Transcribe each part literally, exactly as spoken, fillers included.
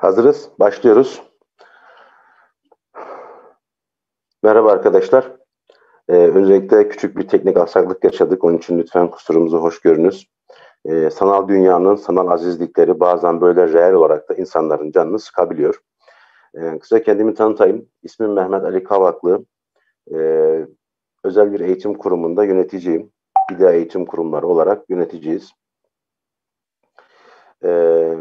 Hazırız, başlıyoruz. Merhaba arkadaşlar. Ee, öncelikle küçük bir teknik aksaklık yaşadık. Onun için lütfen kusurumuzu hoş görünüz. Ee, sanal dünyanın sanal azizlikleri bazen böyle reel olarak da insanların canını sıkabiliyor. Ee, kısa kendimi tanıtayım. İsmim Mehmet Ali Kavaklı. Ee, özel bir eğitim kurumunda yöneticiyim. İDEA eğitim kurumları olarak yöneticiyiz. Ee,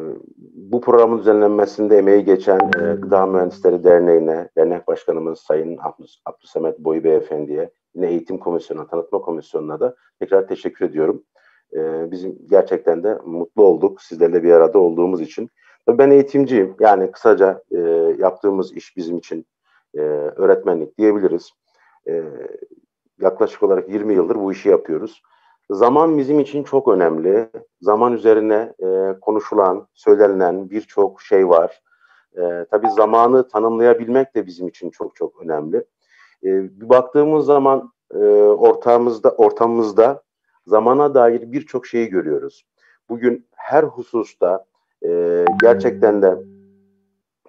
bu programın düzenlenmesinde emeği geçen e, Gıda Mühendisleri Derneği'ne, dernek başkanımız Sayın Abdüssamed Boyu Beyefendi'ye, yine Eğitim Komisyonu'na, Tanıtma Komisyonu'na da tekrar teşekkür ediyorum. Ee, bizim gerçekten de mutlu olduk sizlerle bir arada olduğumuz için. Ben eğitimciyim. Yani kısaca e, yaptığımız iş bizim için e, öğretmenlik diyebiliriz. E, yaklaşık olarak yirmi yıldır bu işi yapıyoruz. Zaman bizim için çok önemli. Zaman üzerine e, konuşulan, söylenen birçok şey var. E, tabii zamanı tanımlayabilmek de bizim için çok çok önemli. E, bir baktığımız zaman e, ortamımızda, ortamımızda zamana dair birçok şeyi görüyoruz. Bugün her hususta e, gerçekten de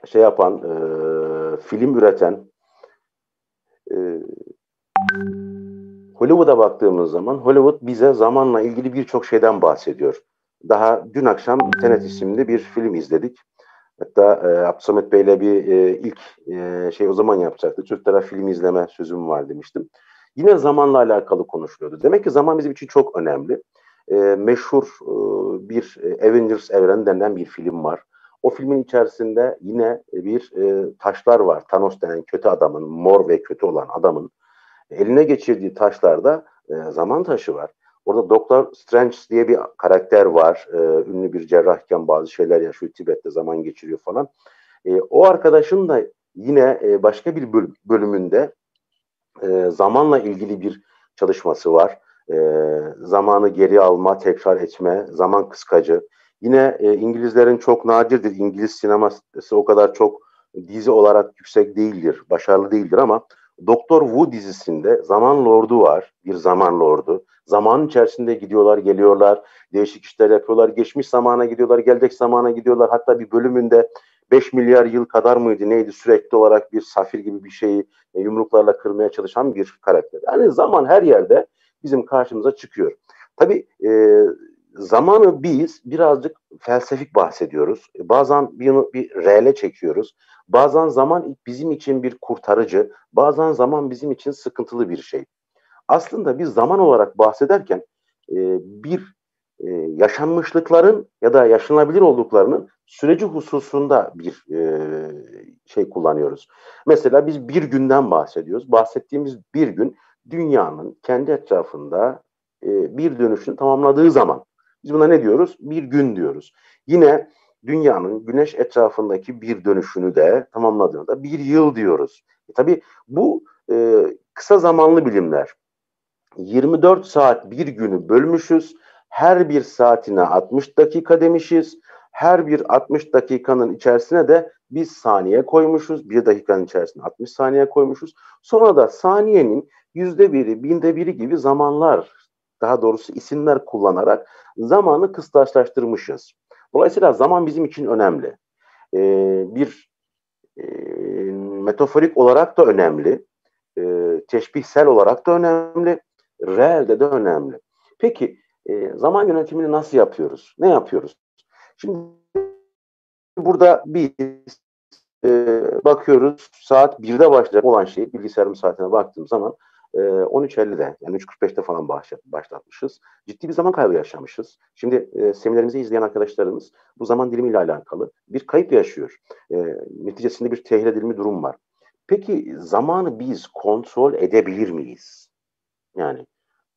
şey yapan, e, film üreten... E, Hollywood'a baktığımız zaman Hollywood bize zamanla ilgili birçok şeyden bahsediyor. Daha dün akşam Tenet isimli bir film izledik. Hatta e, Abdüssamed Bey'le bir e, ilk e, şey o zaman yapacaktı. Türklere film izleme sözüm var demiştim. Yine zamanla alakalı konuşuluyordu. Demek ki zaman bizim için çok önemli. E, meşhur e, bir Avengers evreni denen bir film var. O filmin içerisinde yine bir e, taşlar var. Thanos denen kötü adamın, mor ve kötü olan adamın eline geçirdiği taşlarda e, zaman taşı var. Orada Doctor Strange diye bir karakter var. E, ünlü bir cerrahken bazı şeyler yaşıyor. Tibet'te zaman geçiriyor falan. E, o arkadaşın da yine e, başka bir böl- bölümünde e, zamanla ilgili bir çalışması var. E, zamanı geri alma, tekrar etme, zaman kıskacı. Yine e, İngilizlerin çok nadirdir. İngiliz sineması o kadar çok dizi olarak yüksek değildir, başarılı değildir ama Doctor Who dizisinde zaman lordu var, bir zaman lordu. Zamanın içerisinde gidiyorlar, geliyorlar, değişik işler yapıyorlar, geçmiş zamana gidiyorlar, gelecek zamana gidiyorlar. Hatta bir bölümünde beş milyar yıl kadar mıydı neydi sürekli olarak bir safir gibi bir şeyi yumruklarla kırmaya çalışan bir karakter. Yani zaman her yerde bizim karşımıza çıkıyor. Tabii e, zamanı biz birazcık felsefik bahsediyoruz. Bazen bir, bir reale çekiyoruz. Bazen zaman bizim için bir kurtarıcı, bazen zaman bizim için sıkıntılı bir şey. Aslında biz zaman olarak bahsederken e, bir e, yaşanmışlıkların ya da yaşanabilir olduklarının süreci hususunda bir e, şey kullanıyoruz. Mesela biz bir günden bahsediyoruz. Bahsettiğimiz bir gün dünyanın kendi etrafında e, bir dönüşünü tamamladığı zaman. Biz buna ne diyoruz? Bir gün diyoruz. Yine dünyanın güneş etrafındaki bir dönüşünü de tamamladığında bir yıl diyoruz. E tabii bu e, kısa zamanlı bilimler. yirmi dört saat bir günü bölmüşüz. Her bir saatine altmış dakika demişiz. Her bir altmış dakikanın içerisine de bir saniye koymuşuz. Bir dakikanın içerisine altmış saniye koymuşuz. Sonra da saniyenin yüzde biri, binde biri gibi zamanlar, daha doğrusu isimler kullanarak zamanı kıstaşlaştırmışız. Dolayısıyla zaman bizim için önemli. Ee, bir e, metaforik olarak da önemli, e, teşbihsel olarak da önemli, reelde de önemli. Peki e, zaman yönetimini nasıl yapıyoruz? Ne yapıyoruz? Şimdi burada biz e, bakıyoruz saat birde başlayacak olan şeyi bilgisayarım saatine baktığım zaman on üç ellide yani üç kırk beşte falan başlatmışız. Ciddi bir zaman kaybı yaşamışız. Şimdi e, seminerimizi izleyen arkadaşlarımız bu zaman dilimiyle alakalı bir kayıp yaşıyor. E, neticesinde bir tehir edilme durum var. Peki zamanı biz kontrol edebilir miyiz? Yani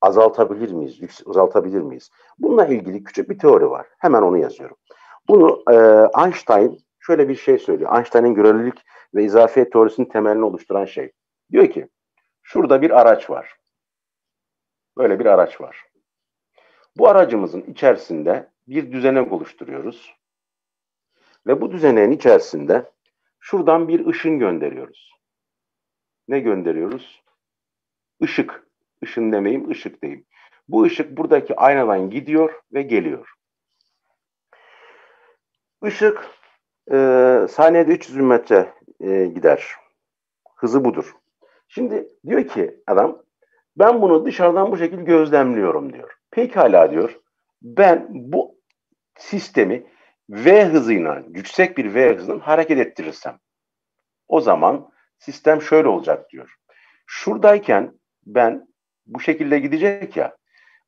azaltabilir miyiz? Azaltabilir miyiz? Bununla ilgili küçük bir teori var. Hemen onu yazıyorum. Bunu e, Einstein şöyle bir şey söylüyor. Einstein'ın görelilik ve izafiyet teorisinin temelini oluşturan şey. Diyor ki şurada bir araç var. Böyle bir araç var. Bu aracımızın içerisinde bir düzenek oluşturuyoruz. Ve bu düzeneğin içerisinde şuradan bir ışın gönderiyoruz. Ne gönderiyoruz? Işık. Işın demeyeyim, ışık diyeyim. Bu ışık buradaki aynadan gidiyor ve geliyor. Işık e, saniyede üç yüz bin metre e, gider. Hızı budur. Şimdi diyor ki adam, ben bunu dışarıdan bu şekilde gözlemliyorum diyor. Pekala diyor, ben bu sistemi V hızıyla, yüksek bir V hızıyla hareket ettirirsem, o zaman sistem şöyle olacak diyor. Şuradayken ben bu şekilde gidecek ya,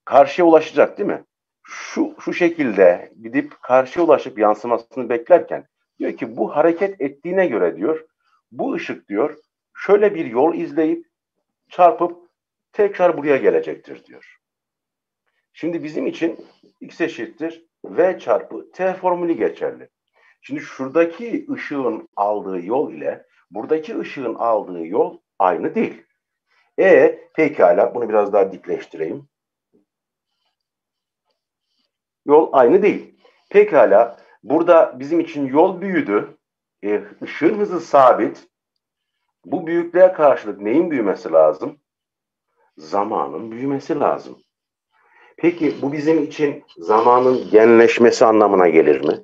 karşıya ulaşacak değil mi? Şu, şu şekilde gidip karşıya ulaşıp yansımasını beklerken diyor ki bu hareket ettiğine göre diyor, bu ışık diyor şöyle bir yol izleyip çarpıp tekrar buraya gelecektir diyor. Şimdi bizim için x eşittir v çarpı t formülü geçerli. Şimdi şuradaki ışığın aldığı yol ile buradaki ışığın aldığı yol aynı değil. E pekala, bunu biraz daha dikleştireyim. Yol aynı değil. Pekala, burada bizim için yol büyüdü. E, ışığın hızı sabit. Bu büyüklüğe karşılık neyin büyümesi lazım? Zamanın büyümesi lazım. Peki bu bizim için zamanın genleşmesi anlamına gelir mi?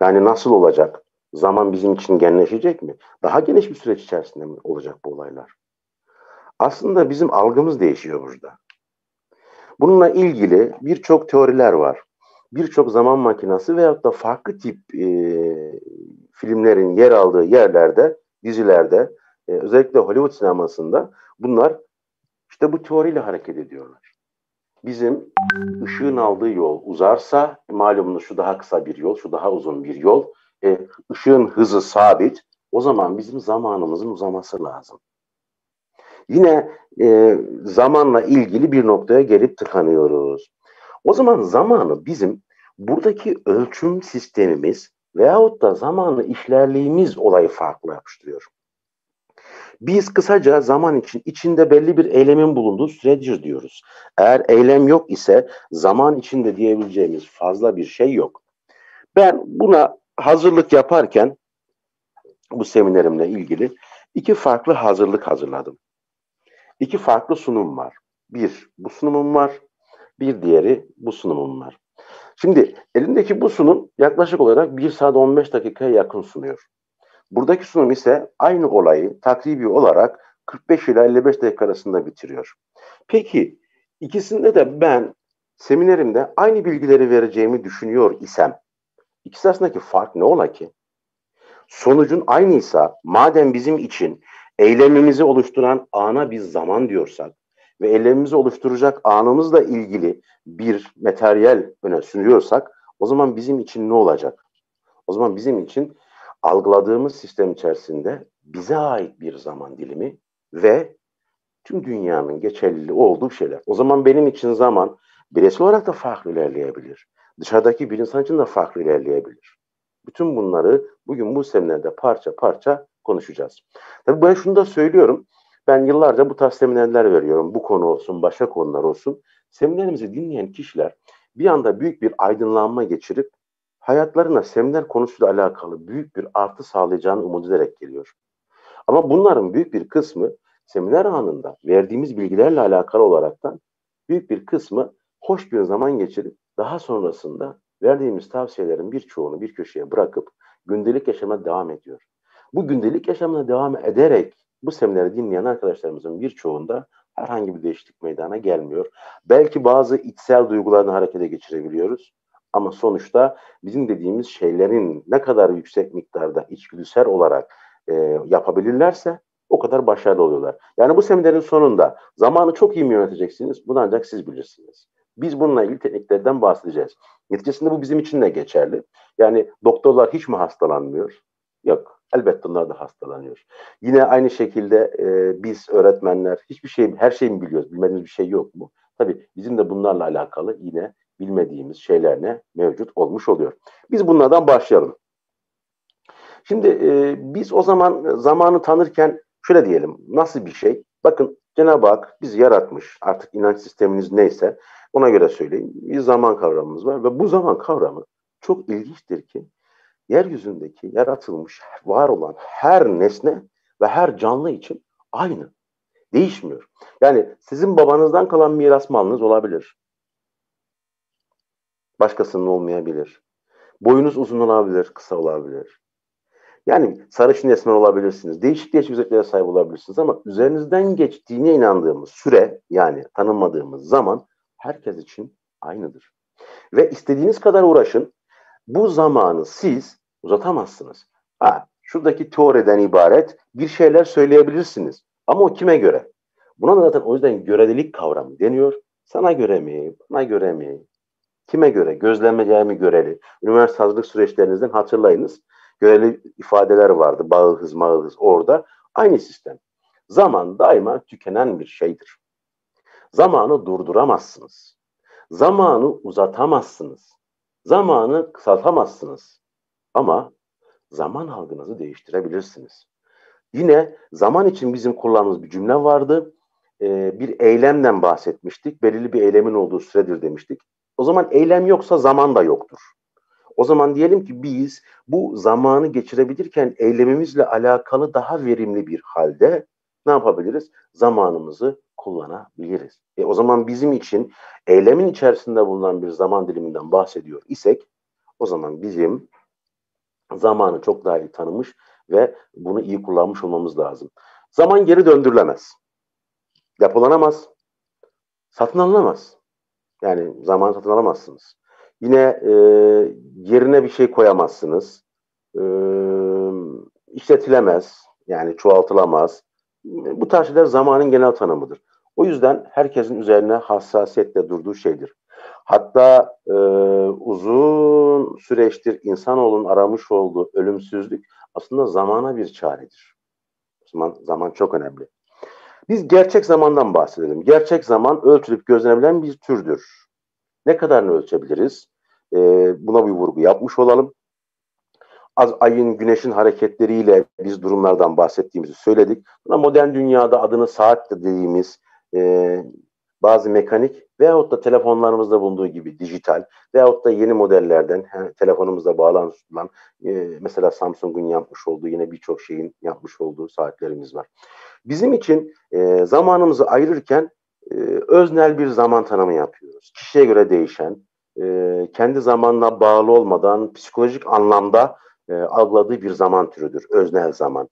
Yani nasıl olacak? Zaman bizim için genleşecek mi? Daha geniş bir süreç içerisinde mi olacak bu olaylar? Aslında bizim algımız değişiyor burada. Bununla ilgili birçok teoriler var. Birçok zaman makinesi veyahut da farklı tip e, filmlerin yer aldığı yerlerde, dizilerde, e, özellikle Hollywood sinemasında bunlar işte bu teoriyle hareket ediyorlar. Bizim ışığın aldığı yol uzarsa, malumunuz şu daha kısa bir yol, şu daha uzun bir yol, e, ışığın hızı sabit, o zaman bizim zamanımızın uzaması lazım. Yine e, zamanla ilgili bir noktaya gelip tıkanıyoruz. O zaman zamanı bizim buradaki ölçüm sistemimiz veyahut da zamanı işlerliğimiz olayı farklı yapıştırıyor. Biz kısaca zaman için içinde belli bir eylemin bulunduğu süredir diyoruz. Eğer eylem yok ise zaman içinde diyebileceğimiz fazla bir şey yok. Ben buna hazırlık yaparken bu seminerimle ilgili iki farklı hazırlık hazırladım. İki farklı sunum var. Bir bu sunumum var, bir diğeri bu sunumum var. Şimdi elimdeki bu sunum yaklaşık olarak bir saat on beş dakikaya yakın sunuyor. Buradaki sunum ise aynı olayı takribi olarak kırk beş ila elli beş dakika arasında bitiriyor. Peki ikisinde de ben seminerimde aynı bilgileri vereceğimi düşünüyor isem, ikisi arasındaki fark ne ola ki? Sonucun aynıysa, madem bizim için eylemimizi oluşturan ana biz zaman diyorsak ve eylemimizi oluşturacak anımızla ilgili bir materyal öne sürüyorsak, o zaman bizim için ne olacak? O zaman bizim için algıladığımız sistem içerisinde bize ait bir zaman dilimi ve tüm dünyanın geçerli olduğu şeyler. O zaman benim için zaman bireysel olarak da farklı ilerleyebilir. Dışarıdaki bir insan için de farklı ilerleyebilir. Bütün bunları bugün bu seminerde parça parça konuşacağız. Tabii ben şunu da söylüyorum. Ben yıllarca bu tarz seminerler veriyorum. Bu konu olsun, başka konular olsun. Seminerimizi dinleyen kişiler bir anda büyük bir aydınlanma geçirip hayatlarına seminer konusuyla alakalı büyük bir artı sağlayacağını umut ederek geliyor. Ama bunların büyük bir kısmı seminer anında verdiğimiz bilgilerle alakalı olaraktan büyük bir kısmı hoş bir zaman geçirip daha sonrasında verdiğimiz tavsiyelerin birçoğunu bir köşeye bırakıp gündelik yaşama devam ediyor. Bu gündelik yaşamına devam ederek bu semineri dinleyen arkadaşlarımızın birçoğunda herhangi bir değişiklik meydana gelmiyor. Belki bazı içsel duygularını harekete geçirebiliyoruz. Ama sonuçta bizim dediğimiz şeylerin ne kadar yüksek miktarda içgüdüsel olarak e, yapabilirlerse o kadar başarılı oluyorlar. Yani bu seminerin sonunda zamanı çok iyi mi yöneteceksiniz? Bunu ancak siz bilirsiniz. Biz bununla ilgili tekniklerden bahsedeceğiz. Neticesinde bu bizim için de geçerli. Yani doktorlar hiç mi hastalanmıyor? Yok. Elbette onlar da hastalanıyor. Yine aynı şekilde e, biz öğretmenler hiçbir şey, her şeyi mi biliyoruz? Bilmediğimiz bir şey yok mu? Tabii bizim de bunlarla alakalı yine bilmediğimiz şeyler ne mevcut olmuş oluyor. Biz bunlardan başlayalım. Şimdi e, biz o zaman zamanı tanırken şöyle diyelim, nasıl bir şey? Bakın Cenab-ı Hak bizi yaratmış. Artık inanç sisteminiz neyse ona göre söyleyeyim. Bir zaman kavramımız var ve bu zaman kavramı çok ilginçtir ki yeryüzündeki yaratılmış, var olan her nesne ve her canlı için aynı. Değişmiyor. Yani sizin babanızdan kalan miras malınız olabilir. Başkasının olmayabilir. Boyunuz uzun olabilir, kısa olabilir. Yani sarışın esmer olabilirsiniz. Değişik değişik özelliklere sahip olabilirsiniz ama üzerinizden geçtiğine inandığımız süre, yani tanınmadığımız zaman herkes için aynıdır. Ve istediğiniz kadar uğraşın, bu zamanı siz uzatamazsınız. Ha, şuradaki teoriden ibaret bir şeyler söyleyebilirsiniz. Ama o kime göre? Buna da zaten o yüzden görelilik kavramı deniyor. Sana göre mi? Bana göre mi? Kime göre? Gözlemleyeceği mi göreli? Üniversite hazırlık süreçlerinizden hatırlayınız. Göreli ifadeler vardı. Bağı hız, mağı hız orada. Aynı sistem. Zaman daima tükenen bir şeydir. Zamanı durduramazsınız. Zamanı uzatamazsınız. Zamanı kısaltamazsınız. Ama zaman algınızı değiştirebilirsiniz. Yine zaman için bizim kullandığımız bir cümle vardı. Ee, bir eylemden bahsetmiştik. Belirli bir eylemin olduğu süredir demiştik. O zaman eylem yoksa zaman da yoktur. O zaman diyelim ki biz bu zamanı geçirebilirken eylemimizle alakalı daha verimli bir halde ne yapabiliriz? Zamanımızı kullanabiliriz. E o zaman bizim için eylemin içerisinde bulunan bir zaman diliminden bahsediyor isek, o zaman bizim zamanı çok daha iyi tanımış ve bunu iyi kullanmış olmamız lazım. Zaman geri döndürülemez. Yapılanamaz. Satın alınamaz. Yani zaman satın alamazsınız. Yine e, yerine bir şey koyamazsınız. E, işletilemez. Yani çoğaltılamaz. Bu tarz şeyler zamanın genel tanımıdır. O yüzden herkesin üzerine hassasiyetle durduğu şeydir. Hatta e, uzun süreçtir insanoğlunun aramış olduğu ölümsüzlük aslında zamana bir çaredir. Zaman, zaman çok önemli. Biz gerçek zamandan bahsedelim. Gerçek zaman ölçülüp gözlenebilen bir türdür. Ne kadarını ölçebiliriz? E, buna bir vurgu yapmış olalım. Az ayın, güneşin hareketleriyle biz durumlardan bahsettiğimizi söyledik. Buna modern dünyada adını saat dediğimiz e, bazı mekanik veyahut da telefonlarımızda bulunduğu gibi dijital veyahut da yeni modellerden he, telefonumuzda bağlanılan e, mesela Samsung'un yapmış olduğu, yine birçok şeyin yapmış olduğu saatlerimiz var. Bizim için e, zamanımızı ayırırken e, öznel bir zaman tanımı yapıyoruz. Kişiye göre değişen, e, kendi zamanına bağlı olmadan psikolojik anlamda e, algıladığı bir zaman türüdür. Öznel zaman.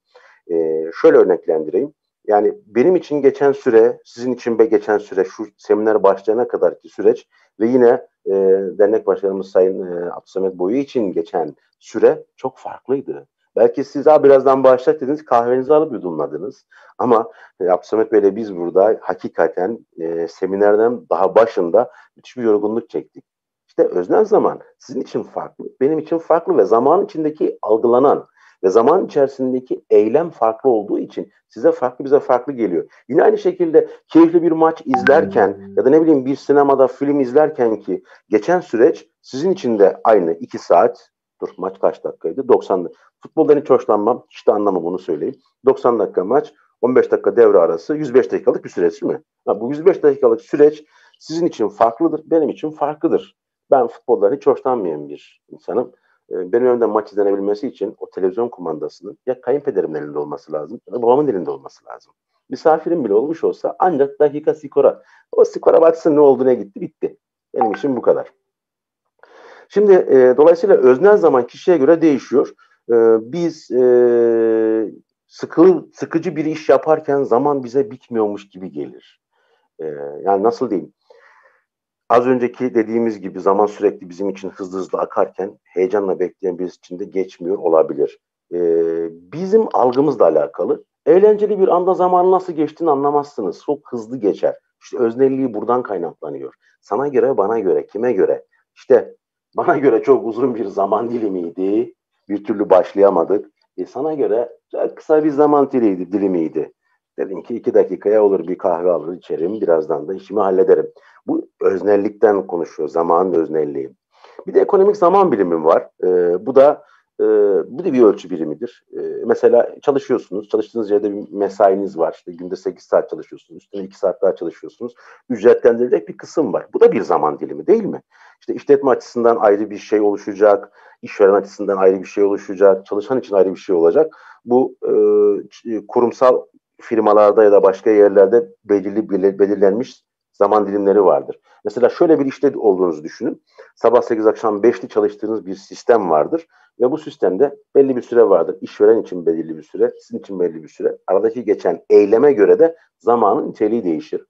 E, şöyle örneklendireyim. Yani benim için geçen süre, sizin için be geçen süre, şu seminer başlayana kadarki süreç ve yine e, dernek başkanımız Sayın e, Abdüssamed Boyu için geçen süre çok farklıydı. Belki siz daha birazdan başlat dediniz, kahvenizi alıp yudumladınız. Ama e, Abdüssamed Bey'le biz burada hakikaten e, seminerden daha başında müthiş bir yorgunluk çektik. İşte öznel zaman sizin için farklı, benim için farklı ve zaman içindeki algılanan ve zaman içerisindeki eylem farklı olduğu için size farklı, bize farklı geliyor. Yine aynı şekilde keyifli bir maç izlerken ya da ne bileyim bir sinemada film izlerken ki geçen süreç sizin için de aynı. iki saat, dur maç kaç dakikaydı? doksan. Futboldan hiç hoşlanmam, hiç de anlamam, bunu söyleyeyim. doksan dakika maç, on beş dakika devre arası, yüz beş dakikalık bir süreç mi? Ha, bu yüz beş dakikalık süreç sizin için farklıdır, benim için farklıdır. Ben futboldan hiç hoşlanmayan bir insanım. Benim önümde maç izlenebilmesi için o televizyon kumandasının ya kayınpederimin elinde olması lazım ya da babamın elinde olması lazım. Misafirim bile olmuş olsa ancak dakika skora. O skora baksın, ne oldu, ne gitti, bitti. Benim için bu kadar. Şimdi e, dolayısıyla öznel zaman kişiye göre değişiyor. E, biz e, sıkı, sıkıcı bir iş yaparken zaman bize bitmiyormuş gibi gelir. E, yani nasıl diyeyim? Az önceki dediğimiz gibi zaman sürekli bizim için hızlı hızlı akarken heyecanla bekleyen birisi için de geçmiyor olabilir. Ee, bizim algımızla alakalı. Eğlenceli bir anda zamanın nasıl geçtiğini anlamazsınız. Çok hızlı geçer. İşte öznelliği buradan kaynaklanıyor. Sana göre, bana göre, kime göre? İşte bana göre çok uzun bir zaman dilimiydi. Bir türlü başlayamadık. E sana göre çok kısa bir zaman dilimiydi. dilimiydi. Dedim ki iki dakikaya olur, bir kahve alır içerim, birazdan da işimi hallederim. Bu öznellikten konuşuyor, zamanın öznelliği. Bir de ekonomik zaman bilimim var. Ee, bu da e, bu da bir ölçü birimidir. Ee, mesela çalışıyorsunuz, çalıştığınız yerde bir mesainiz var. İşte günde sekiz saat çalışıyorsunuz, üstüne iki saat daha çalışıyorsunuz. Ücretlendirilecek bir kısım var. Bu da bir zaman dilimi değil mi? İşte işletme açısından ayrı bir şey oluşacak, işveren açısından ayrı bir şey oluşacak, çalışan için ayrı bir şey olacak. Bu e, kurumsal firmalarda ya da başka yerlerde belirli belirlenmiş zaman dilimleri vardır. Mesela şöyle bir işte olduğunuzu düşünün. sabah sekiz akşam beşli çalıştığınız bir sistem vardır ve bu sistemde belli bir süre vardır. İşveren için belirli bir süre, sizin için belli bir süre. Aradaki geçen eyleme göre de zamanın niteliği değişir.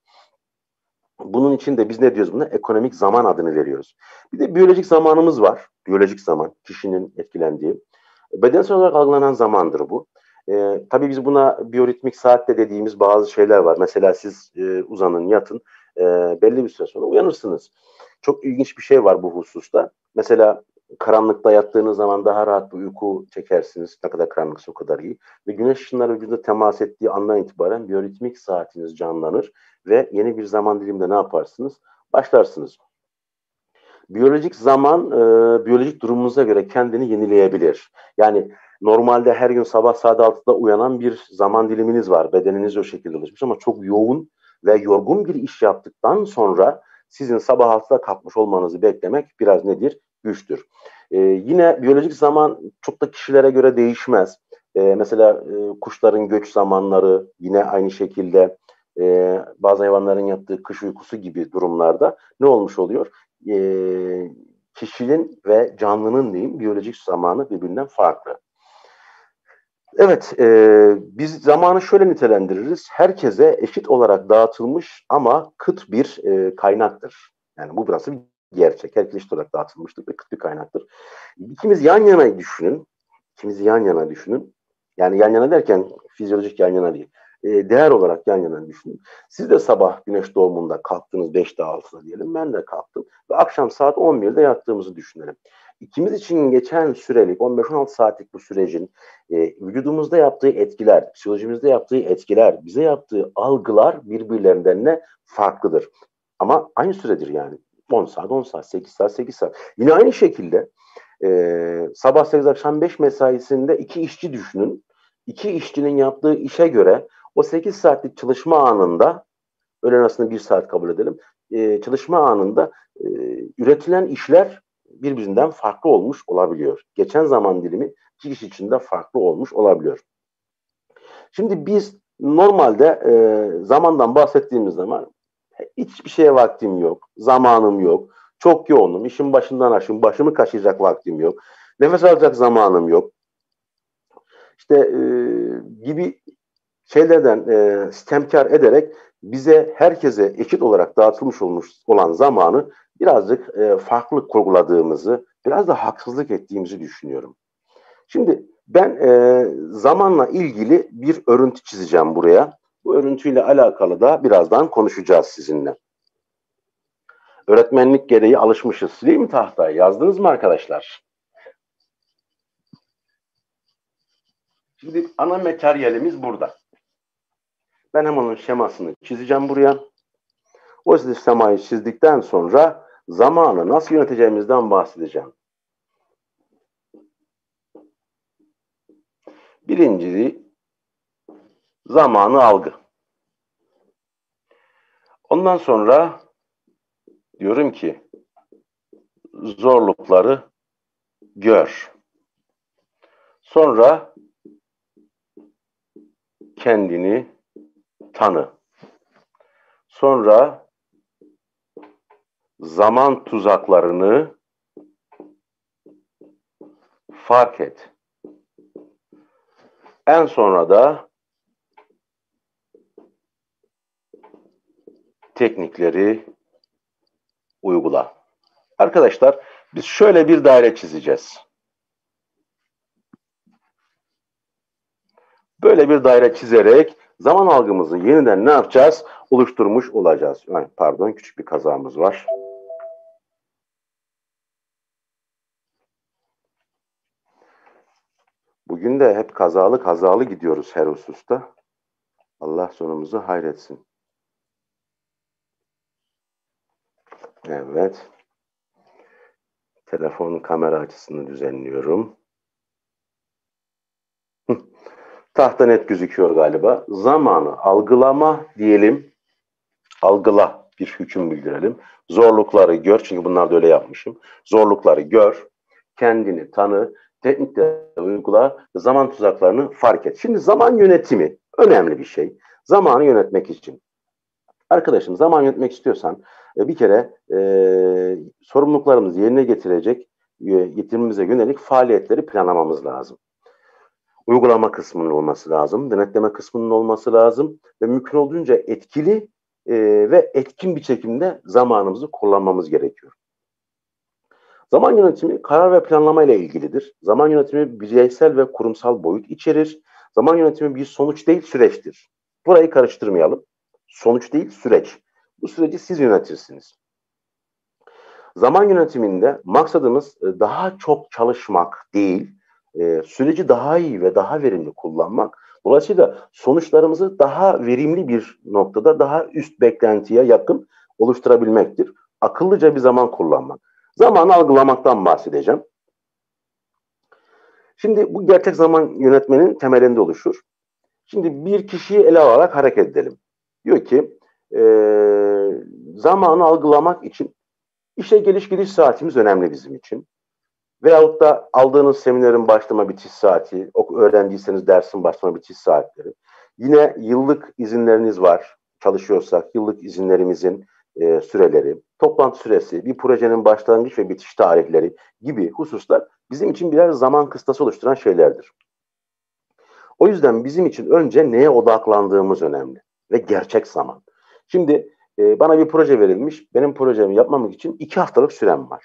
Bunun için de biz ne diyoruz buna? Ekonomik zaman adını veriyoruz. Bir de biyolojik zamanımız var. Biyolojik zaman, kişinin etkilendiği. Bedensel olarak algılanan zamandır bu. Ee, tabii biz buna biyoritmik saatte dediğimiz bazı şeyler var. Mesela siz e, uzanın, yatın. E, belli bir süre sonra uyanırsınız. Çok ilginç bir şey var bu hususta. Mesela karanlıkta yattığınız zaman daha rahat bir uyku çekersiniz. Ne kadar karanlıksa o kadar iyi. Ve güneş ışınları vücuda temas ettiği andan itibaren biyoritmik saatiniz canlanır. Ve yeni bir zaman diliminde ne yaparsınız? Başlarsınız. Biyolojik zaman, e, biyolojik durumunuza göre kendini yenileyebilir. Yani normalde her gün sabah saat altıda uyanan bir zaman diliminiz var. Bedeniniz o şekilde oluşmuş ama çok yoğun ve yorgun bir iş yaptıktan sonra sizin sabah altıda kalkmış olmanızı beklemek biraz nedir? Güçtür. E, yine biyolojik zaman çok da kişilere göre değişmez. E, mesela e, kuşların göç zamanları yine aynı şekilde. Ee, bazı hayvanların yattığı kış uykusu gibi durumlarda ne olmuş oluyor? Ee, kişinin ve canlının diyeyim biyolojik zamanı birbirinden farklı. Evet, e, biz zamanı şöyle nitelendiririz. Herkese eşit olarak dağıtılmış ama kıt bir e, kaynaktır. Yani bu burası bir gerçek. Herkese eşit olarak dağıtılmıştır ve kıt bir kaynaktır. İkimiz yan yana düşünün. İkimizi yan yana düşünün. Yani yan yana derken fizyolojik yan yana değil. Değer olarak yan yana düşünün. Siz de sabah güneş doğumunda kalktınız beşte altıda diyelim. Ben de kalktım. Ve akşam saat on birde yattığımızı düşünelim. İkimiz için geçen sürelik on beş on altı saatlik bu sürecin e, vücudumuzda yaptığı etkiler, psikolojimizde yaptığı etkiler, bize yaptığı algılar birbirlerinden ne farklıdır. Ama aynı süredir yani. on saat on saat, sekiz saat sekiz saat. Yine aynı şekilde e, sabah sekiz akşam beş mesaisinde iki işçi düşünün. İki işçinin yaptığı işe göre o sekiz saatlik çalışma anında, öğlen arasında bir saat kabul edelim, e, çalışma anında e, üretilen işler birbirinden farklı olmuş olabiliyor. Geçen zaman dilimi iki iş içinde farklı olmuş olabiliyor. Şimdi biz normalde e, zamandan bahsettiğimiz zaman hiçbir şeye vaktim yok, zamanım yok, çok yoğunum, işin başından aşım, başımı kaşıyacak vaktim yok, nefes alacak zamanım yok. İşte e, gibi... şeylerden e, sistemkar ederek bize herkese eşit olarak dağıtılmış olmuş olan zamanı birazcık e, farklı kurguladığımızı, biraz da haksızlık ettiğimizi düşünüyorum. Şimdi ben e, zamanla ilgili bir örüntü çizeceğim buraya. Bu örüntüyle alakalı da birazdan konuşacağız sizinle. Öğretmenlik gereği alışmışız. Sileyim mi tahtayı? Yazdınız mı arkadaşlar? Şimdi ana materyalimiz burada. Ben hemen onun şemasını çizeceğim buraya. O sistemayı çizdikten sonra zamanı nasıl yöneteceğimizden bahsedeceğim. Birinci, zamanı algı. Ondan sonra diyorum ki zorlukları gör. Sonra kendini tanı. Sonra zaman tuzaklarını fark et. En sonra da teknikleri uygula. Arkadaşlar biz şöyle bir daire çizeceğiz. Böyle bir daire çizerek zaman algımızı yeniden ne yapacağız? Oluşturmuş olacağız. Yani pardon, küçük bir kazamız var. Bugün de hep kazalı kazalı gidiyoruz her hususta. Allah sonumuzu hayretsin. Evet. Telefonun kamera açısını düzenliyorum. Tahta net gözüküyor galiba. Zamanı algılama diyelim. Algıla bir hüküm bildirelim. Zorlukları gör. Çünkü bunlar da öyle yapmışım. Zorlukları gör. Kendini tanı. Teknikleri uygula. Zaman tuzaklarını fark et. Şimdi zaman yönetimi önemli bir şey. Zamanı yönetmek için. Arkadaşım zaman yönetmek istiyorsan bir kere e, sorumluluklarımızı yerine getirecek, getirmemize yönelik faaliyetleri planlamamız lazım. Uygulama kısmının olması lazım, denetleme kısmının olması lazım ve mümkün olduğunca etkili e, ve etkin bir şekilde zamanımızı kullanmamız gerekiyor. Zaman yönetimi karar ve planlama ile ilgilidir. Zaman yönetimi bireysel ve kurumsal boyut içerir. Zaman yönetimi bir sonuç değil, süreçtir. Burayı karıştırmayalım. Sonuç değil, süreç. Bu süreci siz yönetirsiniz. Zaman yönetiminde maksadımız daha çok çalışmak değil, süreci daha iyi ve daha verimli kullanmak. Dolayısıyla sonuçlarımızı daha verimli bir noktada, daha üst beklentiye yakın oluşturabilmektir. Akıllıca bir zaman kullanmak. Zamanı algılamaktan bahsedeceğim. Şimdi bu gerçek zaman yönetmenin temelinde oluşur. Şimdi bir kişiyi ele alarak hareket edelim. Diyor ki e, zamanı algılamak için işe geliş gidiş saatimiz önemli bizim için. Veyahut da aldığınız seminerin başlama bitiş saati, öğrendiyseniz dersin başlama bitiş saatleri. Yine yıllık izinleriniz var, çalışıyorsak yıllık izinlerimizin e, süreleri, toplantı süresi, bir projenin başlangıç ve bitiş tarihleri gibi hususlar bizim için birer zaman kıstası oluşturan şeylerdir. O yüzden bizim için önce neye odaklandığımız önemli ve gerçek zaman. Şimdi e, bana bir proje verilmiş, benim projemi yapmam için iki haftalık sürem var.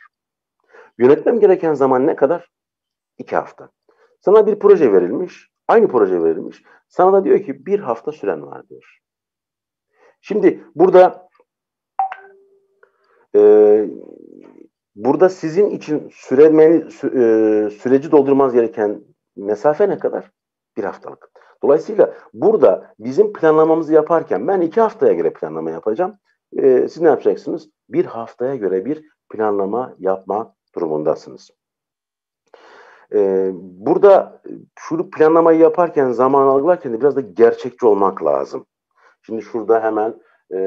Yönetmem gereken zaman ne kadar? İki hafta. Sana bir proje verilmiş, aynı proje verilmiş. Sana da diyor ki bir hafta süren var diyor. Şimdi burada e, burada sizin için süremeni, sü, e, süreci doldurmanız gereken mesafe ne kadar? Bir haftalık. Dolayısıyla burada bizim planlamamızı yaparken ben iki haftaya göre planlama yapacağım. E, siz ne yapacaksınız? Bir haftaya göre bir planlama yapma durumundasınız. Ee, burada şu planlamayı yaparken, zaman algılarken de biraz da gerçekçi olmak lazım. Şimdi şurada hemen e,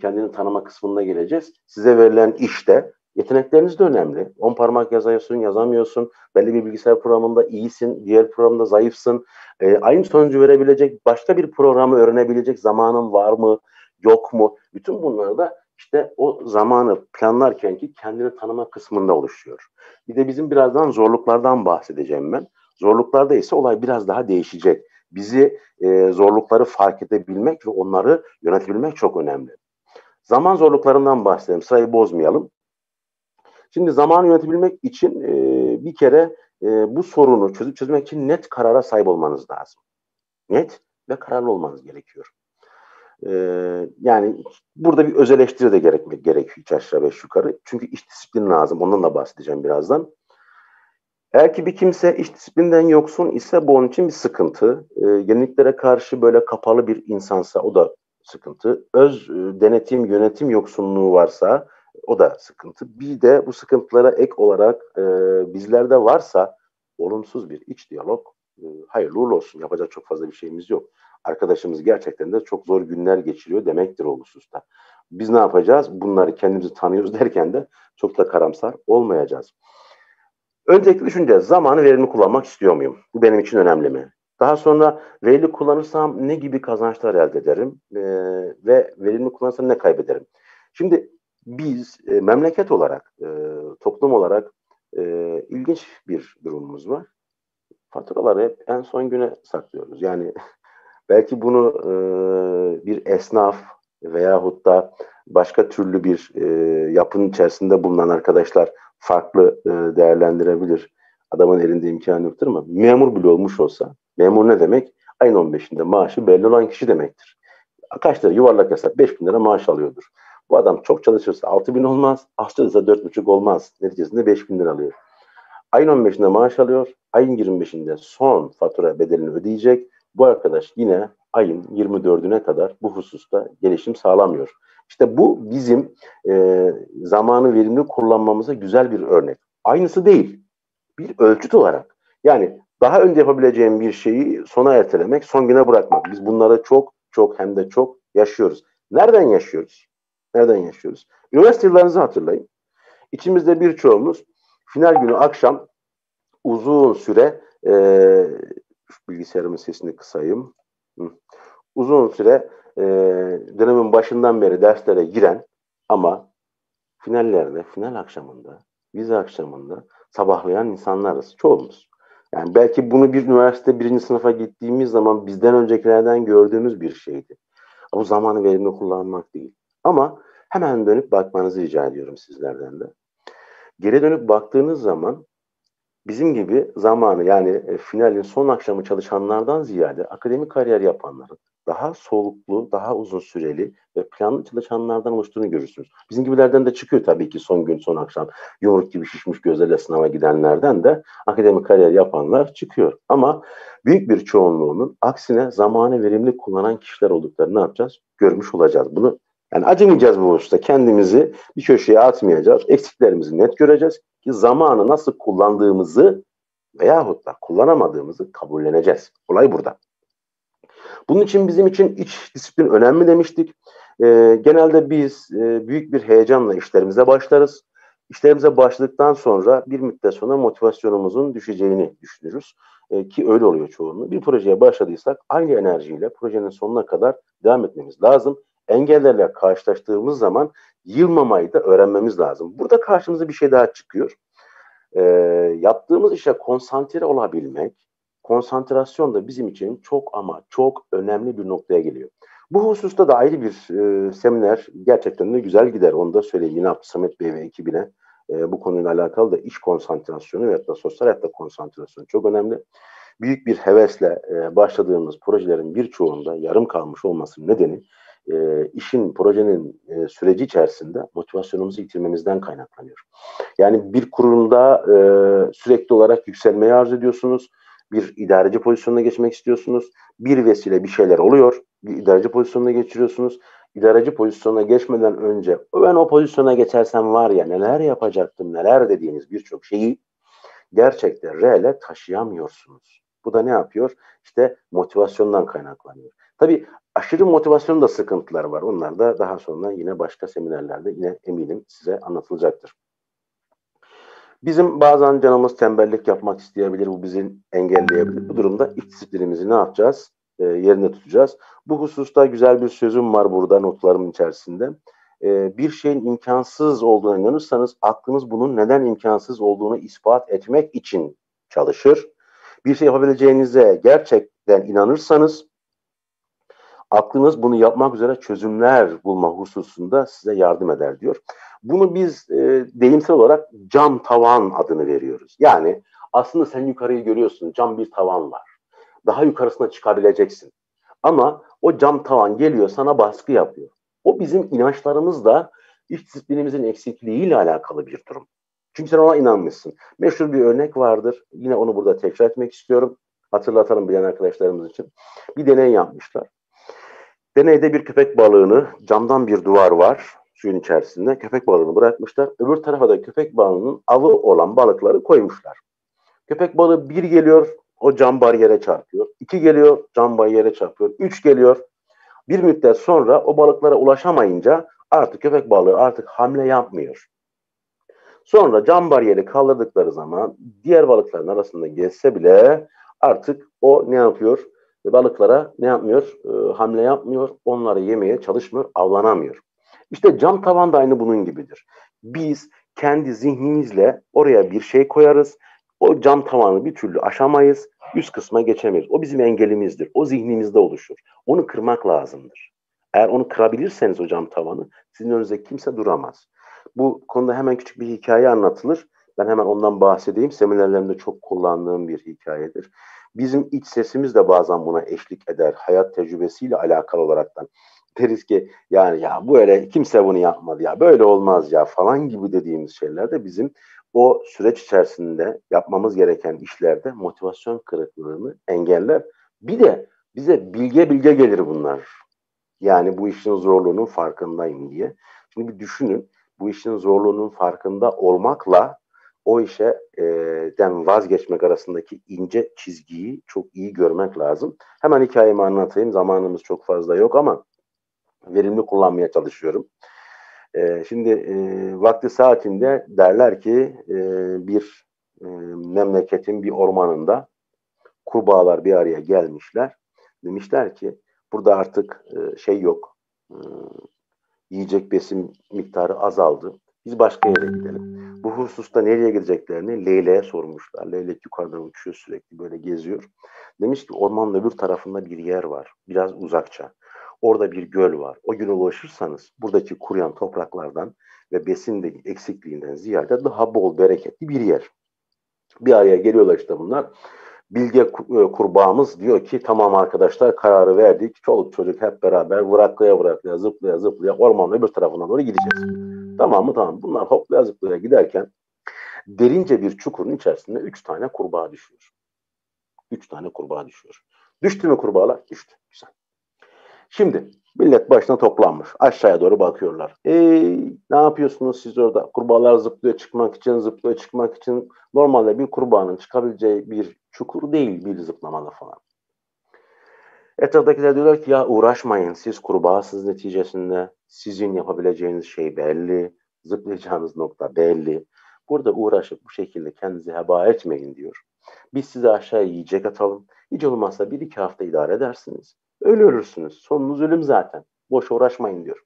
kendini tanıma kısmına geleceğiz. Size verilen işte yetenekleriniz de önemli. On parmak yazıyorsun, yazamıyorsun. Belli bir bilgisayar programında iyisin, diğer programda zayıfsın. E, aynı sonucu verebilecek, başka bir programı öğrenebilecek zamanın var mı, yok mu? Bütün bunlar da İşte o zamanı planlarken ki kendini tanıma kısmında oluşuyor. Bir de bizim birazdan zorluklardan bahsedeceğim ben. Zorluklarda ise olay biraz daha değişecek. Bizi e, zorlukları fark edebilmek ve onları yönetebilmek çok önemli. Zaman zorluklarından bahsedelim. Sırayı bozmayalım. Şimdi zamanı yönetebilmek için e, bir kere e, bu sorunu çözüp çözmek için net karara sahip olmanız lazım. Net ve kararlı olmanız gerekiyor. Ee, yani burada bir öz eleştiri de gerek, gerek üç aşağı beş yukarı. Çünkü iş disiplini lazım. Ondan da bahsedeceğim birazdan. Eğer ki bir kimse iş disiplinden yoksun ise bu onun için bir sıkıntı. Ee, yeniliklere karşı böyle kapalı bir insansa o da sıkıntı. Öz denetim, yönetim yoksunluğu varsa o da sıkıntı. Bir de bu sıkıntılara ek olarak e, bizlerde varsa olumsuz bir iç diyalog. E, hayırlı uğurlu olsun. Yapacak çok fazla bir şeyimiz yok. Arkadaşımız gerçekten de çok zor günler geçiriyor demektir o hususta. Biz ne yapacağız? Bunları kendimizi tanıyoruz derken de çok da karamsar olmayacağız. Önceki düşünce, zamanı verimli kullanmak istiyor muyum? Bu benim için önemli mi? Daha sonra verimli kullanırsam ne gibi kazançlar elde ederim? Ee, ve verimli kullanırsam ne kaybederim? Şimdi biz e, memleket olarak, e, toplum olarak e, ilginç bir durumumuz var. Faturaları hep en son güne saklıyoruz. Yani belki bunu e, bir esnaf veyahut da başka türlü bir e, yapının içerisinde bulunan arkadaşlar farklı e, değerlendirebilir. Adamın elinde imkanı yoktur ama memur bile olmuş olsa, memur ne demek? Ayın on beşinde maaşı belli olan kişi demektir. Kaç lira yuvarlak hesap? beş bin lira maaş alıyordur. Bu adam çok çalışırsa altı bin olmaz, az çalışırsa dört buçuk olmaz. Neticesinde beş bin lira alıyor. Ayın on beşinde maaş alıyor, ayın yirmi beşinde son fatura bedelini ödeyecek. Bu arkadaş yine ayın yirmi dördüne kadar bu hususta gelişim sağlamıyor. İşte bu bizim e, zamanı verimli kullanmamıza güzel bir örnek. Aynısı değil, bir ölçüt olarak. Yani daha önce yapabileceğim bir şeyi sona ertelemek, son güne bırakmak. Biz bunları çok çok hem de çok yaşıyoruz. Nereden yaşıyoruz? Nereden yaşıyoruz? Üniversite yıllarınızı hatırlayın. İçimizde birçoğumuz final günü akşam uzun süre... E, bilgisayarımın sesini kısayım. Uzun süre e, dönemin başından beri derslere giren ama finallerde, final akşamında, vize akşamında sabahlayan insanlarız çoğumuz. Yani belki bunu bir üniversite birinci sınıfa gittiğimiz zaman bizden öncekilerden gördüğümüz bir şeydi. O zamanı verimli kullanmak değil. Ama hemen dönüp bakmanızı rica ediyorum sizlerden de. Geri dönüp baktığınız zaman bizim gibi zamanı, yani finalin son akşamı çalışanlardan ziyade akademik kariyer yapanların daha soluklu, daha uzun süreli ve planlı çalışanlardan oluştuğunu görürsünüz. Bizim gibilerden de çıkıyor tabii ki son gün, son akşam yoğurt gibi şişmiş gözlerle sınava gidenlerden de akademik kariyer yapanlar çıkıyor. Ama büyük bir çoğunluğunun aksine zamanı verimli kullanan kişiler olduklarını ne yapacağız? Görmüş olacağız. Bunu yani acımayacağız bu hususta. Kendimizi bir köşeye atmayacağız. Eksiklerimizi net göreceğiz ki zamanı nasıl kullandığımızı veyahut da kullanamadığımızı kabulleneceğiz. Olay burada. Bunun için bizim için iç disiplin önemli demiştik. Ee, genelde biz e, büyük bir heyecanla işlerimize başlarız. İşlerimize başladıktan sonra bir müddet sonra motivasyonumuzun düşeceğini düşünürüz. Ee, ki öyle oluyor çoğunluğu. Bir projeye başladıysak aynı enerjiyle projenin sonuna kadar devam etmemiz lazım. Engellerle karşılaştığımız zaman yılmamayı da öğrenmemiz lazım. Burada karşımıza bir şey daha çıkıyor. Ee, yaptığımız işe konsantre olabilmek, konsantrasyon da bizim için çok ama çok önemli bir noktaya geliyor. Bu hususta da ayrı bir e, seminer gerçekten de güzel gider. Onu da söyleyeyim yine Abdüssamed Bey ve ekibine. E, bu konuyla alakalı da iş konsantrasyonu ve hatta sosyal hayatta konsantrasyonu çok önemli. Büyük bir hevesle e, başladığımız projelerin birçoğunda yarım kalmış olmasının nedeni E, işin, projenin e, süreci içerisinde motivasyonumuzu yitirmemizden kaynaklanıyor. Yani bir kurumda e, sürekli olarak yükselmeyi arzu ediyorsunuz. Bir idareci pozisyonuna geçmek istiyorsunuz. Bir vesile bir şeyler oluyor. Bir idareci pozisyonuna geçiriyorsunuz. İdareci pozisyonuna geçmeden önce ben o pozisyona geçersem var ya neler yapacaktım, neler dediğiniz birçok şeyi gerçekten reale taşıyamıyorsunuz. Bu da ne yapıyor? İşte motivasyondan kaynaklanıyor. Tabii aşırı motivasyonun da sıkıntıları var. Onlar da daha sonra yine başka seminerlerde yine eminim size anlatılacaktır. Bizim bazen canımız tembellik yapmak isteyebilir. Bu bizi engelleyebilir. Bu durumda iç disiplinimizi ne yapacağız? E, yerine tutacağız. Bu hususta güzel bir sözüm var burada notlarımın içerisinde. E, bir şeyin imkansız olduğuna inanırsanız aklınız bunun neden imkansız olduğunu ispat etmek için çalışır. Bir şey yapabileceğinize gerçekten inanırsanız aklınız bunu yapmak üzere çözümler bulma hususunda size yardım eder diyor. Bunu biz e, deyimsel olarak cam tavan adını veriyoruz. Yani aslında sen yukarıyı görüyorsun, cam bir tavan var. Daha yukarısına çıkabileceksin. Ama o cam tavan geliyor, sana baskı yapıyor. O bizim inançlarımızla iç disiplinimizin eksikliğiyle alakalı bir durum. Çünkü sen ona inanmışsın. Meşhur bir örnek vardır. Yine onu burada tekrar etmek istiyorum. Hatırlatalım bilen arkadaşlarımız için. Bir deney yapmışlar. Deneyde bir köpek balığını, camdan bir duvar var suyun içerisinde, köpek balığını bırakmışlar. Öbür tarafa da köpek balığının avı olan balıkları koymuşlar. Köpek balığı bir geliyor, o cam bariyere çarpıyor. İki geliyor, cam bariyere çarpıyor. Üç geliyor. Bir müddet sonra o balıklara ulaşamayınca artık köpek balığı artık hamle yapmıyor. Sonra cam bariyeri kaldırdıkları zaman diğer balıkların arasında geçse bile artık o ne yapıyor? Ve balıklara ne yapmıyor? E, hamle yapmıyor, onları yemeye çalışmıyor, avlanamıyor. İşte cam tavan da aynı bunun gibidir. Biz kendi zihnimizle oraya bir şey koyarız. O cam tavanı bir türlü aşamayız, üst kısma geçemeyiz. O bizim engelimizdir, o zihnimizde oluşur. Onu kırmak lazımdır. Eğer onu kırabilirseniz o cam tavanı, sizin önünüze kimse duramaz. Bu konuda hemen küçük bir hikaye anlatılır. Ben hemen ondan bahsedeyim. Seminerlerimde çok kullandığım bir hikayedir. Bizim iç sesimiz de bazen buna eşlik eder. Hayat tecrübesiyle alakalı olaraktan. Deriz ki yani ya bu öyle, kimse bunu yapmadı ya, böyle olmaz ya falan gibi dediğimiz şeyler de bizim o süreç içerisinde yapmamız gereken işlerde motivasyon kırıklığını engeller. Bir de bize bilge bilge gelir bunlar. Yani bu işin zorluğunun farkındayım diye. Şimdi bir düşünün, bu işin zorluğunun farkında olmakla o işe e, den vazgeçmek arasındaki ince çizgiyi çok iyi görmek lazım. Hemen hikayemi anlatayım. Zamanımız çok fazla yok ama verimli kullanmaya çalışıyorum. E, şimdi e, vakti saatinde derler ki e, bir e, memleketin bir ormanında kurbağalar bir araya gelmişler. Demişler ki burada artık e, şey yok, e, yiyecek besin miktarı azaldı. Biz başka yere gidelim. Bu hususta nereye gideceklerini Leyla'ya sormuşlar. Leylek yukarıdan uçuyor, sürekli böyle geziyor. Demiş ki ormanın öbür tarafında bir yer var. Biraz uzakça. Orada bir göl var. O göle ulaşırsanız buradaki kuruyan topraklardan ve besin eksikliğinden ziyade daha bol bereketli bir yer. Bir araya geliyorlar işte bunlar. Bilge kurbağamız diyor ki tamam arkadaşlar, kararı verdik. Çoluk çocuk hep beraber vıraklaya vıraklaya zıplaya zıplaya ormanın öbür tarafına doğru gideceğiz. Tamam mı? Tamam. Bunlar hoplaya zıplaya giderken derince bir çukurun içerisinde üç tane kurbağa düşüyor. Üç tane kurbağa düşüyor. Düştü mü kurbağalar? Düştü. Güzel. Şimdi millet başına toplanmış. Aşağıya doğru bakıyorlar. Eee ne yapıyorsunuz siz orada? Kurbağalar zıplıyor çıkmak için, zıplıyor çıkmak için. Normalde bir kurbağanın çıkabileceği bir çukur değil bir zıplamada falan. Etraftakiler diyorlar ki ya uğraşmayın, siz kurbağasız neticesinde. Sizin yapabileceğiniz şey belli. Zıplayacağınız nokta belli. Burada uğraşıp bu şekilde kendinizi heba etmeyin diyor. Biz size aşağıya yiyecek atalım. Hiç olmazsa bir iki hafta idare edersiniz. Öyle ölürsünüz. Sonunuz ölüm zaten. Boş uğraşmayın diyor.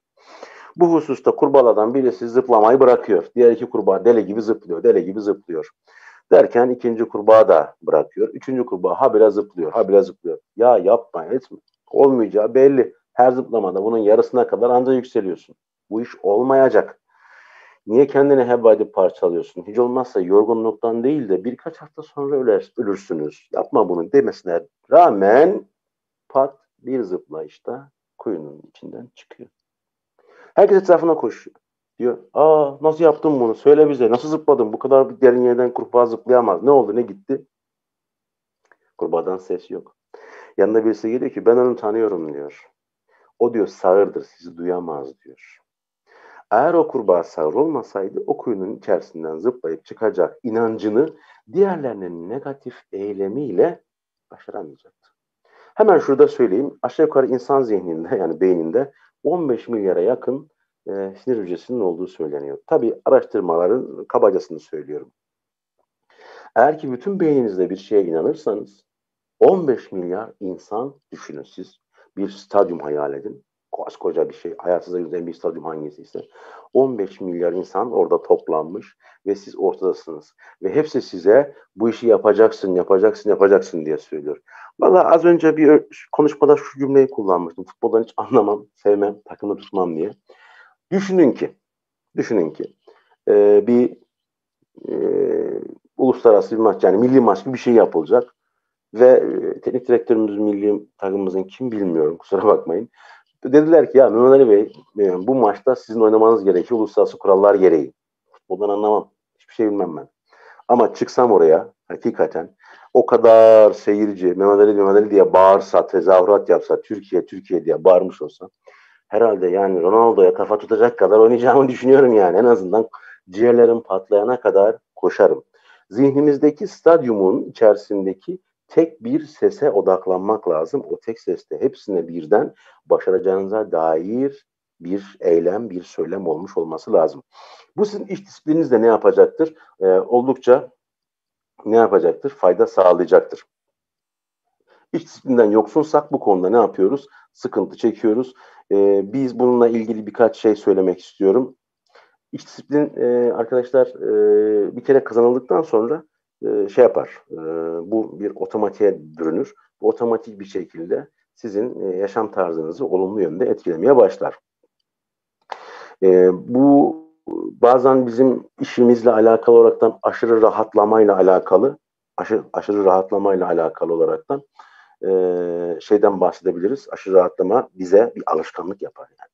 Bu hususta kurbağalardan birisi zıplamayı bırakıyor. Diğer iki kurbağa deli gibi zıplıyor. Deli gibi zıplıyor. Derken ikinci kurbağa da bırakıyor. Üçüncü kurbağa habire zıplıyor. Habire zıplıyor. Ya yapma etme. Olmayacağı belli. Her zıplamada bunun yarısına kadar ancak yükseliyorsun. Bu iş olmayacak. Niye kendini heba edip parçalıyorsun? Hiç olmazsa yorgunluktan değil de birkaç hafta sonra öler, ölürsünüz. Yapma bunu demesine rağmen pat bir zıplayışta kuyunun içinden çıkıyor. Herkes etrafına koşuyor. Diyor, aa nasıl yaptın bunu? Söyle bize, nasıl zıpladın? Bu kadar derin yerden kurbağa zıplayamaz. Ne oldu, ne gitti? Kurbağadan ses yok. Yanına birisi geliyor ki ben onu tanıyorum diyor. O diyor sağırdır, sizi duyamaz diyor. Eğer o kurbağa sağır olmasaydı o kuyunun içerisinden zıplayıp çıkacak inancını diğerlerinin negatif eylemiyle başaramayacaktı. Hemen şurada söyleyeyim. Aşağı yukarı insan zihninde, yani beyninde on beş milyara yakın e, sinir hücresinin olduğu söyleniyor. Tabii araştırmaların kabacasını söylüyorum. Eğer ki bütün beyninizde bir şeye inanırsanız on beş milyar insan düşünün siz. Bir stadyum hayal edin. Koskoca bir şey. Hayatınızda yüzden bir stadyum hangisiyse. on beş milyar insan orada toplanmış ve siz ortadasınız. Ve hepsi size bu işi yapacaksın, yapacaksın, yapacaksın diye söylüyor. Valla az önce bir konuşmada şu cümleyi kullanmıştım. Futboldan hiç anlamam, sevmem, takımda tutmam diye. Düşünün ki, düşünün ki e, bir e, uluslararası bir maç, yani milli maç gibi bir şey yapılacak. Ve teknik direktörümüz, milli takımımızın kim bilmiyorum, kusura bakmayın. Dediler ki ya Mehmet Ali Bey, bu maçta sizin oynamanız gerekiyor uluslararası kurallar gereği. Futboldan anlamam. Hiçbir şey bilmem ben. Ama çıksam oraya hakikaten o kadar seyirci Mehmet Ali Mehmet Ali diye bağırsa, tezahürat yapsa, Türkiye Türkiye diye bağırmış olsa herhalde yani Ronaldo'ya kafa tutacak kadar oynayacağımı düşünüyorum yani. En azından ciğerlerim patlayana kadar koşarım. Zihnimizdeki stadyumun içerisindeki tek bir sese odaklanmak lazım. O tek seste hepsine birden başaracağınıza dair bir eylem, bir söylem olmuş olması lazım. Bu sizin iş disiplininizde ne yapacaktır? Ee, oldukça ne yapacaktır? Fayda sağlayacaktır. İş disiplinden yoksunsak bu konuda ne yapıyoruz? Sıkıntı çekiyoruz. Ee, biz bununla ilgili birkaç şey söylemek istiyorum. İş disiplin e, arkadaşlar e, bir kere kazanıldıktan sonra şey yapar, bu bir otomatiğe bürünür. Bu otomatik bir şekilde sizin yaşam tarzınızı olumlu yönde etkilemeye başlar. Bu bazen bizim işimizle alakalı olaraktan aşırı rahatlamayla alakalı, aşırı, aşırı rahatlamayla alakalı olaraktan şeyden bahsedebiliriz. Aşırı rahatlama bize bir alışkanlık yapar yani.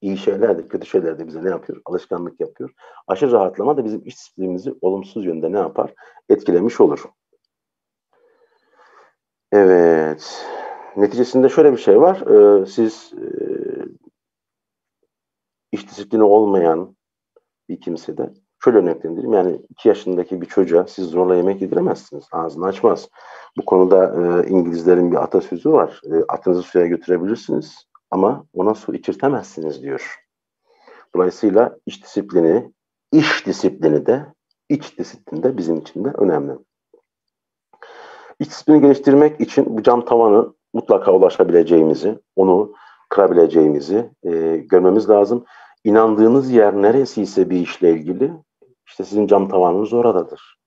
İyi şeyler de kötü şeyler de bize ne yapıyor? Alışkanlık yapıyor. Aşırı rahatlama da bizim iş disiplinimizi olumsuz yönde ne yapar? Etkilemiş olur. Evet. Neticesinde şöyle bir şey var. Ee, siz e, iş disiplini olmayan bir kimsede şöyle örneklendireyim. Yani iki yaşındaki bir çocuğa siz zorla yemek yediremezsiniz. Ağzını açmaz. Bu konuda e, İngilizlerin bir atasözü var. E, atınızı suya götürebilirsiniz. Ama ona su içirtemezsiniz diyor. Dolayısıyla iş disiplini, iş disiplini de, iç disiplin de bizim için de önemli. İç disiplini geliştirmek için bu cam tavanı mutlaka ulaşabileceğimizi, onu kırabileceğimizi e, görmemiz lazım. inandığınız yer neresiyse bir işle ilgili, işte sizin cam tavanınız oradadır.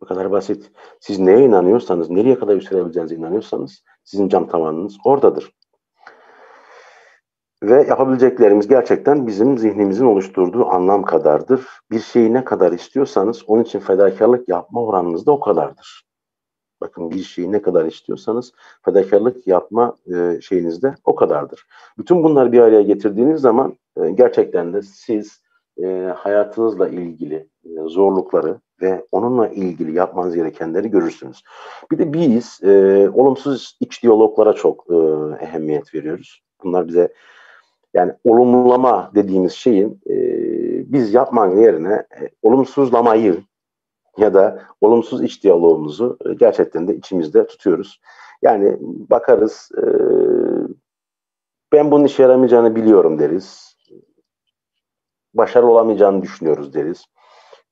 Bu kadar basit. Siz neye inanıyorsanız, nereye kadar yükselebileceğinize inanıyorsanız sizin cam tavanınız oradadır. Ve yapabileceklerimiz gerçekten bizim zihnimizin oluşturduğu anlam kadardır. Bir şeyi ne kadar istiyorsanız onun için fedakarlık yapma oranınız da o kadardır. Bakın, bir şeyi ne kadar istiyorsanız fedakarlık yapma e, şeyiniz de o kadardır. Bütün bunları bir araya getirdiğiniz zaman e, gerçekten de siz e, hayatınızla ilgili e, zorlukları ve onunla ilgili yapmanız gerekenleri görürsünüz. Bir de biz e, olumsuz iç diyaloglara çok e, ehemmiyet veriyoruz. Bunlar bize, yani olumlama dediğimiz şeyin e, biz yapmanın yerine e, olumsuzlamayı ya da olumsuz iç diyalogumuzu e, gerçekten de içimizde tutuyoruz. Yani bakarız, e, ben bunun işe yaramayacağını biliyorum deriz. Başarılı olamayacağını düşünüyoruz deriz.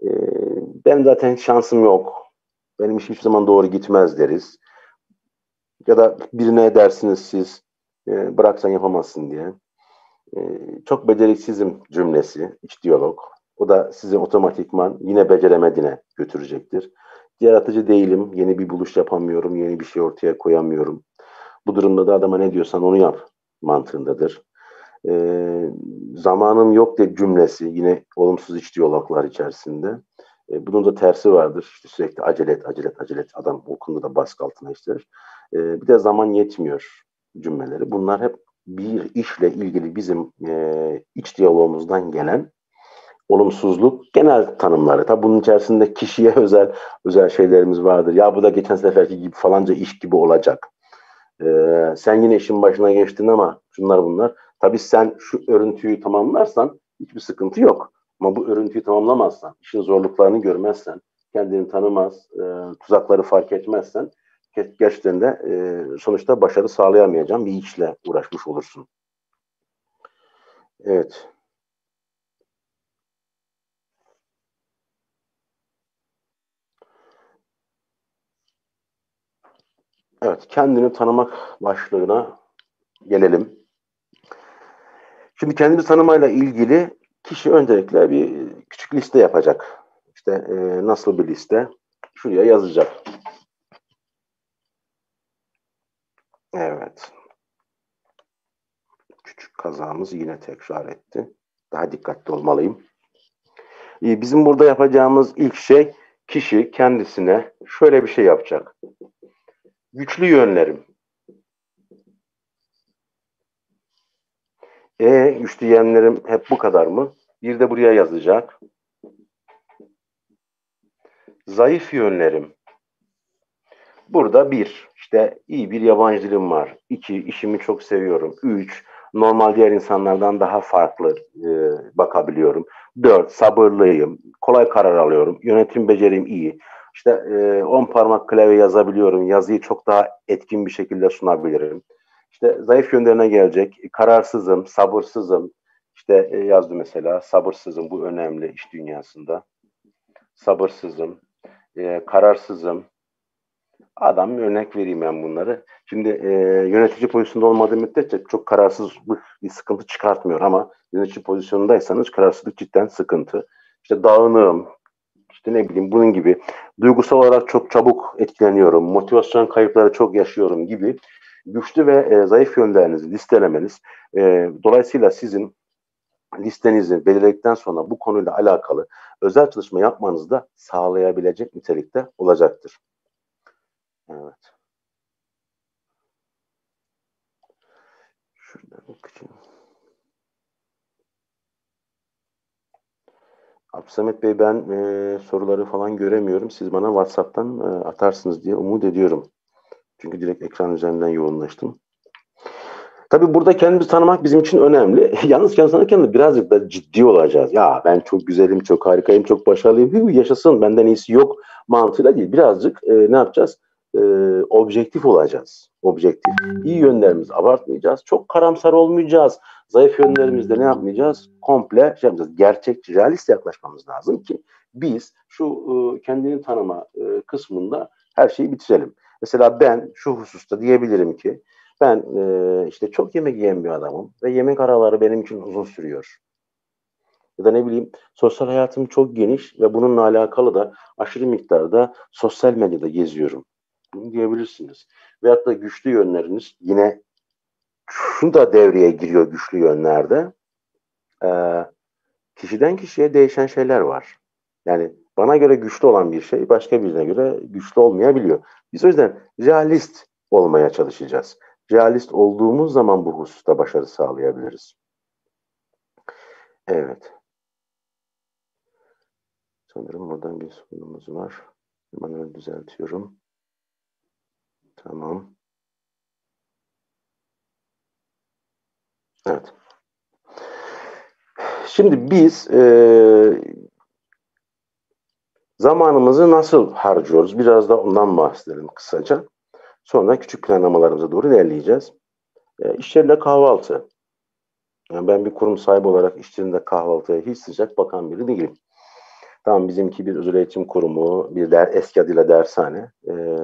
E, ben zaten şansım yok. Benim işim hiçbir zaman doğru gitmez deriz. Ya da birine dersiniz siz, e, bıraksan yapamazsın diye. Çok beceriksizim cümlesi, iç diyalog. O da sizi otomatikman yine beceremediğine götürecektir. Yaratıcı değilim, yeni bir buluş yapamıyorum, yeni bir şey ortaya koyamıyorum. Bu durumda da adama ne diyorsan onu yap mantığındadır. Ee, zamanım yok de cümlesi, yine olumsuz iç diyaloglar içerisinde. Ee, bunun da tersi vardır. İşte sürekli acele et, acele et, acele et. Adam o konuda da baskı altına işler. Ee, bir de zaman yetmiyor cümleleri. Bunlar hep bir işle ilgili bizim e, iç diyalogumuzdan gelen olumsuzluk genel tanımları. Tabi bunun içerisinde kişiye özel özel şeylerimiz vardır. Ya bu da geçen seferki gibi falanca iş gibi olacak. E, sen yine işin başına geçtin ama şunlar bunlar. Tabi sen şu örüntüyü tamamlarsan hiçbir sıkıntı yok. Ama bu örüntüyü tamamlamazsan, işin zorluklarını görmezsen, kendini tanımaz, e, tuzakları fark etmezsen, gerçekten de e, sonuçta başarı sağlayamayacağın bir işle uğraşmış olursun. Evet. Evet, kendini tanımak başlığına gelelim. Şimdi kendini tanımayla ilgili kişi öncelikle bir küçük liste yapacak. İşte e, nasıl bir liste? Şuraya yazacak. Evet. Küçük kazamız yine tekrar etti. Daha dikkatli olmalıyım. Ee, bizim burada yapacağımız ilk şey, kişi kendisine şöyle bir şey yapacak. Güçlü yönlerim. E, güçlü yönlerim hep bu kadar mı? Bir de buraya yazacak. Zayıf yönlerim. Burada bir, işte iyi bir yabancı dilim var. İki, işimi çok seviyorum. Üç, normal diğer insanlardan daha farklı e, bakabiliyorum. Dört, sabırlıyım. Kolay karar alıyorum. Yönetim becerim iyi. İşte e, on parmak klavye yazabiliyorum. Yazıyı çok daha etkin bir şekilde sunabilirim. İşte zayıf yönlerine gelecek. Kararsızım, sabırsızım. İşte e, yazdı mesela. Sabırsızım, bu önemli iş dünyasında. Sabırsızım, e, kararsızım. Adam, örnek vereyim ben bunları. Şimdi e, yönetici pozisyonda olmadığı müddetçe çok kararsızlık bir sıkıntı çıkartmıyor ama yönetici pozisyonundaysanız kararsızlık cidden sıkıntı. İşte dağınığım, işte ne bileyim bunun gibi. Duygusal olarak çok çabuk etkileniyorum, motivasyon kayıpları çok yaşıyorum gibi güçlü ve e, zayıf yönlerinizi listelemeniz. E, dolayısıyla sizin listenizi belirledikten sonra bu konuyla alakalı özel çalışma yapmanızı da sağlayabilecek nitelikte olacaktır. Evet. Şuradan bakayım. Abdüssamed Bey, ben e, soruları falan göremiyorum. Siz bana WhatsApp'tan e, atarsınız diye umut ediyorum. Çünkü direkt ekran üzerinden yoğunlaştım. Tabii burada kendimizi tanımak bizim için önemli. Yalnız kendimizi tanırken de birazcık da ciddi olacağız. Ya ben çok güzelim, çok harikayım, çok başarılıyım. Yaşasın, benden iyisi yok mantığıyla değil. Birazcık e, ne yapacağız? E, objektif olacağız. Objektif. İyi yönlerimizi abartmayacağız. Çok karamsar olmayacağız. Zayıf yönlerimizde ne yapmayacağız? Komple şey yapacağız. Gerçekçi, realist yaklaşmamız lazım ki biz şu e, kendini tanıma e, kısmında her şeyi bitirelim. Mesela ben şu hususta diyebilirim ki ben e, işte çok yemek yiyen bir adamım ve yemek araları benim için uzun sürüyor. Ya da ne bileyim, sosyal hayatım çok geniş ve bununla alakalı da aşırı miktarda sosyal medyada geziyorum. Bunu diyebilirsiniz. Veyahut da güçlü yönleriniz yine şunu da devreye giriyor güçlü yönlerde. Ee, kişiden kişiye değişen şeyler var. Yani bana göre güçlü olan bir şey başka birine göre güçlü olmayabiliyor. Biz o yüzden realist olmaya çalışacağız. Realist olduğumuz zaman bu hususta başarı sağlayabiliriz. Evet. Sanırım buradan bir sorunumuz var. Hemen düzeltiyorum. Tamam. Evet. Şimdi biz e, zamanımızı nasıl harcıyoruz? Biraz da ondan bahsedelim kısaca. Sonra küçük planlamalarımıza doğru ilerleyeceğiz. E, İş yerinde kahvaltı. Yani ben bir kurum sahibi olarak iş yerinde kahvaltıya hiç sıcak bakan biri değilim. Tamam, bizimki bir özel eğitim kurumu, bir der, eski adıyla dershane. E,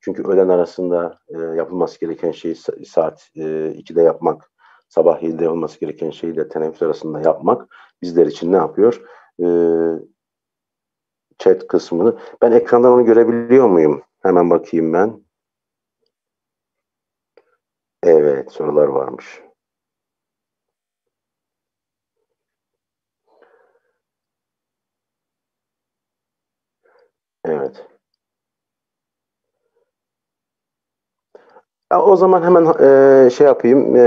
çünkü öğlen arasında e, yapılması gereken şeyi saat e, ikide yapmak, sabah yedide olması gereken şeyi de teneffüs arasında yapmak bizler için ne yapıyor? E, chat kısmını. Ben ekrandan onu görebiliyor muyum? Hemen bakayım ben. Evet, sorular varmış. Evet. Ya o zaman hemen e, şey yapayım. E,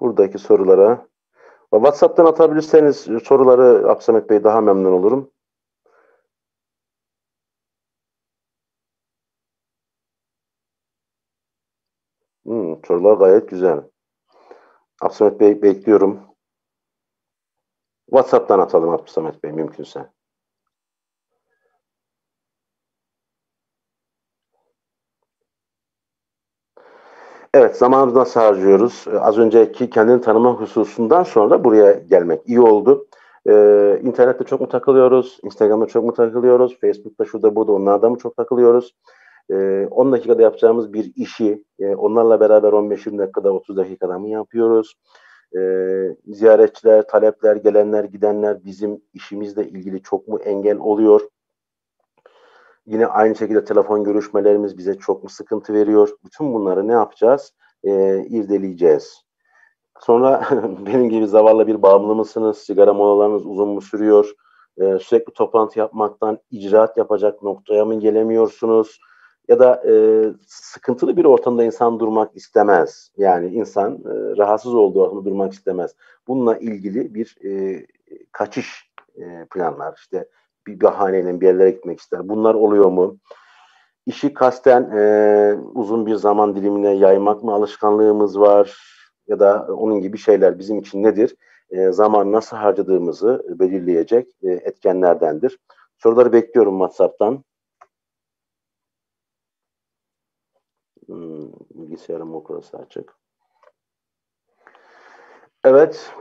buradaki sorulara WhatsApp'tan atabilirseniz soruları Abdüssamed Bey, daha memnun olurum. Hmm, sorular gayet güzel. Abdüssamed Bey, bekliyorum. WhatsApp'tan atalım Abdüssamed Bey mümkünse. Evet, zamanımızı nasıl harcıyoruz? Az önceki kendini tanıma hususundan sonra buraya gelmek iyi oldu. Ee, internette çok mu takılıyoruz? Instagram'da çok mu takılıyoruz? Facebook'ta, şurada, burada, onlardan mı çok takılıyoruz? Ee, on dakikada yapacağımız bir işi e, onlarla beraber on beş yirmi dakikada, otuz dakikada mı yapıyoruz? Ee, ziyaretçiler, talepler, gelenler, gidenler bizim işimizle ilgili çok mu engel oluyor? Yine aynı şekilde telefon görüşmelerimiz bize çok mu sıkıntı veriyor? Bütün bunları ne yapacağız? Ee, irdeleyeceğiz. Sonra benim gibi zavallı bir bağımlı mısınız? Sigara molalarınız uzun mu sürüyor? Ee, sürekli toplantı yapmaktan icraat yapacak noktaya mı gelemiyorsunuz? Ya da e, sıkıntılı bir ortamda insan durmak istemez. Yani insan e, rahatsız olduğu ortamda durmak istemez. Bununla ilgili bir e, kaçış e, planlar. İşte bir bahaneyle bir yerlere gitmek ister. Bunlar oluyor mu? İşi kasten e, uzun bir zaman dilimine yaymak mı alışkanlığımız var? Ya da onun gibi şeyler bizim için nedir? E, zaman nasıl harcadığımızı belirleyecek e, etkenlerdendir. Soruları bekliyorum WhatsApp'tan. Hmm, bilgisayarım okurası açık. Evet.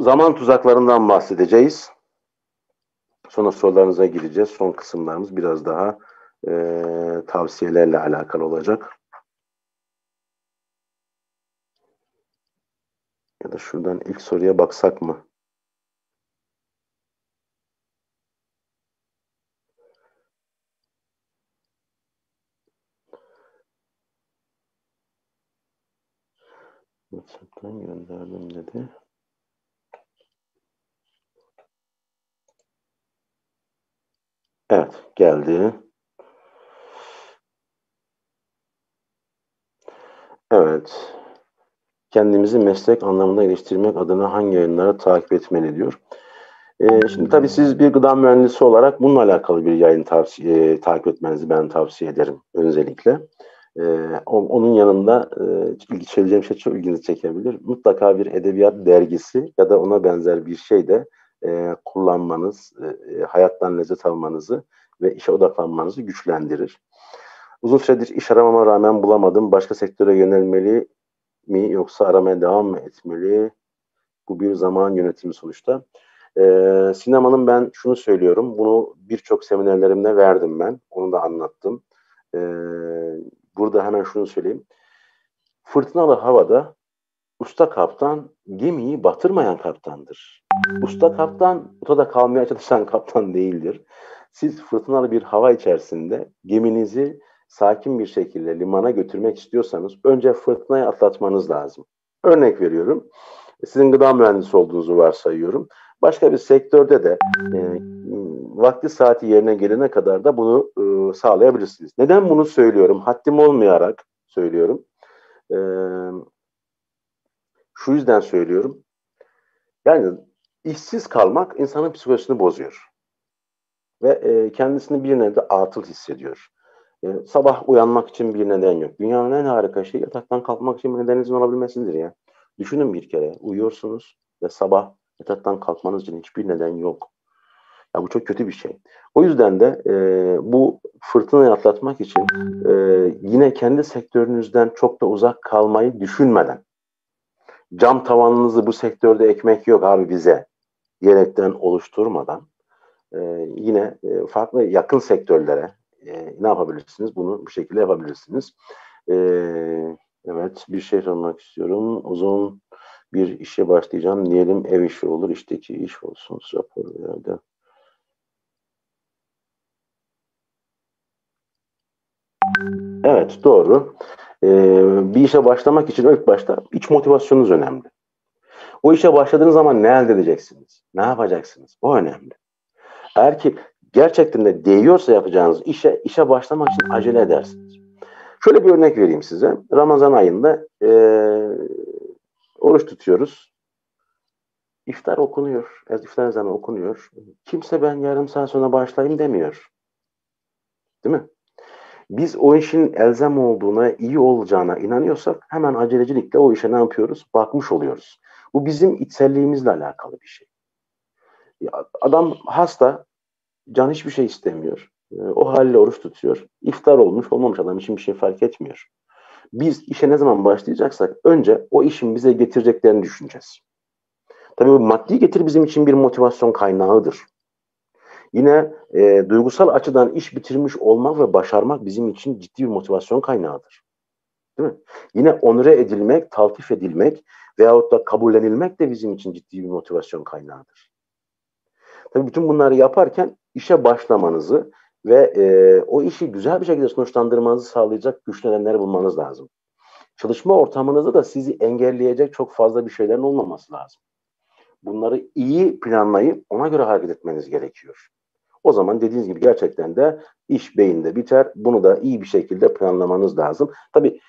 Zaman tuzaklarından bahsedeceğiz. Sonra sorularınıza gireceğiz. Son kısımlarımız biraz daha e, tavsiyelerle alakalı olacak. Ya da şuradan ilk soruya baksak mı? WhatsApp'tan gönderdim dedi. Evet, geldi. Evet. Kendimizi meslek anlamında geliştirmek adına hangi yayınları takip etmeli diyor. Ee, şimdi tabii siz bir gıda mühendisi olarak bununla alakalı bir yayın tavsiye, e, takip etmenizi ben tavsiye ederim öncelikle. Ee, onun yanında e, söyleyeceğim şey çok ilginizi çekebilir. Mutlaka bir edebiyat dergisi ya da ona benzer bir şey de e, kullanmanız, e, hayattan lezzet almanızı ve işe odaklanmanızı güçlendirir. Uzun süredir iş aramama rağmen bulamadım. Başka sektöre yönelmeli mi yoksa aramaya devam mı etmeli? Bu bir zaman yönetimi sonuçta. Ee, sinemanın ben şunu söylüyorum, bunu birçok seminerlerimde verdim ben, onu da anlattım. Ee, burada hemen şunu söyleyeyim. Fırtınalı havada usta kaptan gemiyi batırmayan kaptandır. Usta kaptan otada kalmaya çalışan kaptan değildir. Siz fırtınalı bir hava içerisinde geminizi sakin bir şekilde limana götürmek istiyorsanız önce fırtınayı atlatmanız lazım. Örnek veriyorum, sizin gıda mühendisi olduğunuzu varsayıyorum. Başka bir sektörde de e, vakti saati yerine gelene kadar da bunu e, sağlayabilirsiniz. Neden bunu söylüyorum? Haddim olmayarak söylüyorum. E, şu yüzden söylüyorum. Yani işsiz kalmak insanın psikolojisini bozuyor. Ve e, kendisini bir nedenle atıl hissediyor. E, sabah uyanmak için bir neden yok. Dünyanın en harika şeyi yataktan kalkmak için bir nedeninizin olabilmesidir ya. Düşünün bir kere. Uyuyorsunuz ve sabah yataktan kalkmanız için hiçbir neden yok. Ya bu çok kötü bir şey. O yüzden de e, bu fırtınayı atlatmak için e, yine kendi sektörünüzden çok da uzak kalmayı düşünmeden, cam tavanınızı bu sektörde ekmek yok abi bize diyerekten oluşturmadan e, yine e, farklı yakın sektörlere e, ne yapabilirsiniz? Bunu bu şekilde yapabilirsiniz. E, evet, bir şey sormak istiyorum. Uzun bir işe başlayacağım. Diyelim ev işi olur, işteki iş olsun. Raporlarda. Evet, doğru. Ee, bir işe başlamak için ilk başta iç motivasyonunuz önemli. O işe başladığınız zaman ne elde edeceksiniz? Ne yapacaksınız? O önemli. Eğer ki gerçekten de değiyorsa yapacağınız işe, işe başlamak için acele edersiniz. Şöyle bir örnek vereyim size. Ramazan ayında ee, oruç tutuyoruz. İftar okunuyor. İftar ezanı okunuyor. Kimse ben yarım saat sonra başlayayım demiyor. Değil mi? Biz o işin elzem olduğuna, iyi olacağına inanıyorsak hemen acelecilikle o işe ne yapıyoruz? Bakmış oluyoruz. Bu bizim içselliğimizle alakalı bir şey. Adam hasta, can hiçbir şey istemiyor. O halde oruç tutuyor. İftar olmuş, olmamış adam için bir şey fark etmiyor. Biz işe ne zaman başlayacaksak önce o işin bize getireceklerini düşüneceğiz. Tabii bu maddi getir bizim için bir motivasyon kaynağıdır. Yine e, duygusal açıdan iş bitirmiş olmak ve başarmak bizim için ciddi bir motivasyon kaynağıdır. Değil mi? Yine onure edilmek, taltif edilmek veyahut da kabullenilmek de bizim için ciddi bir motivasyon kaynağıdır. Tabii bütün bunları yaparken işe başlamanızı ve e, o işi güzel bir şekilde sonuçlandırmanızı sağlayacak güçlü nedenleri bulmanız lazım. Çalışma ortamınızda da sizi engelleyecek çok fazla bir şeylerin olmaması lazım. Bunları iyi planlayıp ona göre hareket etmeniz gerekiyor. O zaman dediğiniz gibi gerçekten de iş beyinde biter. Bunu da iyi bir şekilde planlamanız lazım. Tabii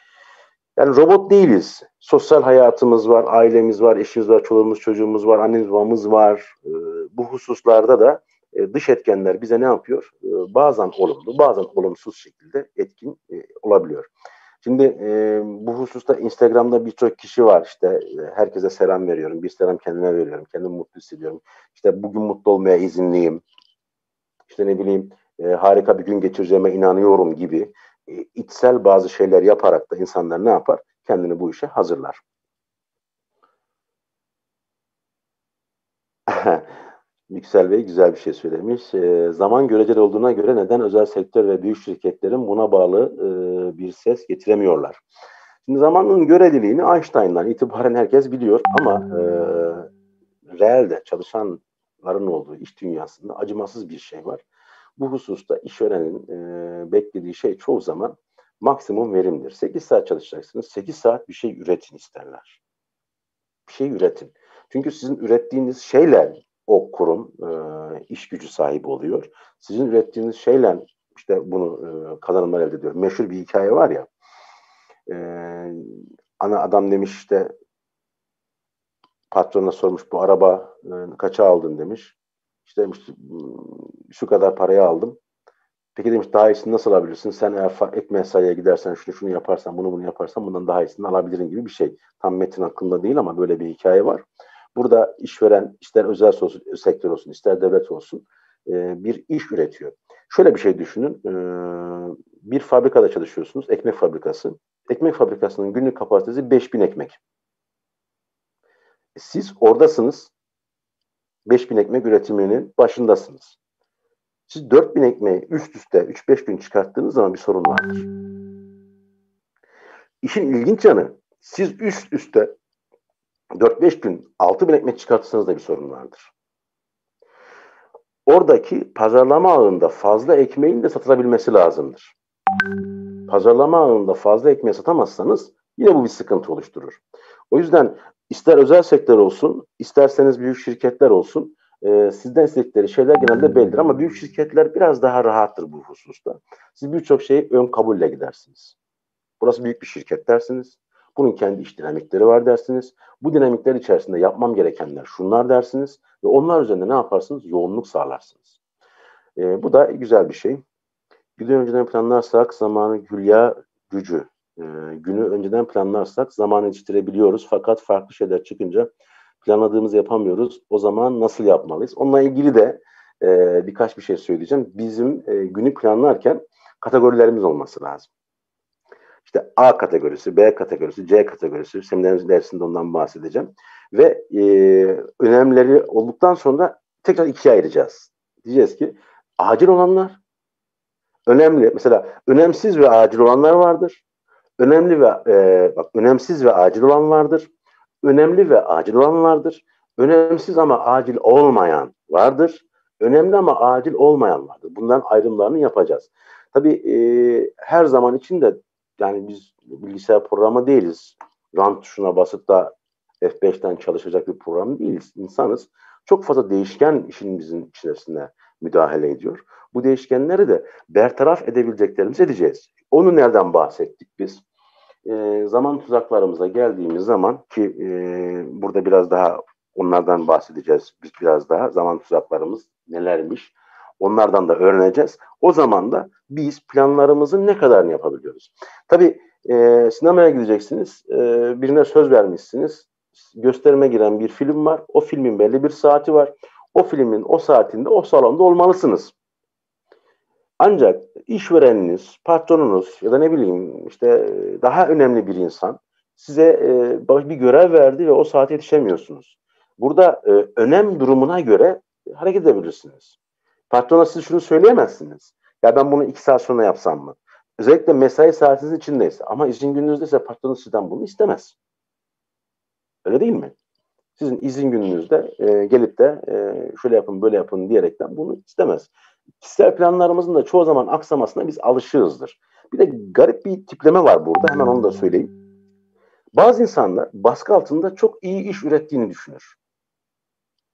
yani robot değiliz. Sosyal hayatımız var, ailemiz var, eşimiz var, çoluğumuz, çocuğumuz var, annemiz, babamız var. E, bu hususlarda da dış etkenler bize ne yapıyor? Bazen olumlu, bazen olumsuz şekilde etkin olabiliyor. Şimdi bu hususta Instagram'da birçok kişi var. İşte herkese selam veriyorum. Bir selam kendime veriyorum. Kendimi mutlu hissediyorum. İşte bugün mutlu olmaya izinliyim. İşte ne bileyim harika bir gün geçireceğime inanıyorum gibi içsel bazı şeyler yaparak da insanlar ne yapar? Kendini bu işe hazırlar. Yüksel Bey güzel bir şey söylemiş. E, zaman göreceli olduğuna göre neden özel sektör ve büyük şirketlerin buna bağlı e, bir ses getiremiyorlar? Şimdi zamanın göreceliliğini Einstein'dan itibaren herkes biliyor ama e, realde çalışanların olduğu iş dünyasında acımasız bir şey var. Bu hususta işverenin e, beklediği şey çoğu zaman maksimum verimdir. sekiz saat çalışacaksınız. sekiz saat bir şey üretin isterler. Bir şey üretin. Çünkü sizin ürettiğiniz şeyler o kurum e, iş gücü sahibi oluyor. Sizin ürettiğiniz şeyle işte bunu e, kazanımlar elde ediyor. Meşhur bir hikaye var ya. E, ana adam demiş işte patrona sormuş bu araba e, kaça aldın demiş. İşte demiş şu kadar paraya aldım. Peki demiş daha iyisini nasıl alabilirsin? Sen eğer ek mesaiye gidersen şunu şunu yaparsan bunu bunu yaparsan bundan daha iyisini alabilirim gibi bir şey. Tam metin aklımda değil ama böyle bir hikaye var. Burada işveren ister özel sektör olsun, ister devlet olsun bir iş üretiyor. Şöyle bir şey düşünün. Bir fabrikada çalışıyorsunuz. Ekmek fabrikası. Ekmek fabrikasının günlük kapasitesi beş bin ekmek. Siz oradasınız. beş bin ekmek üretiminin başındasınız. Siz dört bin ekmeği üst üste üç beş gün çıkarttığınız zaman bir sorun vardır. İşin ilginç yanı, siz üst üste dört beş gün altı bin ekmek çıkartırsanız da bir sorun vardır. Oradaki pazarlama ağında fazla ekmeğin de satılabilmesi lazımdır. Pazarlama ağında fazla ekmeği satamazsanız yine bu bir sıkıntı oluşturur. O yüzden ister özel sektör olsun, isterseniz büyük şirketler olsun, e, sizden istedikleri şeyler genelde bellidir. Ama büyük şirketler biraz daha rahattır bu hususta. Siz birçok şeyi ön kabulle gidersiniz. Burası büyük bir şirket dersiniz. Bunun kendi iş dinamikleri var dersiniz. Bu dinamikler içerisinde yapmam gerekenler şunlar dersiniz. Ve onlar üzerinde ne yaparsınız? Yoğunluk sağlarsınız. E, bu da güzel bir şey. Günü önceden planlarsak zamanı hülya gücü. E, günü önceden planlarsak zamanı yetiştirebiliyoruz. Fakat farklı şeyler çıkınca planladığımızı yapamıyoruz. O zaman nasıl yapmalıyız? Onunla ilgili de e, birkaç bir şey söyleyeceğim. Bizim e, günü planlarken kategorilerimiz olması lazım. İşte A kategorisi, B kategorisi, C kategorisi. Seminerimiz dersinde ondan bahsedeceğim. Ve e, önemleri olduktan sonra tekrar ikiye ayıracağız. Diyeceğiz ki acil olanlar önemli. Mesela önemsiz ve acil olanlar vardır. Önemli ve e, bak önemsiz ve acil olan vardır. Önemli ve acil olan vardır. Önemsiz ama acil olmayan vardır. Önemli ama acil olmayan vardır. Bundan ayrımlarını yapacağız. Tabii e, her zaman için de yani biz bilgisayar programı değiliz. RAM tuşuna basıp da F beşten çalışacak bir program değiliz. İnsanız. Çok fazla değişken işimizin içerisine müdahale ediyor. Bu değişkenleri de bertaraf edebileceklerimiz edeceğiz. Onu nereden bahsettik biz? E, zaman tuzaklarımıza geldiğimiz zaman ki e, burada biraz daha onlardan bahsedeceğiz. Biz biraz daha zaman tuzaklarımız nelermiş? Onlardan da öğreneceğiz. O zaman da biz planlarımızın ne kadarını yapabiliyoruz? Tabii e, sinemaya gideceksiniz. E, birine söz vermişsiniz. Gösterime giren bir film var. O filmin belli bir saati var. O filmin o saatinde o salonda olmalısınız. Ancak işvereniniz, patronunuz ya da ne bileyim işte daha önemli bir insan size e, bir görev verdi ve o saate yetişemiyorsunuz. Burada e, önem durumuna göre hareket edebilirsiniz. Patrona siz şunu söyleyemezsiniz. Ya ben bunu iki saat sonra yapsam mı? Özellikle mesai saatiniz içindeyse ama izin gününüzdeyse patron sizden bunu istemez. Öyle değil mi? Sizin izin gününüzde e, gelip de e, şöyle yapın böyle yapın diyerekten bunu istemez. Kişisel planlarımızın da çoğu zaman aksamasına biz alışığızdır. Bir de garip bir tipleme var burada. Hemen onu da söyleyeyim. Bazı insanlar baskı altında çok iyi iş ürettiğini düşünür.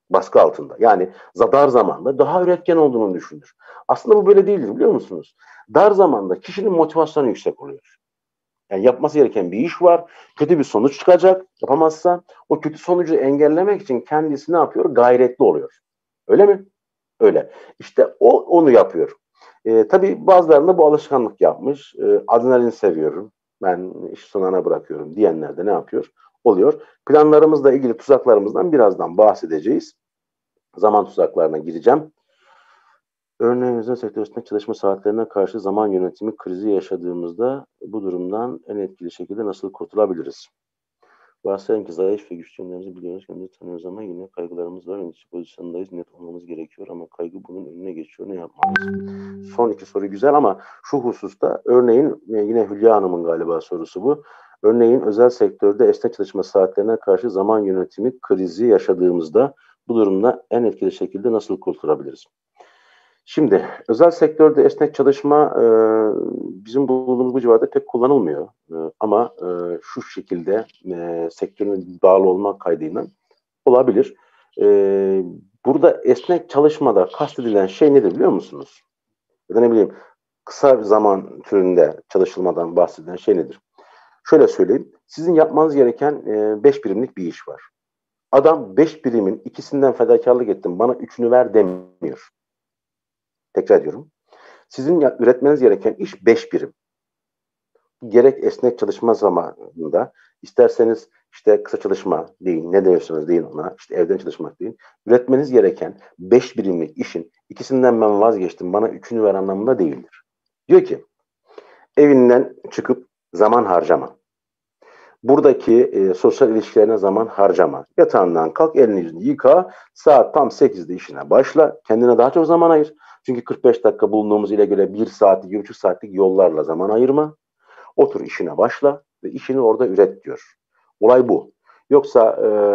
Baskı altında. Yani dar zamanda daha üretken olduğunu düşünür. Aslında bu böyle değildir biliyor musunuz? Dar zamanda kişinin motivasyonu yüksek oluyor. Yani yapması gereken bir iş var. Kötü bir sonuç çıkacak. Yapamazsa o kötü sonucu engellemek için kendisi ne yapıyor? Gayretli oluyor. Öyle mi? Öyle. İşte o onu yapıyor. Ee, tabii bazılarında bu alışkanlık yapmış. Ee, adrenalin seviyorum. Ben iş sonuna bırakıyorum diyenler de ne yapıyor? Oluyor. Planlarımızla ilgili tuzaklarımızdan birazdan bahsedeceğiz. Zaman tuzaklarına gireceğim. Örneğin özel sektöründeki çalışma saatlerine karşı zaman yönetimi krizi yaşadığımızda bu durumdan en etkili şekilde nasıl kurtulabiliriz? Varsayalım ki zayıf ve güçlü yönlerimizi biliyoruz, kendimizi tanıyoruz ama yine kaygılarımız var. Yönetici pozisyonundayız, net olmamız gerekiyor ama kaygı bunun önüne geçiyor. Ne yapmalıyız? Son iki soru güzel ama şu hususta örneğin yine Hülya Hanım'ın galiba sorusu bu. Örneğin özel sektörde esnek çalışma saatlerine karşı zaman yönetimi krizi yaşadığımızda bu durumda en etkili şekilde nasıl kurtulabiliriz? Şimdi özel sektörde esnek çalışma e, bizim bulunduğumuz bu civarda pek kullanılmıyor. E, ama e, şu şekilde e, sektörün bağlı olma kaydıyla olabilir. E, burada esnek çalışmada kastedilen şey nedir biliyor musunuz? Ya da ne bileyim kısa bir zaman türünde çalışılmadan bahsedilen şey nedir? Şöyle söyleyeyim. Sizin yapmanız gereken beş birimlik bir iş var. Adam beş birimin ikisinden fedakarlık ettim. Bana üçünü ver demiyor. Tekrar ediyorum. Sizin üretmeniz gereken iş beş birim. Gerek esnek çalışma zamanında isterseniz işte kısa çalışma deyin, ne diyorsanız deyin ona, işte evden çalışmak deyin. Üretmeniz gereken beş birimlik işin ikisinden ben vazgeçtim. Bana üçünü ver anlamında değildir. Diyor ki evinden çıkıp zaman harcama. buradaki e, sosyal ilişkilerine zaman harcama. Yatağından kalk, elini yüzünü yıka, saat tam sekizde işine başla, kendine daha çok zaman ayır. Çünkü kırk beş dakika bulunduğumuz ile göre bir saatlik, bir buçuk saatlik yollarla zaman ayırma. Otur işine başla ve işini orada üret diyor. Olay bu. Yoksa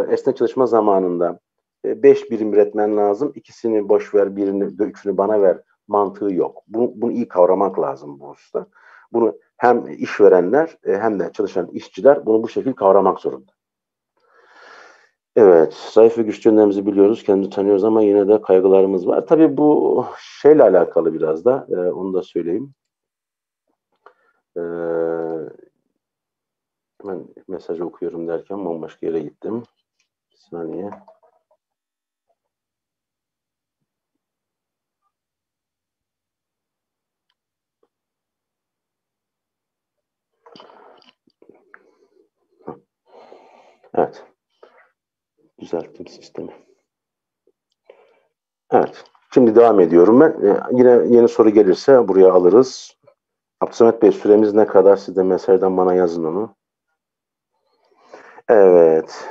e, esnek çalışma zamanında beş birim üretmen lazım, ikisini boş ver, birini, üçünü bana ver mantığı yok. Bunu, bunu iyi kavramak lazım bu hususta. Bunu hem işverenler hem de çalışan işçiler bunu bu şekilde kavramak zorunda. Evet, zayıf ve güçlü yönlerimizi biliyoruz, kendimizi tanıyoruz ama yine de kaygılarımız var. Tabii bu şeyle alakalı biraz da, e, onu da söyleyeyim. E, ben mesajı okuyorum derken bambaşka yere gittim. Bir saniye. Evet. Düzelttim sistemi. Evet. Şimdi devam ediyorum ben. Ee, yine yeni soru gelirse buraya alırız. Abdüssamed Bey, süremiz ne kadar? Siz de mesajdan bana yazın onu. Evet.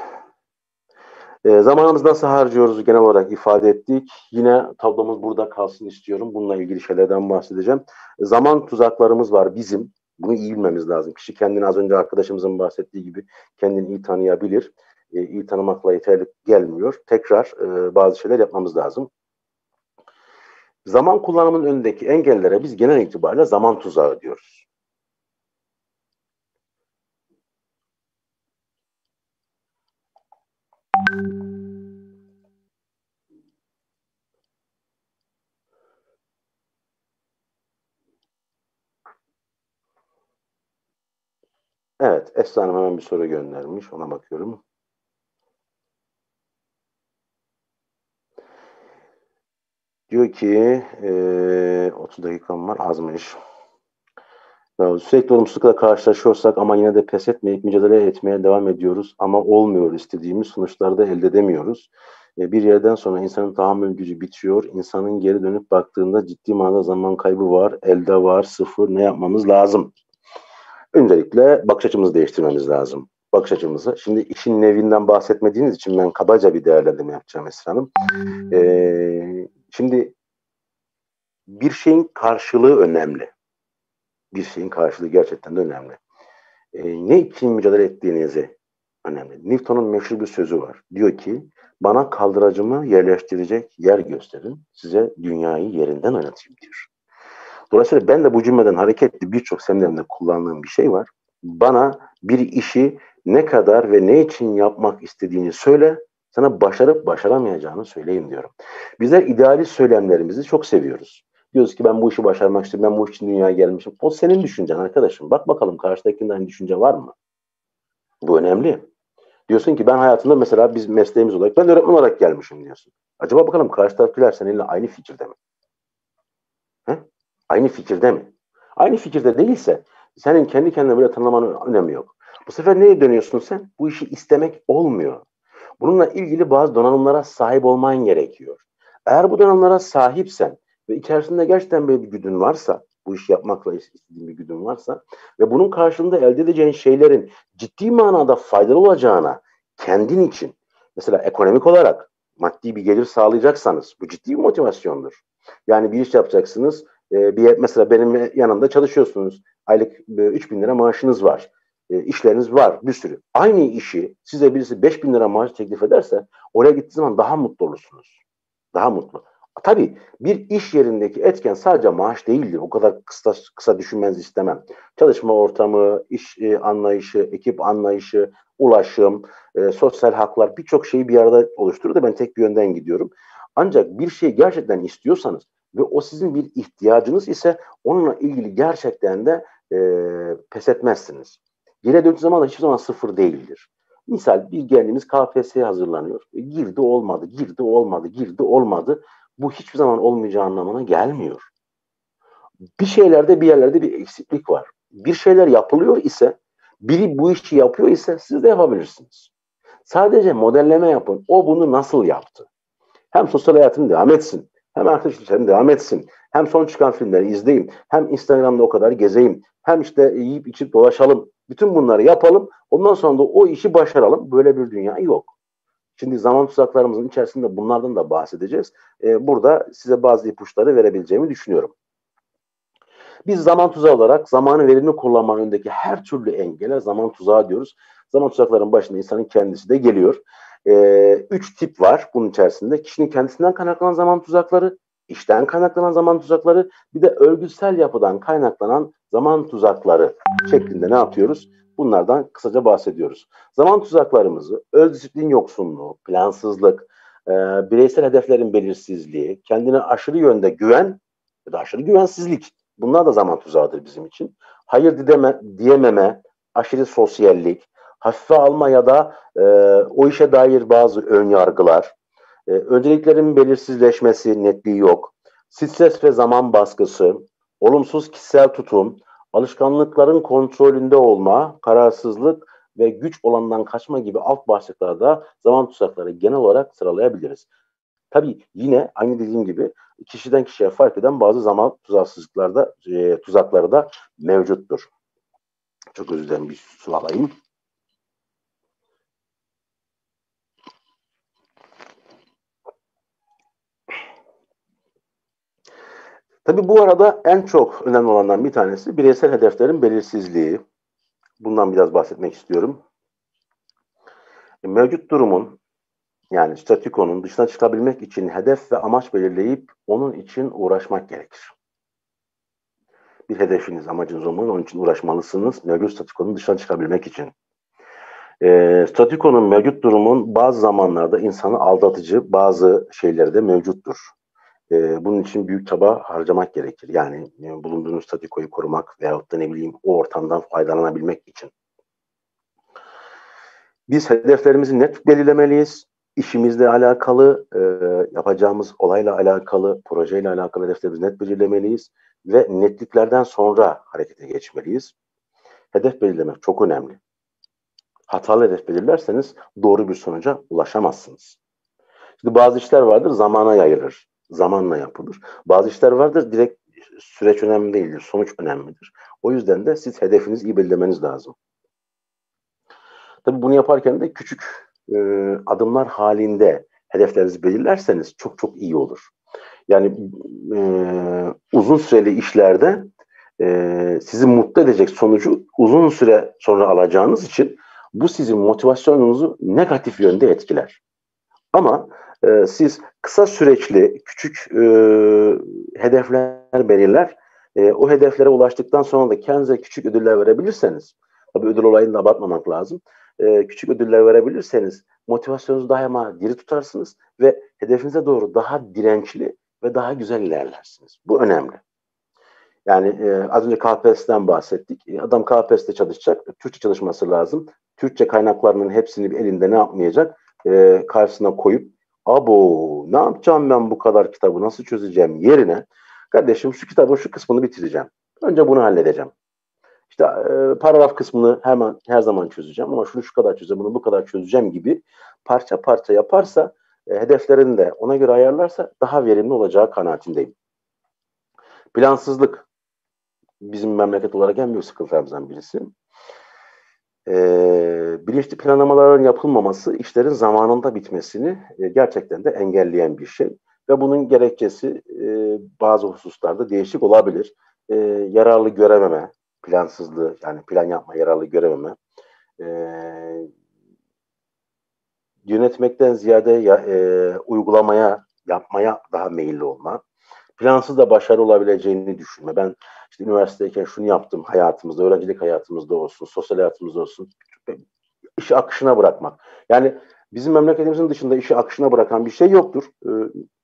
Ee, zamanımızı nasıl harcıyoruz genel olarak ifade ettik. Yine tablomuz burada kalsın istiyorum. Bununla ilgili şeylerden bahsedeceğim. Zaman tuzaklarımız var bizim. Bunu iyi bilmemiz lazım. Kişi kendini az önce arkadaşımızın bahsettiği gibi kendini iyi tanıyabilir. E, iyi tanımakla yeterli gelmiyor. Tekrar e, bazı şeyler yapmamız lazım. Zaman kullanımının önündeki engellere biz genel itibariyle zaman tuzağı diyoruz. Evet, Esra Hanım hemen bir soru göndermiş. Ona bakıyorum. Diyor ki, e, otuz dakikam var, azmış. Ya, sürekli olumsuzlukla karşılaşıyorsak ama yine de pes etmeyip mücadele etmeye devam ediyoruz. Ama olmuyor, istediğimiz sonuçları da elde edemiyoruz. E, bir yerden sonra insanın tahammül gücü bitiyor. İnsanın geri dönüp baktığında ciddi manada zaman kaybı var, elde var, sıfır. Ne yapmamız lazım? Öncelikle bakış açımızı değiştirmemiz lazım. Bakış açımızı. Şimdi işin nevinden bahsetmediğiniz için ben kabaca bir değerlendirme yapacağım Esra Hanım. Ee, şimdi bir şeyin karşılığı önemli. Bir şeyin karşılığı gerçekten de önemli. Ee, ne için mücadele ettiğinizi önemli. Newton'un meşhur bir sözü var. Diyor ki, bana kaldıracımı yerleştirecek yer gösterin, size dünyayı yerinden oynatayım diyor. Dolayısıyla ben de bu cümleden hareketli birçok seminerimde kullandığım bir şey var. Bana bir işi ne kadar ve ne için yapmak istediğini söyle, sana başarıp başaramayacağını söyleyeyim diyorum. Bizler idealist söylemlerimizi çok seviyoruz. Diyoruz ki ben bu işi başarmak istiyorum, ben bu iş için dünyaya gelmişim. O senin düşüncen arkadaşım. Bak bakalım karşıdakinden aynı düşünce var mı? Bu önemli. Diyorsun ki ben hayatımda mesela biz mesleğimiz olarak ben öğretmen olarak gelmişim diyorsun. Acaba bakalım karşıdakiler seninle aynı fikirde mi? He? Aynı fikirde mi? Aynı fikirde değilse senin kendi kendine böyle tanımlamanın önemi yok. Bu sefer neye dönüyorsun sen? Bu işi istemek olmuyor. Bununla ilgili bazı donanımlara sahip olman gerekiyor. Eğer bu donanımlara sahipsen ve içerisinde gerçekten böyle bir güdün varsa, bu işi yapmakla istediğin bir güdün varsa ve bunun karşılığında elde edeceğin şeylerin ciddi manada faydalı olacağına kendin için, mesela ekonomik olarak maddi bir gelir sağlayacaksanız bu ciddi bir motivasyondur. Yani bir iş yapacaksınız. Bir, mesela benim yanımda çalışıyorsunuz. Aylık üç bin lira maaşınız var. E, işleriniz var bir sürü. Aynı işi size birisi beş bin lira maaş teklif ederse oraya gittiğiniz zaman daha mutlu olursunuz. Daha mutlu. Tabii bir iş yerindeki etken sadece maaş değildir. O kadar kısa, kısa düşünmenizi istemem. Çalışma ortamı, iş e, anlayışı, ekip anlayışı, ulaşım, e, sosyal haklar birçok şeyi bir arada oluşturur da ben tek bir yönden gidiyorum. Ancak bir şeyi gerçekten istiyorsanız ve o sizin bir ihtiyacınız ise onunla ilgili gerçekten de e, pes etmezsiniz. Geriye döndüğü zaman da hiçbir zaman sıfır değildir. Misal bir gençimiz K P S S'ye hazırlanıyor. E, girdi olmadı, girdi olmadı, girdi olmadı. Bu hiçbir zaman olmayacağı anlamına gelmiyor. Bir şeylerde bir yerlerde bir eksiklik var. Bir şeyler yapılıyor ise, biri bu işi yapıyor ise siz de yapabilirsiniz. Sadece modelleme yapın. O bunu nasıl yaptı? Hem sosyal hayatını devam etsin. Hem arkadaşlarım devam etsin. Hem son çıkan filmleri izleyeyim. Hem Instagram'da o kadar gezeyim. Hem işte yiyip içip dolaşalım. Bütün bunları yapalım. Ondan sonra da o işi başaralım. Böyle bir dünya yok. Şimdi zaman tuzaklarımızın içerisinde bunlardan da bahsedeceğiz. Ee, burada size bazı ipuçları verebileceğimi düşünüyorum. Biz zaman tuzağı olarak zamanı verimli kullanmanın önündeki her türlü engele zaman tuzağı diyoruz. Zaman tuzaklarının başında insanın kendisi de geliyor. Ee, üç tip var bunun içerisinde. Kişinin kendisinden kaynaklanan zaman tuzakları, işten kaynaklanan zaman tuzakları, bir de örgütsel yapıdan kaynaklanan zaman tuzakları şeklinde ne yapıyoruz? Bunlardan kısaca bahsediyoruz. Zaman tuzaklarımızı öz disiplin yoksunluğu, plansızlık, e, bireysel hedeflerin belirsizliği, kendine aşırı yönde güven ya da aşırı güvensizlik, bunlar da zaman tuzağıdır bizim için. Hayır dideme, diyememe, aşırı sosyallik, hafife alma ya da e, o işe dair bazı ön yargılar, e, önceliklerin belirsizleşmesi, netliği yok, stres ve zaman baskısı, olumsuz kişisel tutum, alışkanlıkların kontrolünde olma, kararsızlık ve güç olandan kaçma gibi alt başlıklarda zaman tuzakları genel olarak sıralayabiliriz. Tabii yine aynı dediğim gibi kişiden kişiye fark eden bazı zaman tuzaksızlıklarda, e, tuzakları da mevcuttur. Çok özür dilerim, bir su alayım. Tabii bu arada en çok önemli olandan bir tanesi bireysel hedeflerin belirsizliği. Bundan biraz bahsetmek istiyorum. Mevcut durumun, yani statikonun dışına çıkabilmek için hedef ve amaç belirleyip onun için uğraşmak gerekir. Bir hedefiniz, amacınız olmalı, onun için uğraşmalısınız mevcut statikonun dışına çıkabilmek için. E, statikonun, mevcut durumun bazı zamanlarda insanı aldatıcı bazı şeyleri de mevcuttur. Bunun için büyük çaba harcamak gerekir. Yani bulunduğunuz statikoyu korumak veyahut da ne bileyim o ortamdan faydalanabilmek için. Biz hedeflerimizi net belirlemeliyiz. İşimizle alakalı, yapacağımız olayla alakalı, projeyle alakalı hedeflerimizi net belirlemeliyiz. Ve netliklerden sonra harekete geçmeliyiz. Hedef belirlemek çok önemli. Hatalı hedef belirlerseniz doğru bir sonuca ulaşamazsınız. Şimdi bazı işler vardır, zamana yayılır. Zamanla yapılır. Bazı işler vardır, direkt süreç önemli değildir, sonuç önemlidir. O yüzden de siz hedefinizi iyi belirlemeniz lazım. Tabii bunu yaparken de küçük e, adımlar halinde hedeflerinizi belirlerseniz çok çok iyi olur. Yani e, uzun süreli işlerde e, sizi mutlu edecek sonucu uzun süre sonra alacağınız için bu sizin motivasyonunuzu negatif yönde etkiler. Ama e, siz kısa süreçli küçük e, hedefler belirler, e, o hedeflere ulaştıktan sonra da kendinize küçük ödüller verebilirseniz, tabii ödül olayını da abartmamak lazım, e, küçük ödüller verebilirseniz motivasyonunuzu daima diri tutarsınız ve hedefinize doğru daha dirençli ve daha güzel ilerlersiniz. Bu önemli. Yani e, az önce K P S S'den bahsettik. E, adam K P S S'de çalışacak, Türkçe çalışması lazım. Türkçe kaynaklarının hepsini bir elinde ne yapmayacak? E, karşısına koyup abo ne yapacağım ben bu kadar kitabı nasıl çözeceğim yerine kardeşim şu kitabın şu kısmını bitireceğim. Önce bunu halledeceğim. İşte e, paragraf kısmını hemen her zaman çözeceğim ama şunu şu kadar çözeceğim, bunu bu kadar çözeceğim gibi parça parça yaparsa e, hedeflerini de ona göre ayarlarsa daha verimli olacağı kanaatindeyim. Plansızlık bizim memleket olarak en büyük sıkıntılarımızdan birisi. Ee, bilinçli planlamaların yapılmaması işlerin zamanında bitmesini e, gerçekten de engelleyen bir şey ve bunun gerekçesi e, bazı hususlarda değişik olabilir. E, yararlı görememe, plansızlığı, yani plan yapma yararlı görememe, e, yönetmekten ziyade ya, e, uygulamaya, yapmaya daha meyilli olma, plansız da başarı olabileceğini düşünme. Ben işte üniversiteyken şunu yaptım hayatımızda, öğrencilik hayatımızda olsun, sosyal hayatımızda olsun. İşi akışına bırakmak. Yani bizim memleketimizin dışında işi akışına bırakan bir şey yoktur. Ee,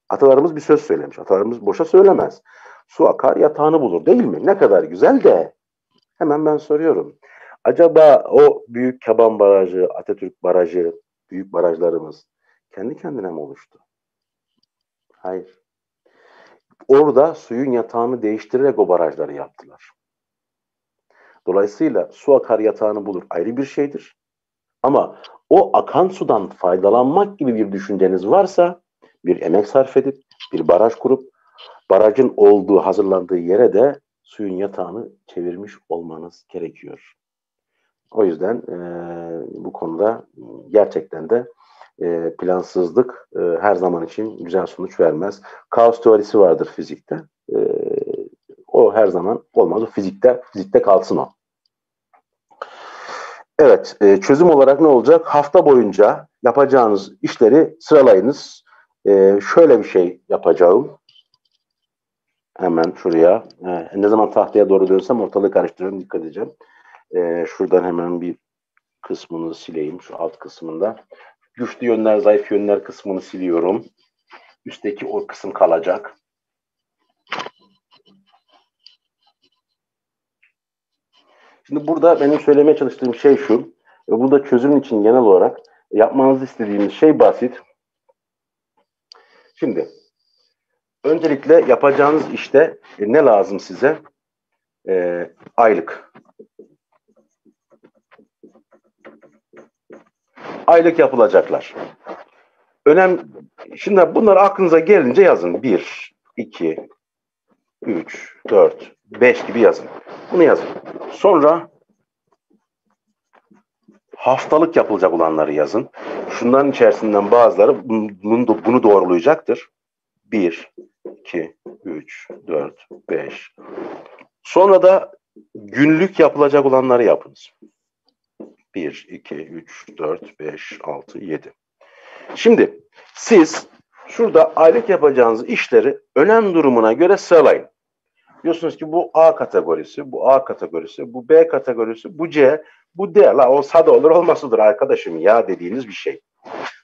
atalarımız bir söz söylemiş. Atalarımız boşa söylemez. Su akar yatağını bulur değil mi? Ne kadar güzel de. Hemen ben soruyorum. Acaba o büyük Keban barajı, Atatürk barajı, büyük barajlarımız kendi kendine mi oluştu? Hayır. Orada suyun yatağını değiştirerek o barajları yaptılar. Dolayısıyla su akar yatağını bulur ayrı bir şeydir. Ama o akan sudan faydalanmak gibi bir düşünceniz varsa bir emek sarf edip bir baraj kurup barajın olduğu hazırlandığı yere de suyun yatağını çevirmiş olmanız gerekiyor. O yüzden e, bu konuda gerçekten de e, plansızlık e, her zaman için güzel sonuç vermez. Kaos teorisi vardır fizikte. E, o her zaman olmaz. O fizikte, fizikte kalsın o. Evet, e, çözüm olarak ne olacak? Hafta boyunca yapacağınız işleri sıralayınız. E, şöyle bir şey yapacağım. Hemen şuraya. E, ne zaman tahtaya doğru dönsem ortalığı karıştırıyorum. Dikkat edeceğim. Ee, şuradan hemen bir kısmını sileyim. Şu alt kısmında. Güçlü yönler, zayıf yönler kısmını siliyorum. Üstteki o kısım kalacak. Şimdi burada benim söylemeye çalıştığım şey şu. Burada çözüm için genel olarak yapmanızı istediğimiz şey basit. Şimdi öncelikle yapacağınız işte ne lazım size? Ee, aylık. Aylık yapılacaklar. Önemli. Şimdi bunlar aklınıza gelince yazın. bir, iki, üç, dört, beş gibi yazın. Bunu yazın. Sonra haftalık yapılacak olanları yazın. Şunların içerisinden bazıları bunu, bunu doğrulayacaktır. bir, iki, üç, dört, beş. Sonra da günlük yapılacak olanları yapınız. bir, iki, üç, dört, beş, altı, yedi. Şimdi siz şurada aylık yapacağınız işleri önem durumuna göre sıralayın. Diyorsunuz ki bu A kategorisi, bu A kategorisi, bu B kategorisi, bu C, bu D. La olsa da olur, olmasa olur arkadaşım ya dediğiniz bir şey.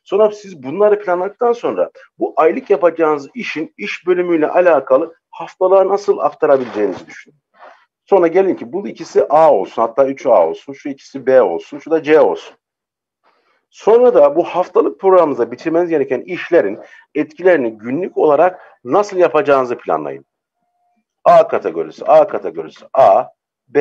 Sonra siz bunları planladıktan sonra bu aylık yapacağınız işin iş bölümüyle alakalı haftalığa nasıl aktarabileceğinizi düşünün. Sonra gelin ki bu ikisi A olsun, hatta üçü A olsun, şu ikisi B olsun, şu da C olsun. Sonra da bu haftalık programınıza bitirmeniz gereken işlerin etkilerini günlük olarak nasıl yapacağınızı planlayın. A kategorisi, A kategorisi, A, B,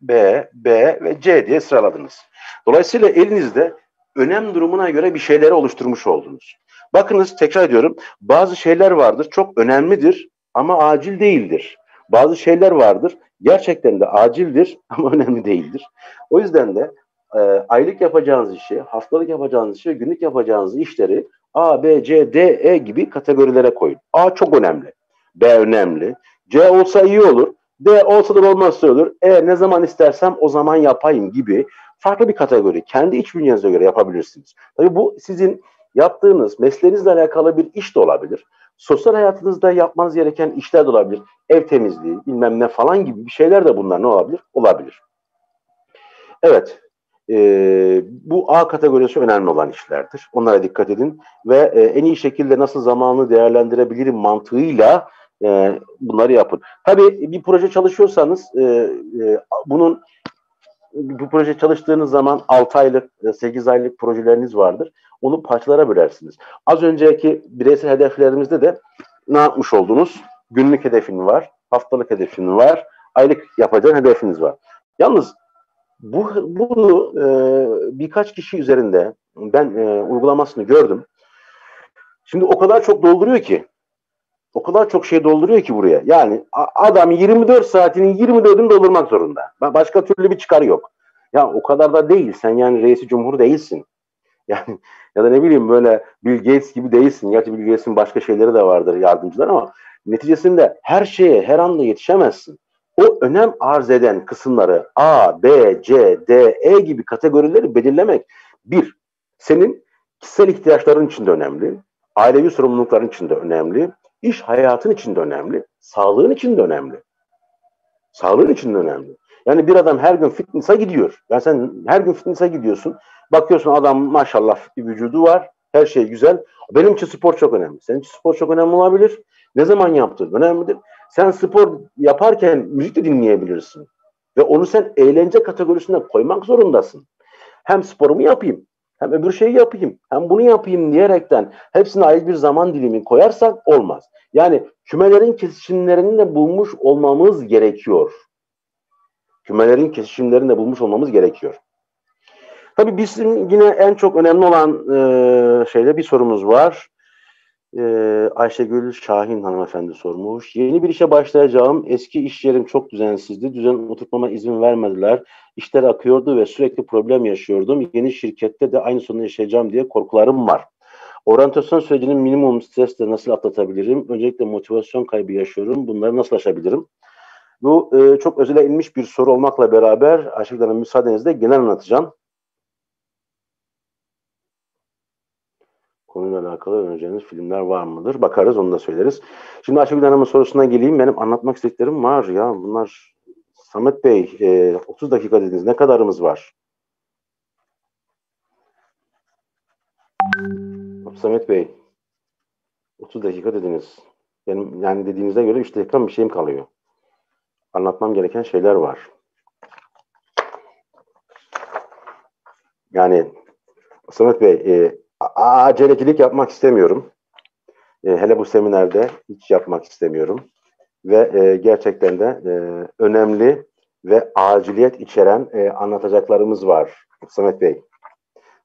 B, B ve C diye sıraladınız. Dolayısıyla elinizde önem durumuna göre bir şeyleri oluşturmuş oldunuz. Bakınız, tekrar ediyorum, bazı şeyler vardır, çok önemlidir ama acil değildir. Bazı şeyler vardır, gerçekten de acildir ama önemli değildir. O yüzden de e, aylık yapacağınız işi, haftalık yapacağınız işi, günlük yapacağınız işleri A, B, C, D, E gibi kategorilere koyun. A çok önemli, B önemli, C olsa iyi olur, D olsa da olmazsa olur, E ne zaman istersem o zaman yapayım gibi farklı bir kategori. Kendi iç bünyenize göre yapabilirsiniz. Tabii bu sizin yaptığınız mesleğinizle alakalı bir iş de olabilir. Sosyal hayatınızda yapmanız gereken işler de olabilir. Ev temizliği, bilmem ne falan gibi bir şeyler de bunlar ne olabilir? Olabilir. Evet, ee, bu A kategorisi önemli olan işlerdir. Onlara dikkat edin ve e, en iyi şekilde nasıl zamanını değerlendirebilirim mantığıyla e, bunları yapın. Tabii bir proje çalışıyorsanız e, e, bunun bu proje çalıştığınız zaman altı aylık, sekiz aylık projeleriniz vardır. Onu parçalara bölersiniz. Az önceki bireysel hedeflerimizde de ne yapmış oldunuz? Günlük hedefin var, haftalık hedefin var, aylık yapacağın hedefiniz var. Yalnız bu, bunu e, birkaç kişi üzerinde ben e, uygulamasını gördüm. Şimdi o kadar çok dolduruyor ki, o kadar çok şey dolduruyor ki buraya. Yani adam yirmi dört saatinin yirmi dördünü doldurmak zorunda. Başka türlü bir çıkarı yok. Ya o kadar da değil. Sen yani reisi cumhur değilsin. Yani ya da ne bileyim böyle Bill Gates gibi değilsin. Gerçi Bill Gates'in başka şeyleri de vardır, yardımcılar, ama neticesinde her şeye her anda yetişemezsin. O önem arz eden kısımları A, B, C, D, E gibi kategorileri belirlemek bir, senin kişisel ihtiyaçların için de önemli. Ailevi sorumlulukların için de önemli. İş hayatın için de önemli. Sağlığın için de önemli. Sağlığın için de önemli. Yani bir adam her gün fitness'a gidiyor. Yani sen her gün fitness'a gidiyorsun. Bakıyorsun adam maşallah bir vücudu var. Her şey güzel. Benim için spor çok önemli. Senin için spor çok önemli olabilir. Ne zaman yaptığın önemlidir. Sen spor yaparken müzik de dinleyebilirsin. Ve onu sen eğlence kategorisine koymak zorundasın. Hem sporumu yapayım, hem öbür şeyi yapayım, hem bunu yapayım diyerekten hepsine ait bir zaman dilimi koyarsak olmaz. Yani kümelerin kesişimlerini de bulmuş olmamız gerekiyor. Kümelerin kesişimlerini de bulmuş olmamız gerekiyor. Tabii bizim yine en çok önemli olan e, şeyde bir sorumuz var. Ee, Ayşegül Şahin hanımefendi sormuş. Yeni bir işe başlayacağım. Eski iş yerim çok düzensizdi. Düzen oturtmama izin vermediler. İşler akıyordu ve sürekli problem yaşıyordum. Yeni şirkette de aynı sorunu yaşayacağım diye korkularım var. Oryantasyon sürecinin minimum stresle nasıl atlatabilirim? Öncelikle motivasyon kaybı yaşıyorum. Bunları nasıl aşabilirim? Bu e, çok özele inmiş bir soru olmakla beraber Ayşegül Hanım müsaadenizle genel anlatacağım. Konuyla alakalı önereceğiniz filmler var mıdır? Bakarız, onu da söyleriz. Şimdi Ayşegül Hanım'ın sorusuna geleyim. Benim anlatmak istediklerim var ya. Bunlar Samet Bey, e, otuz dakika dediniz. Ne kadarımız var? Samet Bey, otuz dakika dediniz. Benim yani dediğinize göre üç dakika bir şeyim kalıyor. Anlatmam gereken şeyler var. Yani Samet Bey, e, acelecilik yapmak istemiyorum. E, hele bu seminerde hiç yapmak istemiyorum. Ve e, gerçekten de e, önemli ve aciliyet içeren e, anlatacaklarımız var. Samet Bey,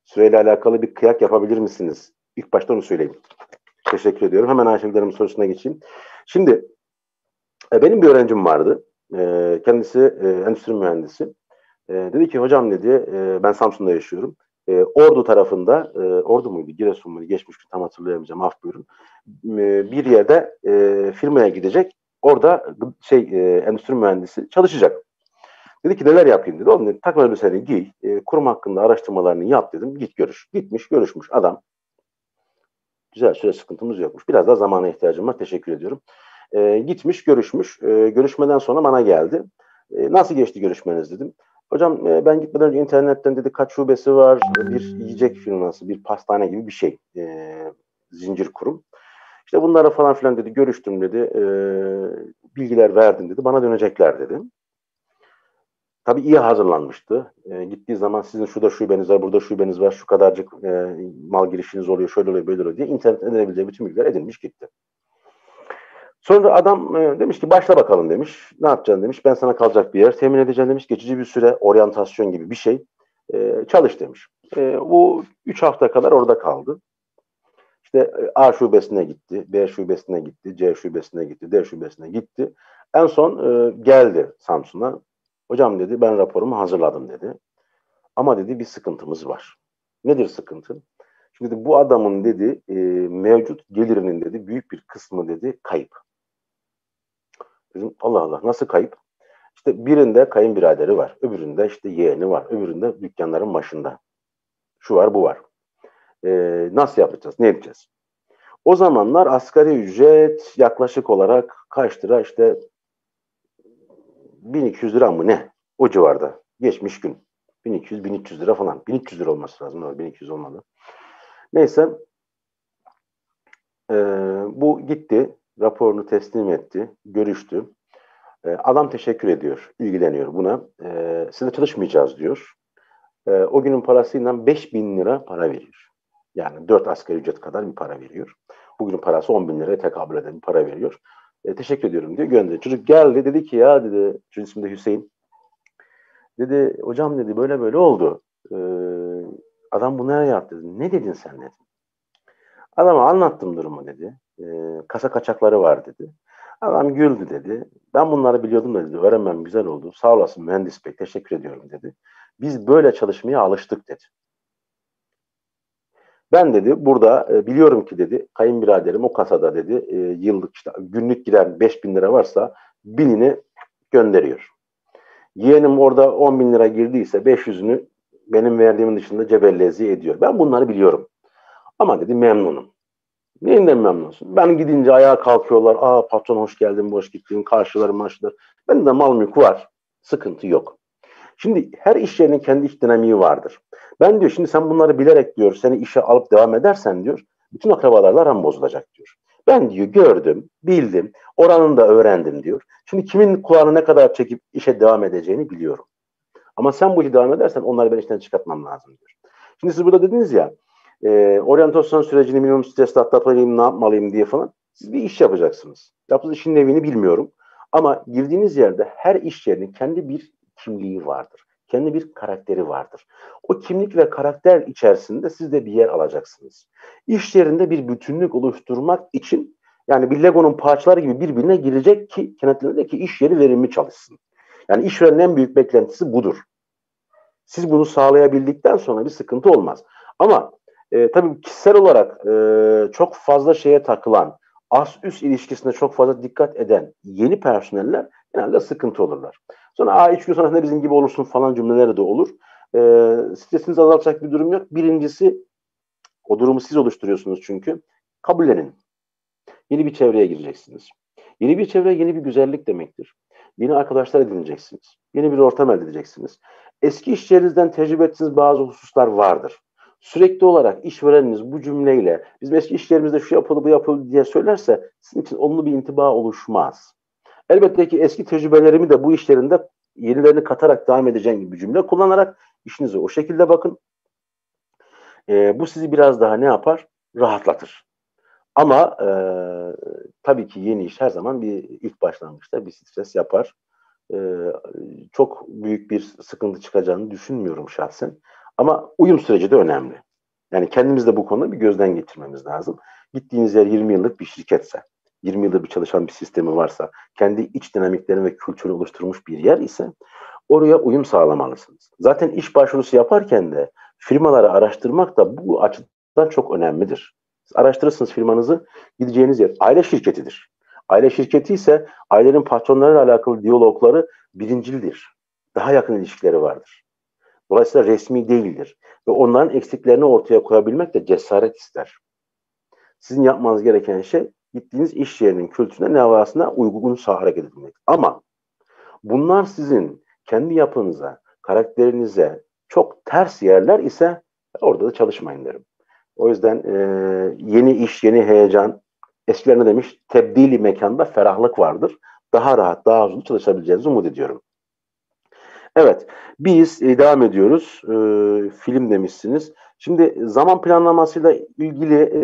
süreyle alakalı bir kıyak yapabilir misiniz? İlk başta onu söyleyeyim. Teşekkür ediyorum. Hemen Ayşegül Hanım'ın sorusuna geçeyim. Şimdi e, benim bir öğrencim vardı. E, kendisi e, endüstri mühendisi. E, dedi ki hocam dedi e, ben Samsun'da yaşıyorum. E, Ordu tarafında, e, Ordu muydu, Giresun muydu, geçmiş gün tam hatırlayamayacağım, af buyurun. E, bir yerde e, firmaya gidecek, orada şey e, endüstri mühendisi çalışacak. Dedi ki neler yapayım dedi. Oğlum dedi, takım elbiselerini giy, e, kurum hakkında araştırmalarını yap dedim, git görüş. Gitmiş, görüşmüş adam. Güzel, süre sıkıntımız yokmuş. Biraz daha zamana ihtiyacım var, teşekkür ediyorum. E, gitmiş, görüşmüş. E, görüşmeden sonra bana geldi. E, nasıl geçti görüşmeniz dedim. Hocam ben gitmeden önce internetten dedi kaç şubesi var, bir yiyecek firması, bir pastane gibi bir şey, e, zincir kurum. İşte bunlara falan filan dedi, görüştüm dedi, e, bilgiler verdim dedi, bana dönecekler dedi. Tabii iyi hazırlanmıştı. E, gittiği zaman sizin şurada şubeniz var, burada şubeniz var, şu kadarcık e, mal girişiniz oluyor, şöyle oluyor, böyle oluyor diye internetten edinebileceği bütün bilgiler edinmiş gitti. Sonra adam e, demiş ki başla bakalım demiş. Ne yapacaksın demiş. Ben sana kalacak bir yer temin edeceğim demiş. Geçici bir süre oryantasyon gibi bir şey. E, çalış demiş. E, bu üç hafta kadar orada kaldı. İşte A şubesine gitti, B şubesine gitti, C şubesine gitti, D şubesine gitti. En son e, geldi Samsun'a. Hocam dedi ben raporumu hazırladım dedi. Ama dedi bir sıkıntımız var. Nedir sıkıntı? Şimdi bu adamın dedi e, mevcut gelirinin dedi büyük bir kısmı dedi kayıp. Dedim Allah Allah nasıl kayıp? İşte birinde kayınbiraderi var. Öbüründe işte yeğeni var. Öbüründe dükkanların başında. Şu var bu var. Ee, nasıl yapacağız? Ne yapacağız? O zamanlar asgari ücret yaklaşık olarak kaç lira? İşte bin iki yüz lira mı ne? O civarda. Geçmiş gün. bin iki yüz bin üç yüz lira falan. bin üç yüz lira olması lazım. bin iki yüz olmalı. Neyse. Ee, bu gitti. Raporunu teslim etti, görüştü. Ee, adam teşekkür ediyor, ilgileniyor buna. Ee, size çalışmayacağız diyor. Ee, o günün parasıyla beş bin lira para veriyor. Yani dört asgari ücret kadar bir para veriyor. Bugünün parası on bin liraya tekabül eden bir para veriyor. Ee, teşekkür ediyorum diyor, gönderiyor. Çocuk geldi dedi ki ya dedi, çocuğun ismi de Hüseyin. Dedi hocam dedi böyle böyle oldu. Ee, adam bunu nereye yaptı dedi. Ne dedin sen dedi. Adama anlattım durumu dedi. E, kasa kaçakları var dedi. Adam güldü dedi. Ben bunları biliyordum dedi. Öğrenmem güzel oldu. Sağ olasın mühendis bey. Teşekkür ediyorum dedi. Biz böyle çalışmaya alıştık dedi. Ben dedi burada e, biliyorum ki dedi kayınbiraderim o kasada dedi e, yıllık işte günlük giren beş bin lira varsa binini gönderiyor. Yeğenim orada on bin lira girdiyse beş yüzünü benim verdiğimin dışında cebellezi ediyor. Ben bunları biliyorum. Ama dedi memnunum. Neyinden memnunsun? Ben gidince ayağa kalkıyorlar. Aa patron hoş geldin, boş gittin, karşılar, maçlar. Benim de mal mülk var. Sıkıntı yok. Şimdi her iş yerinin kendi iş dinamiği vardır. Ben diyor şimdi sen bunları bilerek diyor seni işe alıp devam edersen diyor bütün akrabalarla aram bozulacak diyor. Ben diyor gördüm, bildim, oranını da öğrendim diyor. Şimdi kimin kulağını ne kadar çekip işe devam edeceğini biliyorum. Ama sen bu işe devam edersen onları ben işten çıkartmam lazım diyor. Şimdi siz burada dediniz ya E, oryantasyon sürecini minimum stresle atlatmalıyım, ne yapmalıyım diye falan. Siz bir iş yapacaksınız. Yaptığınız işin nevini bilmiyorum. Ama girdiğiniz yerde her iş yerinin kendi bir kimliği vardır. kendi bir karakteri vardır. O kimlik ve karakter içerisinde siz de bir yer alacaksınız. İş yerinde bir bütünlük oluşturmak için, yani bir Lego'nun parçaları gibi birbirine girecek ki, kenetlenecek ki iş yeri verimli çalışsın. Yani işverenin en büyük beklentisi budur. Siz bunu sağlayabildikten sonra bir sıkıntı olmaz. Ama e, tabii kişisel olarak e, çok fazla şeye takılan, as-üst ilişkisine çok fazla dikkat eden yeni personeller genelde sıkıntı olurlar. Sonra aa üç gün sonrasında bizim gibi olursun falan cümleleri de olur. E, stresinizi azaltacak bir durum yok. Birincisi, o durumu siz oluşturuyorsunuz çünkü. Kabullenin. Yeni bir çevreye gireceksiniz. Yeni bir çevre yeni bir güzellik demektir. Yeni arkadaşlar edineceksiniz. Yeni bir ortam elde edeceksiniz. Eski iş yerinizden tecrübe ettiğiniz bazı hususlar vardır. Sürekli olarak işvereniniz bu cümleyle bizim eski iş yerimizde şu yapıldı bu yapıldı diye söylerse sizin için olumlu bir intiba oluşmaz. Elbette ki eski tecrübelerimi de bu işlerinde yenilerini katarak devam edeceğim gibi bir cümle kullanarak işinize o şekilde bakın. Ee, bu sizi biraz daha ne yapar? Rahatlatır. Ama e, tabii ki yeni iş her zaman bir ilk başlangıçta bir stres yapar. E, çok büyük bir sıkıntı çıkacağını düşünmüyorum şahsen. Ama uyum süreci de önemli. Yani kendimiz de bu konuda bir gözden geçirmemiz lazım. Gittiğiniz yer yirmi yıllık bir şirketse, yirmi yılda bir çalışan bir sistemi varsa, kendi iç dinamiklerini ve kültürü oluşturmuş bir yer ise oraya uyum sağlamalısınız. Zaten iş başvurusu yaparken de firmaları araştırmak da bu açıdan çok önemlidir. Araştırırsınız firmanızı, gideceğiniz yer aile şirketidir. Aile şirketi ise ailenin patronlarıyla alakalı diyalogları birincildir. Daha yakın ilişkileri vardır. Dolayısıyla resmi değildir. Ve onların eksiklerini ortaya koyabilmek de cesaret ister. Sizin yapmanız gereken şey gittiğiniz iş yerinin kültürüne, nevasına uygun hareket etmek. Ama bunlar sizin kendi yapınıza, karakterinize çok ters yerler ise orada da çalışmayın derim. O yüzden e, yeni iş, yeni heyecan, eskilerine demiş tebdili mekanda ferahlık vardır. Daha rahat, daha huzurlu çalışabileceğinizi umut ediyorum. Evet, biz e, devam ediyoruz. E, film demişsiniz. Şimdi zaman planlamasıyla ilgili e,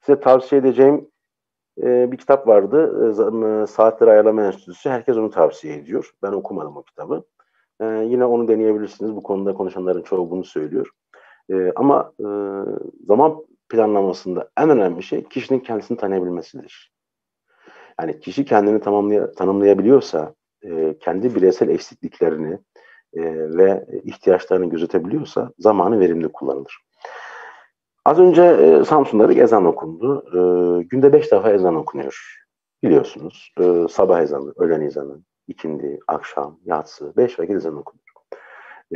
size tavsiye edeceğim e, bir kitap vardı. E, Saatleri Ayarlama Enstitüsü. Herkes onu tavsiye ediyor. Ben okumadım o kitabı. E, yine onu deneyebilirsiniz. Bu konuda konuşanların çoğu bunu söylüyor. Ee, ama e, zaman planlamasında en önemli şey kişinin kendisini tanıyabilmesidir. Yani kişi kendini tamamlay- tanımlayabiliyorsa, e, kendi bireysel eksikliklerini e, ve ihtiyaçlarını gözetebiliyorsa zamanı verimli kullanılır. Az önce e, Samsun'da bir ezan okundu. E, günde beş defa ezan okunuyor. Biliyorsunuz e, sabah ezanı, öğlen ezanı, ikindi, akşam, yatsı, beş vakit ezan okunuyor.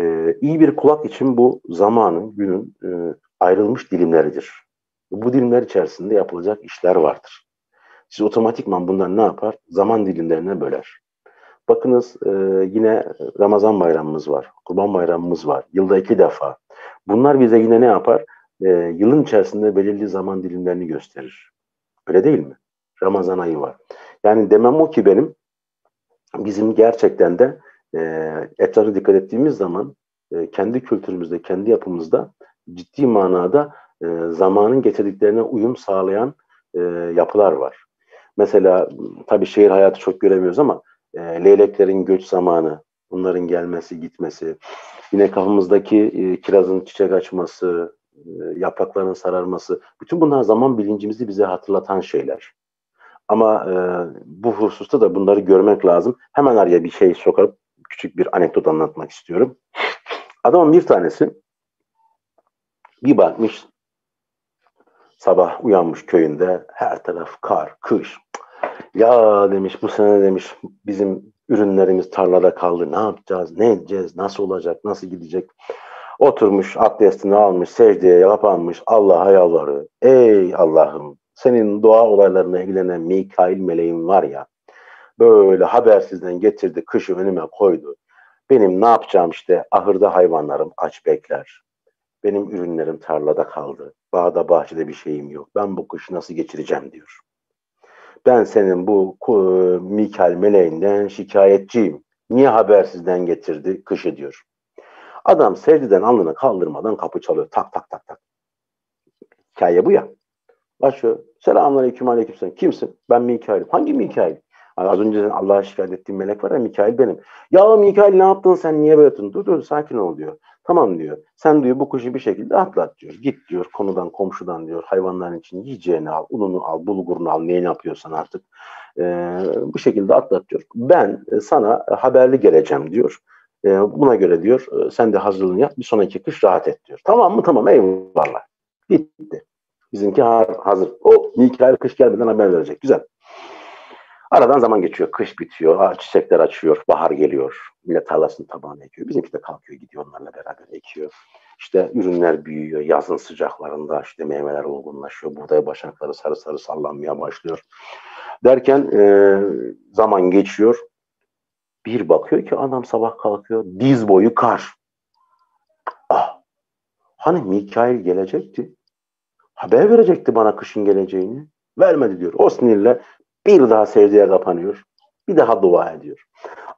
Ee, iyi bir kulak için bu zamanın, günün e, ayrılmış dilimleridir. Bu dilimler içerisinde yapılacak işler vardır. Siz otomatikman bundan ne yapar? Zaman dilimlerine böler. Bakınız e, yine Ramazan bayramımız var, Kurban bayramımız var, yılda iki defa. Bunlar bize yine ne yapar? E, yılın içerisinde belirli zaman dilimlerini gösterir. Öyle değil mi? Ramazan ayı var. Yani demem o ki benim, bizim gerçekten de E, etrafa dikkat ettiğimiz zaman e, kendi kültürümüzde, kendi yapımızda ciddi manada e, zamanın getirdiklerine uyum sağlayan e, yapılar var. Mesela tabii şehir hayatı çok göremiyoruz ama e, leyleklerin göç zamanı, bunların gelmesi, gitmesi, yine kafamızdaki e, kirazın çiçek açması, e, yaprakların sararması, bütün bunlar zaman bilincimizi bize hatırlatan şeyler. Ama e, bu hususta da bunları görmek lazım. Hemen araya bir şey sokarıp küçük bir anekdot anlatmak istiyorum. Adamın bir tanesi bir bakmış, sabah uyanmış köyünde, her taraf kar, kış. Ya demiş, bu sene demiş bizim ürünlerimiz tarlada kaldı. Ne yapacağız, ne edeceğiz, nasıl olacak, nasıl gidecek? Oturmuş, abdestini almış, secdeye yapanmış, Allah'a yalvarıyor. Ey Allah'ım, senin doğa olaylarına ilgilenen Mikail meleğin var ya, böyle habersizden getirdi, kışı önüme koydu. Benim ne yapacağım işte, ahırda hayvanlarım aç bekler. Benim ürünlerim tarlada kaldı. Bağda bahçede bir şeyim yok. Ben bu kışı nasıl geçireceğim diyor. Ben senin bu Mikail meleğinden şikayetçiyim. Niye habersizden getirdi kışı diyor. Adam secdeden alnını kaldırmadan kapı çalıyor. Tak tak tak tak. Hikaye bu ya. Başlıyor. Selamünaleyküm, aleykümselam. Kimsin? Ben Mikail'im. Hangi Mikail? Hani az önce Allah'a şikayet ettiğim melek var ya, Mikail benim. Ya Mikail ne yaptın sen, niye böyle yaptın? Dur dur sakin ol diyor. Tamam diyor. Sen diyor bu kuşu bir şekilde atlat diyor. Git diyor konudan komşudan diyor. Hayvanların için yiyeceğini al, ununu al, bulgurunu al, neyini yapıyorsan artık. Ee, bu şekilde atlat diyor. Ben sana haberli geleceğim diyor. Ee, buna göre diyor sen de hazırlığını yap. Bir sonraki kış rahat et diyor. Tamam mı? Tamam eyvallah. Gitti. Bizimki hazır. O Mikail kış gelmeden haber verecek. Güzel. Aradan zaman geçiyor. Kış bitiyor. Çiçekler açıyor. Bahar geliyor. Millet tarlasını tabağına ekiyor. Bizimki de kalkıyor gidiyor onlarla beraber ekiyor. İşte ürünler büyüyor. Yazın sıcaklarında işte meyveler olgunlaşıyor. Buğday başakları sarı sarı sallanmaya başlıyor. Derken e, zaman geçiyor. Bir bakıyor ki adam sabah kalkıyor. Diz boyu kar. Ah! Hani Mikail gelecekti. Haber verecekti bana kışın geleceğini. Vermedi diyor. O sinirle bir daha secdeye kapanıyor. Bir daha dua ediyor.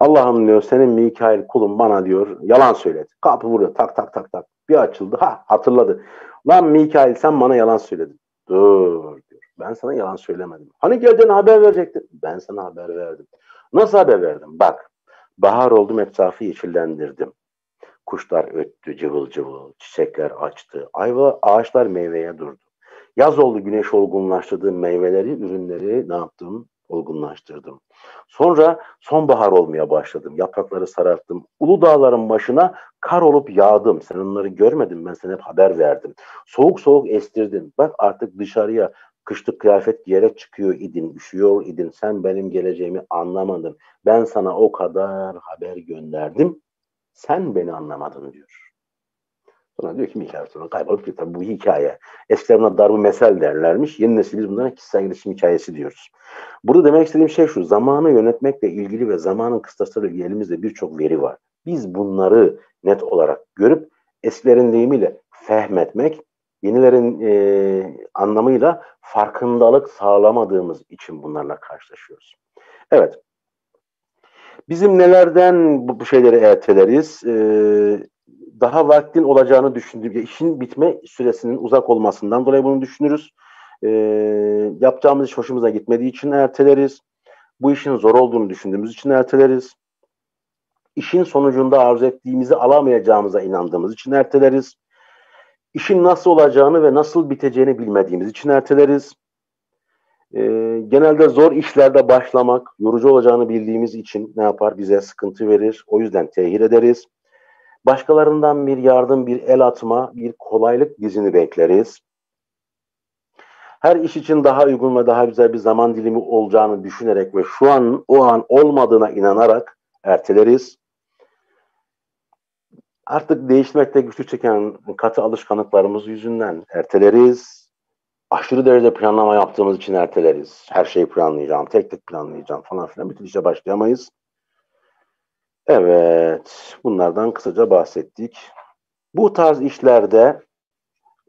Allah'ım diyor senin Mikail kulun bana diyor yalan söyledi. Kapı vuruyor tak tak tak tak. Bir açıldı. Ha hatırladı. Lan Mikail sen bana yalan söyledin. Dur diyor. Ben sana yalan söylemedim. Hani geleceğini haber verecektin. Ben sana haber verdim. Nasıl haber verdim? Bak. Bahar oldum, etrafı yeşillendirdim. Kuşlar öttü cıvıl cıvıl. Çiçekler açtı. Ayva ağaçlar meyveye durdu. Yaz oldu, güneş olgunlaştırdı. Meyveleri, ürünleri ne yaptım? Olgunlaştırdım. Sonra sonbahar olmaya başladım. Yaprakları sararttım. Ulu dağların başına kar olup yağdım. Sen onları görmedin. Ben sana hep haber verdim. Soğuk soğuk estirdim. Bak artık dışarıya kışlık kıyafet giyerek çıkıyor idin. Üşüyor idin. Sen benim geleceğimi anlamadın. Ben sana o kadar haber gönderdim. Sen beni anlamadın diyor. Sonra diyor ki Mikail sonra kaybolup gitti. Tabii bu hikaye. Eskiler buna darbu mesel derlermiş. Yeni nesil biz bunlara kişisel gelişim hikayesi diyoruz. Burada demek istediğim şey şu. Zamanı yönetmekle ilgili ve zamanın kıstaslarıyla ilgili elimizde birçok veri var. Biz bunları net olarak görüp eskilerin deyimiyle fehmetmek, yenilerin e, anlamıyla farkındalık sağlamadığımız için bunlarla karşılaşıyoruz. Evet. Bizim nelerden bu, bu şeyleri erteleriz? Eee Daha vaktin olacağını düşündüğümüzde işin bitme süresinin uzak olmasından dolayı bunu düşünürüz. Ee, yapacağımız iş hoşumuza gitmediği için erteleriz. Bu işin zor olduğunu düşündüğümüz için erteleriz. İşin sonucunda arzu ettiğimizi alamayacağımıza inandığımız için erteleriz. İşin nasıl olacağını ve nasıl biteceğini bilmediğimiz için erteleriz. Ee, genelde zor işlerde başlamak, yorucu olacağını bildiğimiz için ne yapar? Bize sıkıntı verir. O yüzden tehir ederiz. Başkalarından bir yardım, bir el atma, bir kolaylık dizini bekleriz. Her iş için daha uygun ve daha güzel bir zaman dilimi olacağını düşünerek ve şu an o an olmadığına inanarak erteleriz. Artık değişmekte güçlük çeken katı alışkanlıklarımız yüzünden erteleriz. Aşırı derecede planlama yaptığımız için erteleriz. Her şeyi planlayacağım, tek tek planlayacağım falan filan bütün işe başlayamayız. Evet, bunlardan kısaca bahsettik. Bu tarz işlerde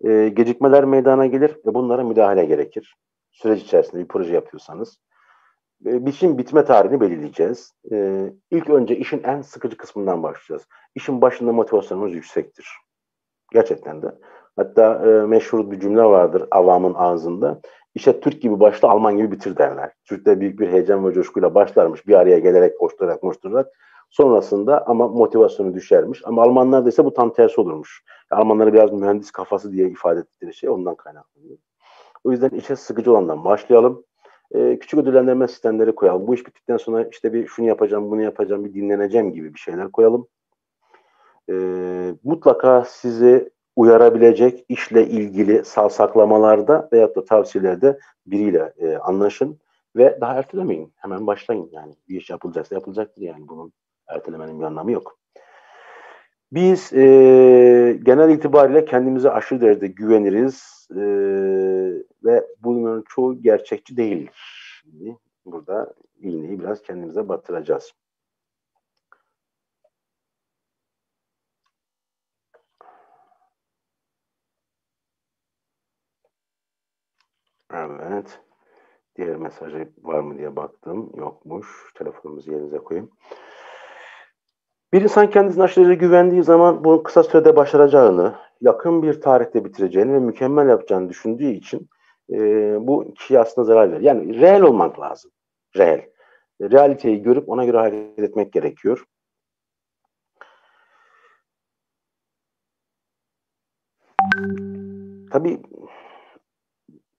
e, gecikmeler meydana gelir ve bunlara müdahale gerekir. Süreç içerisinde bir proje yapıyorsanız. E, işin bitme tarihini belirleyeceğiz. E, ilk önce işin en sıkıcı kısmından başlayacağız. İşin başında motivasyonumuz yüksektir. Gerçekten de. Hatta e, meşhur bir cümle vardır avamın ağzında. İşte Türk gibi başla, Alman gibi bitir derler. Türk'te büyük bir heyecan ve coşkuyla başlarmış. Bir araya gelerek, koşturarak, koşturarak. Sonrasında ama motivasyonu düşermiş. Ama Almanlarda ise bu tam tersi olurmuş. Almanlara biraz mühendis kafası diye ifade ettikleri şey ondan kaynaklanıyor. O yüzden işe sıkıcı olandan başlayalım. Ee, küçük ödüllendirme sistemleri koyalım. Bu iş bittikten sonra işte bir şunu yapacağım, bunu yapacağım, bir dinleneceğim gibi bir şeyler koyalım. Ee, mutlaka sizi uyarabilecek işle ilgili savsaklamalarda veyahut da tavsiyelerde biriyle e, anlaşın ve daha ertelemeyin. Hemen başlayın yani. Bir iş yapılacaksa yapılacaktır yani bunun. Ertelemenin bir anlamı yok. Biz e, genel itibariyle kendimize aşırı derecede güveniriz e, ve bunların çoğu gerçekçi değildir. Şimdi burada iğneyi biraz kendimize batıracağız. Evet. Diğer mesajı var mı diye baktım. Yokmuş. Telefonumuzu yerinize koyayım. Bir insan kendisine aşırı derecede güvendiği zaman bunu kısa sürede başaracağını, yakın bir tarihte bitireceğini ve mükemmel yapacağını düşündüğü için e, bu kişiye aslında zarar verir. Yani reel olmak lazım. Reel. realiteyi görüp ona göre hareket etmek gerekiyor. Tabii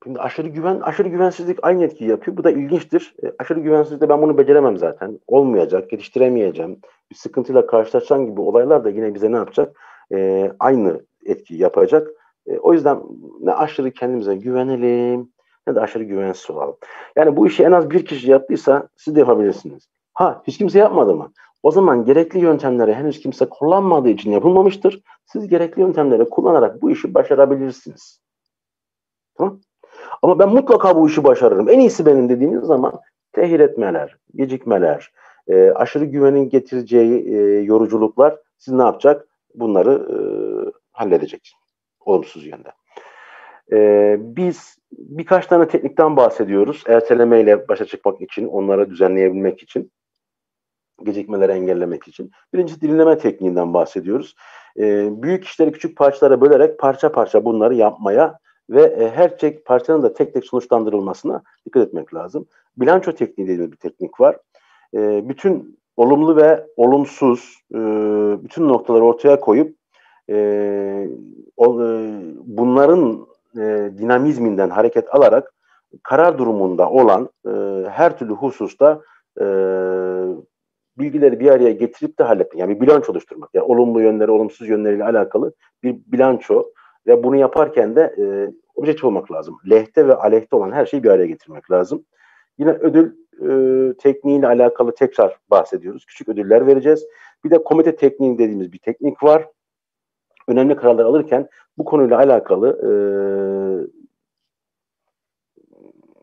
şimdi aşırı güven, aşırı güvensizlik aynı etkiyi yapıyor. Bu da ilginçtir. E, aşırı güvensizlikte ben bunu beceremem zaten. Olmayacak, geliştiremeyeceğim. Bir sıkıntıyla karşılaşan gibi olaylar da yine bize ne yapacak? E, aynı etkiyi yapacak. E, o yüzden ne aşırı kendimize güvenelim ne de aşırı güvensiz olalım. Yani bu işi en az bir kişi yaptıysa siz de yapabilirsiniz. Ha, hiç kimse yapmadı mı? O zaman gerekli yöntemleri henüz kimse kullanmadığı için yapılmamıştır. Siz gerekli yöntemleri kullanarak bu işi başarabilirsiniz. Tamam? Ama ben mutlaka bu işi başarırım, en iyisi benim dediğiniz zaman tehir etmeler, gecikmeler, e, aşırı güvenin getireceği e, yoruculuklar siz ne yapacak? Bunları e, halledecek olumsuz yönde. E, biz birkaç tane teknikten bahsediyoruz. Ertelemeyle başa çıkmak için, onları düzenleyebilmek için, gecikmeleri engellemek için. Birincisi dinleme tekniğinden bahsediyoruz. E, büyük işleri küçük parçalara bölerek parça parça bunları yapmaya ve her tek parçanın da tek tek sonuçlandırılmasına dikkat etmek lazım. Bilanço tekniği dediğimiz bir teknik var. E, bütün olumlu ve olumsuz e, bütün noktaları ortaya koyup e, o, e, bunların e, dinamizminden hareket alarak karar durumunda olan e, her türlü hususta e, bilgileri bir araya getirip de halletmek. Yani bir bilanço oluşturmak. Yani olumlu yönleri, olumsuz yönleriyle alakalı bir bilanço ve bunu yaparken de e, objektif olmak lazım. Lehte ve aleyhte olan her şeyi bir araya getirmek lazım. Yine ödül e, tekniğiyle alakalı tekrar bahsediyoruz. Küçük ödüller vereceğiz. Bir de komite tekniği dediğimiz bir teknik var. Önemli kararlar alırken bu konuyla alakalı e,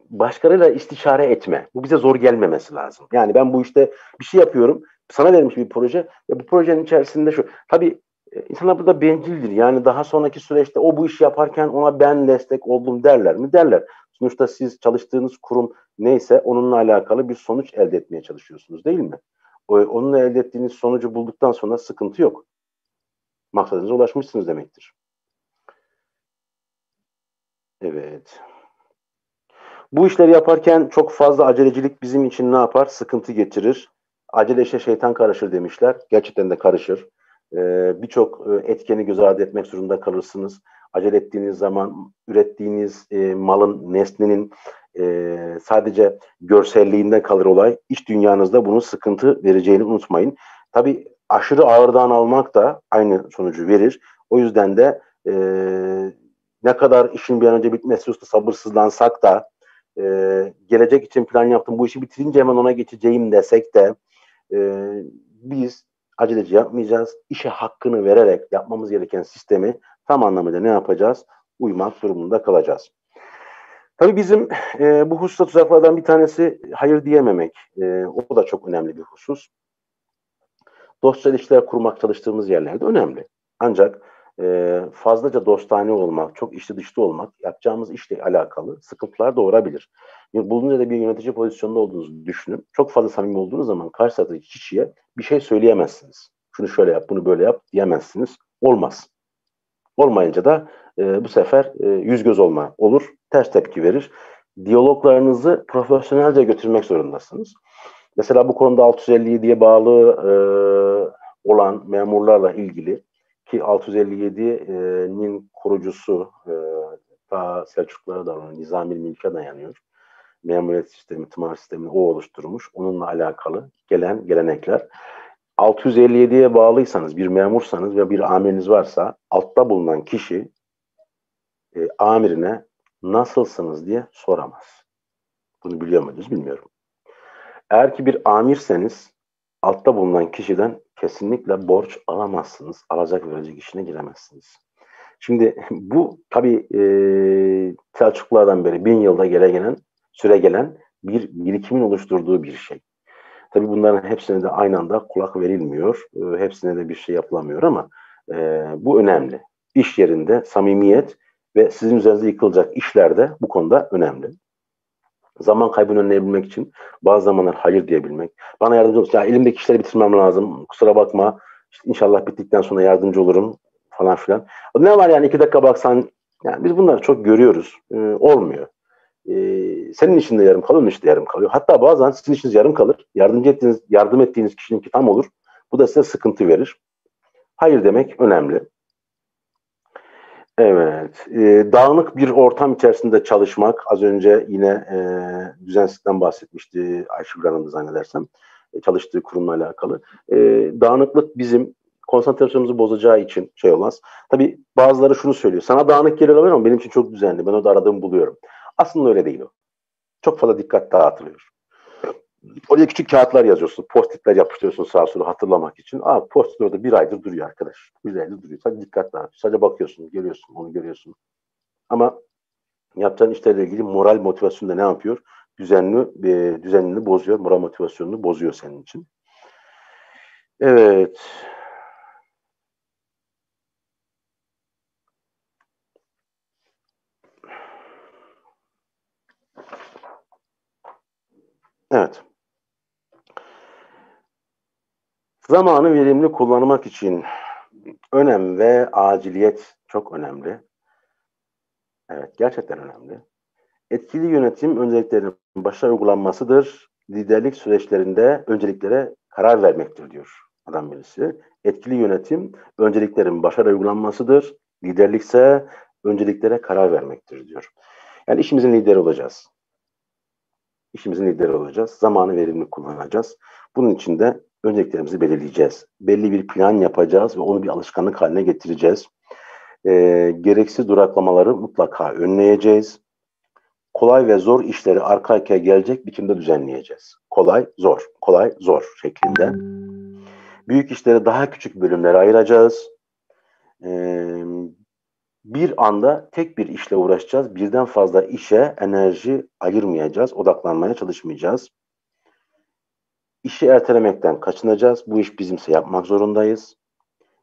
başkalarıyla istişare etme. Bu bize zor gelmemesi lazım. Yani ben bu işte bir şey yapıyorum. Sana verilmiş bir proje ve bu projenin içerisinde şu. Tabii İnsanlar burada bencildir. Yani daha sonraki süreçte o bu işi yaparken ona ben destek oldum derler mi? Derler. Sonuçta siz çalıştığınız kurum neyse onunla alakalı bir sonuç elde etmeye çalışıyorsunuz değil mi? Onunla elde ettiğiniz sonucu bulduktan sonra sıkıntı yok. Maksadınıza ulaşmışsınız demektir. Evet. Bu işleri yaparken çok fazla acelecilik bizim için ne yapar? Sıkıntı getirir. Acele işe şeytan karışır demişler. Gerçekten de karışır. Birçok etkeni göz ardı etmek zorunda kalırsınız. Acele ettiğiniz zaman ürettiğiniz malın, nesnenin sadece görselliğinde kalır olay. İç dünyanızda bunun sıkıntı vereceğini unutmayın. Tabii aşırı ağırdan almak da aynı sonucu verir. O yüzden de ne kadar işin bir an önce bitmesi usta sabırsızlansak da gelecek için plan yaptım, bu işi bitirince hemen ona geçeceğim desek de biz aceleci yapmayacağız. İşe hakkını vererek yapmamız gereken sistemi tam anlamıyla ne yapacağız? Uymak durumunda kalacağız. Tabii bizim e, bu hususta tuzaklardan bir tanesi hayır diyememek. E, o da çok önemli bir husus. Dostça ilişkiler kurmak çalıştığımız yerlerde önemli. Ancak e, fazlaca dostane olmak, çok içli dışlı olmak yapacağımız işle alakalı sıkıntılar doğurabilir. Bulunca da bir yönetici pozisyonda olduğunuzu düşünün. Çok fazla samimi olduğunuz zaman karşı taraftaki kişiye bir şey söyleyemezsiniz. Şunu şöyle yap, bunu böyle yap diyemezsiniz. Olmaz. Olmayınca da e, bu sefer e, yüz göz olma olur. Ters tepki verir. Diyaloglarınızı profesyonelce götürmek zorundasınız. Mesela bu konuda altı yüz elli yediye bağlı e, olan memurlarla ilgili ki altı yüz elli yedinin kurucusu e, daha Selçuklulara davranıyor. Nizami Milk'e dayanıyor. Memuriyet sistemi, tımar sistemini o oluşturmuş. Onunla alakalı gelen gelenekler. altı yüz elli yediye bağlıysanız, bir memursanız ve bir amiriniz varsa altta bulunan kişi e, amirine nasılsınız diye soramaz. Bunu biliyor musunuz bilmiyorum. Eğer ki bir amirseniz altta bulunan kişiden kesinlikle borç alamazsınız. Alacak verecek işine giremezsiniz. Şimdi bu tabii e, Selçuklulardan beri bin yılda gele gelen süre gelen bir birikimin oluşturduğu bir şey. Tabii bunların hepsine de aynı anda kulak verilmiyor. E, hepsine de bir şey yapılamıyor ama e, bu önemli. İş yerinde samimiyet ve sizin üzerinize yıkılacak işler de bu konuda önemli. Zaman kaybını önleyebilmek için bazı zamanlar hayır diyebilmek. Bana yardımcı olsun. Ya elimdeki işleri bitirmem lazım. Kusura bakma. İşte inşallah bittikten sonra yardımcı olurum falan filan. Ne var yani iki dakika baksan. Yani biz bunları çok görüyoruz. E, olmuyor. e, senin işin de yarım kalıyor, onun işi de yarım kalıyor. Hatta bazen sizin işiniz yarım kalır. Yardımcı ettiğiniz, yardım ettiğiniz kişininki tam olur. Bu da size sıkıntı verir. Hayır demek önemli. Evet. E, dağınık bir ortam içerisinde çalışmak. Az önce yine e, düzensizlikten bahsetmişti Ayşegül Hanım'da zannedersem. E, çalıştığı kurumla alakalı. E, dağınıklık bizim konsantrasyonumuzu bozacağı için şey olmaz. Tabii bazıları şunu söylüyor. Sana dağınık geliyor ama benim için çok düzenli. Ben o da aradığımı buluyorum. Aslında öyle değil o. Çok fazla dikkat dağıtılıyor. Oraya küçük kağıtlar yazıyorsun. Post-itler yapıştırıyorsun sağa sola hatırlamak için. Aa, post-it orada bir aydır duruyor arkadaş. Bir aydır duruyor. Sadece dikkat dağıtıyor. Sadece bakıyorsun, görüyorsun, onu görüyorsun. Ama yapacağın işlerle ilgili moral motivasyonu da ne yapıyor? Düzenli, e, düzenini bozuyor. Moral motivasyonunu bozuyor senin için. Evet. Evet. Zamanı verimli kullanmak için önem ve aciliyet çok önemli. Evet, gerçekten önemli. Etkili yönetim önceliklerinin başa uygulanmasıdır. Liderlik süreçlerinde önceliklere karar vermektir diyor adam birisi. Etkili yönetim önceliklerin başa uygulanmasıdır. Liderlikse önceliklere karar vermektir diyor. Yani işimizin lideri olacağız. İşimizin lideri olacağız. Zamanı verimli kullanacağız. Bunun için de önceliklerimizi belirleyeceğiz. Belli bir plan yapacağız ve onu bir alışkanlık haline getireceğiz. E, gereksiz duraklamaları mutlaka önleyeceğiz. Kolay ve zor işleri arka arkaya gelecek biçimde düzenleyeceğiz. Kolay, zor, kolay, zor şeklinde. Büyük işleri daha küçük bölümlere ayıracağız. E, Bir anda tek bir işle uğraşacağız. Birden fazla işe enerji ayırmayacağız. Odaklanmaya çalışmayacağız. İşi ertelemekten kaçınacağız. Bu iş bizimse yapmak zorundayız.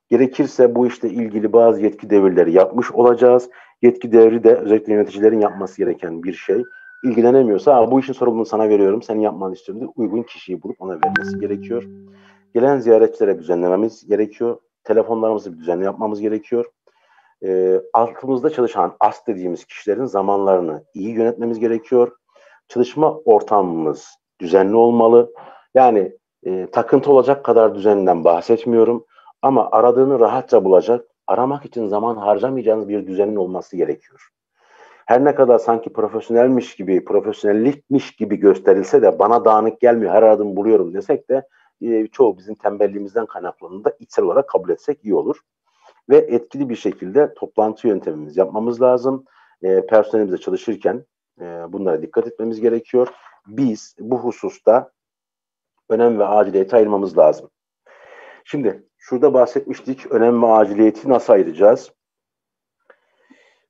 Gerekirse bu işle ilgili bazı yetki devirleri yapmış olacağız. Yetki devri de özellikle yöneticilerin yapması gereken bir şey. İlgilenemiyorsa bu işin sorumluluğunu sana veriyorum, senin yapmanı istiyorum diye uygun kişiyi bulup ona vermesi gerekiyor. Gelen ziyaretçilere düzenlememiz gerekiyor. Telefonlarımızı bir düzenli yapmamız gerekiyor. E, altımızda çalışan as dediğimiz kişilerin zamanlarını iyi yönetmemiz gerekiyor. Çalışma ortamımız düzenli olmalı. Yani e, takıntı olacak kadar düzenden bahsetmiyorum. Ama aradığını rahatça bulacak, aramak için zaman harcamayacağınız bir düzenin olması gerekiyor. Her ne kadar sanki profesyonelmiş gibi, profesyonellikmiş gibi gösterilse de bana dağınık gelmiyor, her aradığımı buluyorum desek de e, çoğu bizim tembelliğimizden kaynaklanır da içsel olarak kabul etsek iyi olur. Ve etkili bir şekilde toplantı yöntemimiz yapmamız lazım. E, personelimizle çalışırken e, bunlara dikkat etmemiz gerekiyor. Biz bu hususta önem ve aciliyete ayırmamız lazım. Şimdi şurada bahsetmiştik. Önem ve aciliyeti nasıl ayıracağız?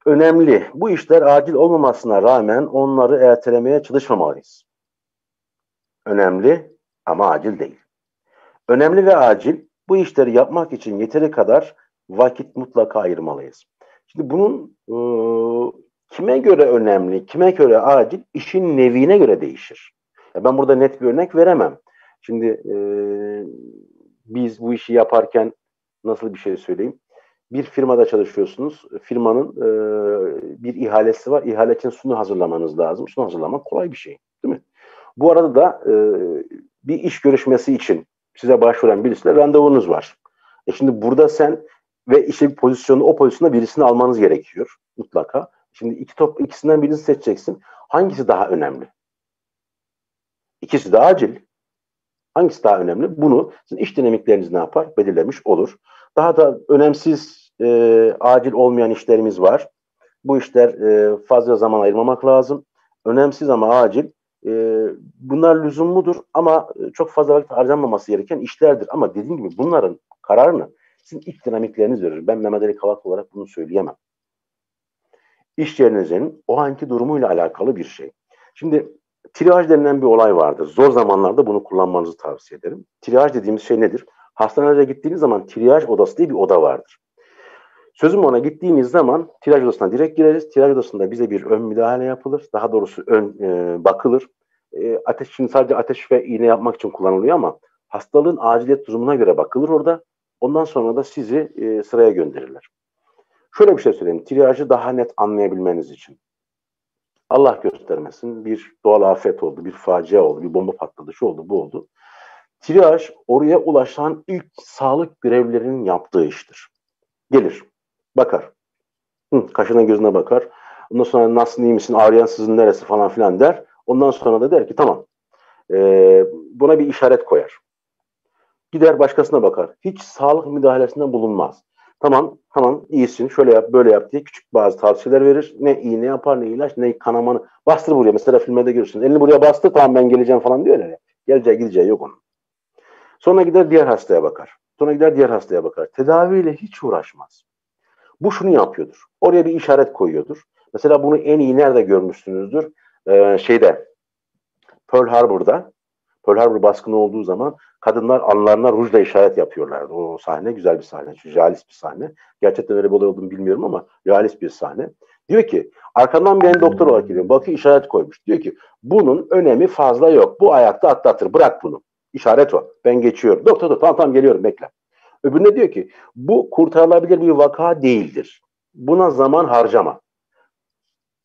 Önemli. Bu işler acil olmamasına rağmen onları ertelemeye çalışmamalıyız. Önemli ama acil değil. Önemli ve acil bu işleri yapmak için yeteri kadar vakit mutlaka ayırmalıyız. Şimdi bunun e, kime göre önemli, kime göre acil işin nevine göre değişir. Ya ben burada net bir örnek veremem. Şimdi e, biz bu işi yaparken nasıl bir şey söyleyeyim? Bir firmada çalışıyorsunuz. Firmanın e, bir ihalesi var. İhale için sunu hazırlamanız lazım. Sunu hazırlamak kolay bir şey, değil mi? Bu arada da e, bir iş görüşmesi için size başvuran birisiyle randevunuz var. E şimdi burada sen ve işte bir pozisyonu, o pozisyonda birisini almanız gerekiyor mutlaka. Şimdi iki top, ikisinden birini seçeceksin. Hangisi daha önemli? İkisi de acil. Hangisi daha önemli? Bunu sizin iş dinamikleriniz ne yapar? Belirlemiş olur. Daha da önemsiz, e, acil olmayan işlerimiz var. Bu işler e, fazla zaman ayırmamak lazım. Önemsiz ama acil. E, bunlar lüzumludur ama çok fazla vakit harcanmaması gereken işlerdir. Ama dediğim gibi bunların kararını sizin ilk dinamikleriniz verir. Ben Mehmet Ali Kavaklı olarak bunu söyleyemem. İş yerinizin o anki durumuyla alakalı bir şey. Şimdi triyaj denilen bir olay vardır. Zor zamanlarda bunu kullanmanızı tavsiye ederim. Triyaj dediğimiz şey nedir? Hastanelere gittiğiniz zaman triyaj odası diye bir oda vardır. Sözüm ona gittiğimiz zaman triyaj odasına direkt gireriz. Triyaj odasında bize bir ön müdahale yapılır. Daha doğrusu ön e, bakılır. E, ateş için sadece ateş ve iğne yapmak için kullanılıyor ama hastalığın aciliyet durumuna göre bakılır orada. Ondan sonra da sizi e, sıraya gönderirler. Şöyle bir şey söyleyeyim. Triyajı daha net anlayabilmeniz için. Allah göstermesin bir doğal afet oldu, bir facia oldu, bir bomba patladı, şu oldu, bu oldu. Triyaj oraya ulaşan ilk sağlık görevlilerinin yaptığı iştir. Gelir, bakar, Hı, kaşına gözüne bakar. Ondan sonra nasılsın, iyi misin, ağrıyan sizin neresi falan filan der. Ondan sonra da der ki tamam, ee, buna bir işaret koyar. Gider başkasına bakar. Hiç sağlık müdahalesinde bulunmaz. Tamam, tamam, iyisin, şöyle yap, böyle yap diye küçük bazı tavsiyeler verir. Ne iğne yapar, ne ilaç, ne kanamanı. Bastır buraya, mesela filmde görürsün. Elini buraya bastır, tamam ben geleceğim falan diyorlar ya. Geleceği gideceği yok onun. Sonra gider diğer hastaya bakar. Sonra gider diğer hastaya bakar. Tedaviyle hiç uğraşmaz. Bu şunu yapıyordur. Oraya bir işaret koyuyordur. Mesela bunu en iyi nerede görmüşsünüzdür? Ee, şeyde, Pearl Harbor'da. Pearl Harbor baskını olduğu zaman kadınlar alnlarına rujla işaret yapıyorlardı. O sahne güzel bir sahne. Realist bir sahne. Gerçekten öyle bir olay olduğunu bilmiyorum ama realist bir sahne. Diyor ki arkandan bir doktor olarak geliyor. Bakıyor işaret koymuş. Diyor ki bunun önemi fazla yok. Bu ayakta atlatır. Bırak bunu. İşaret o. Ben geçiyorum. Doktor da tamam tamam geliyorum bekle. Öbürüne diyor ki bu kurtarılabilir bir vaka değildir. Buna zaman harcama.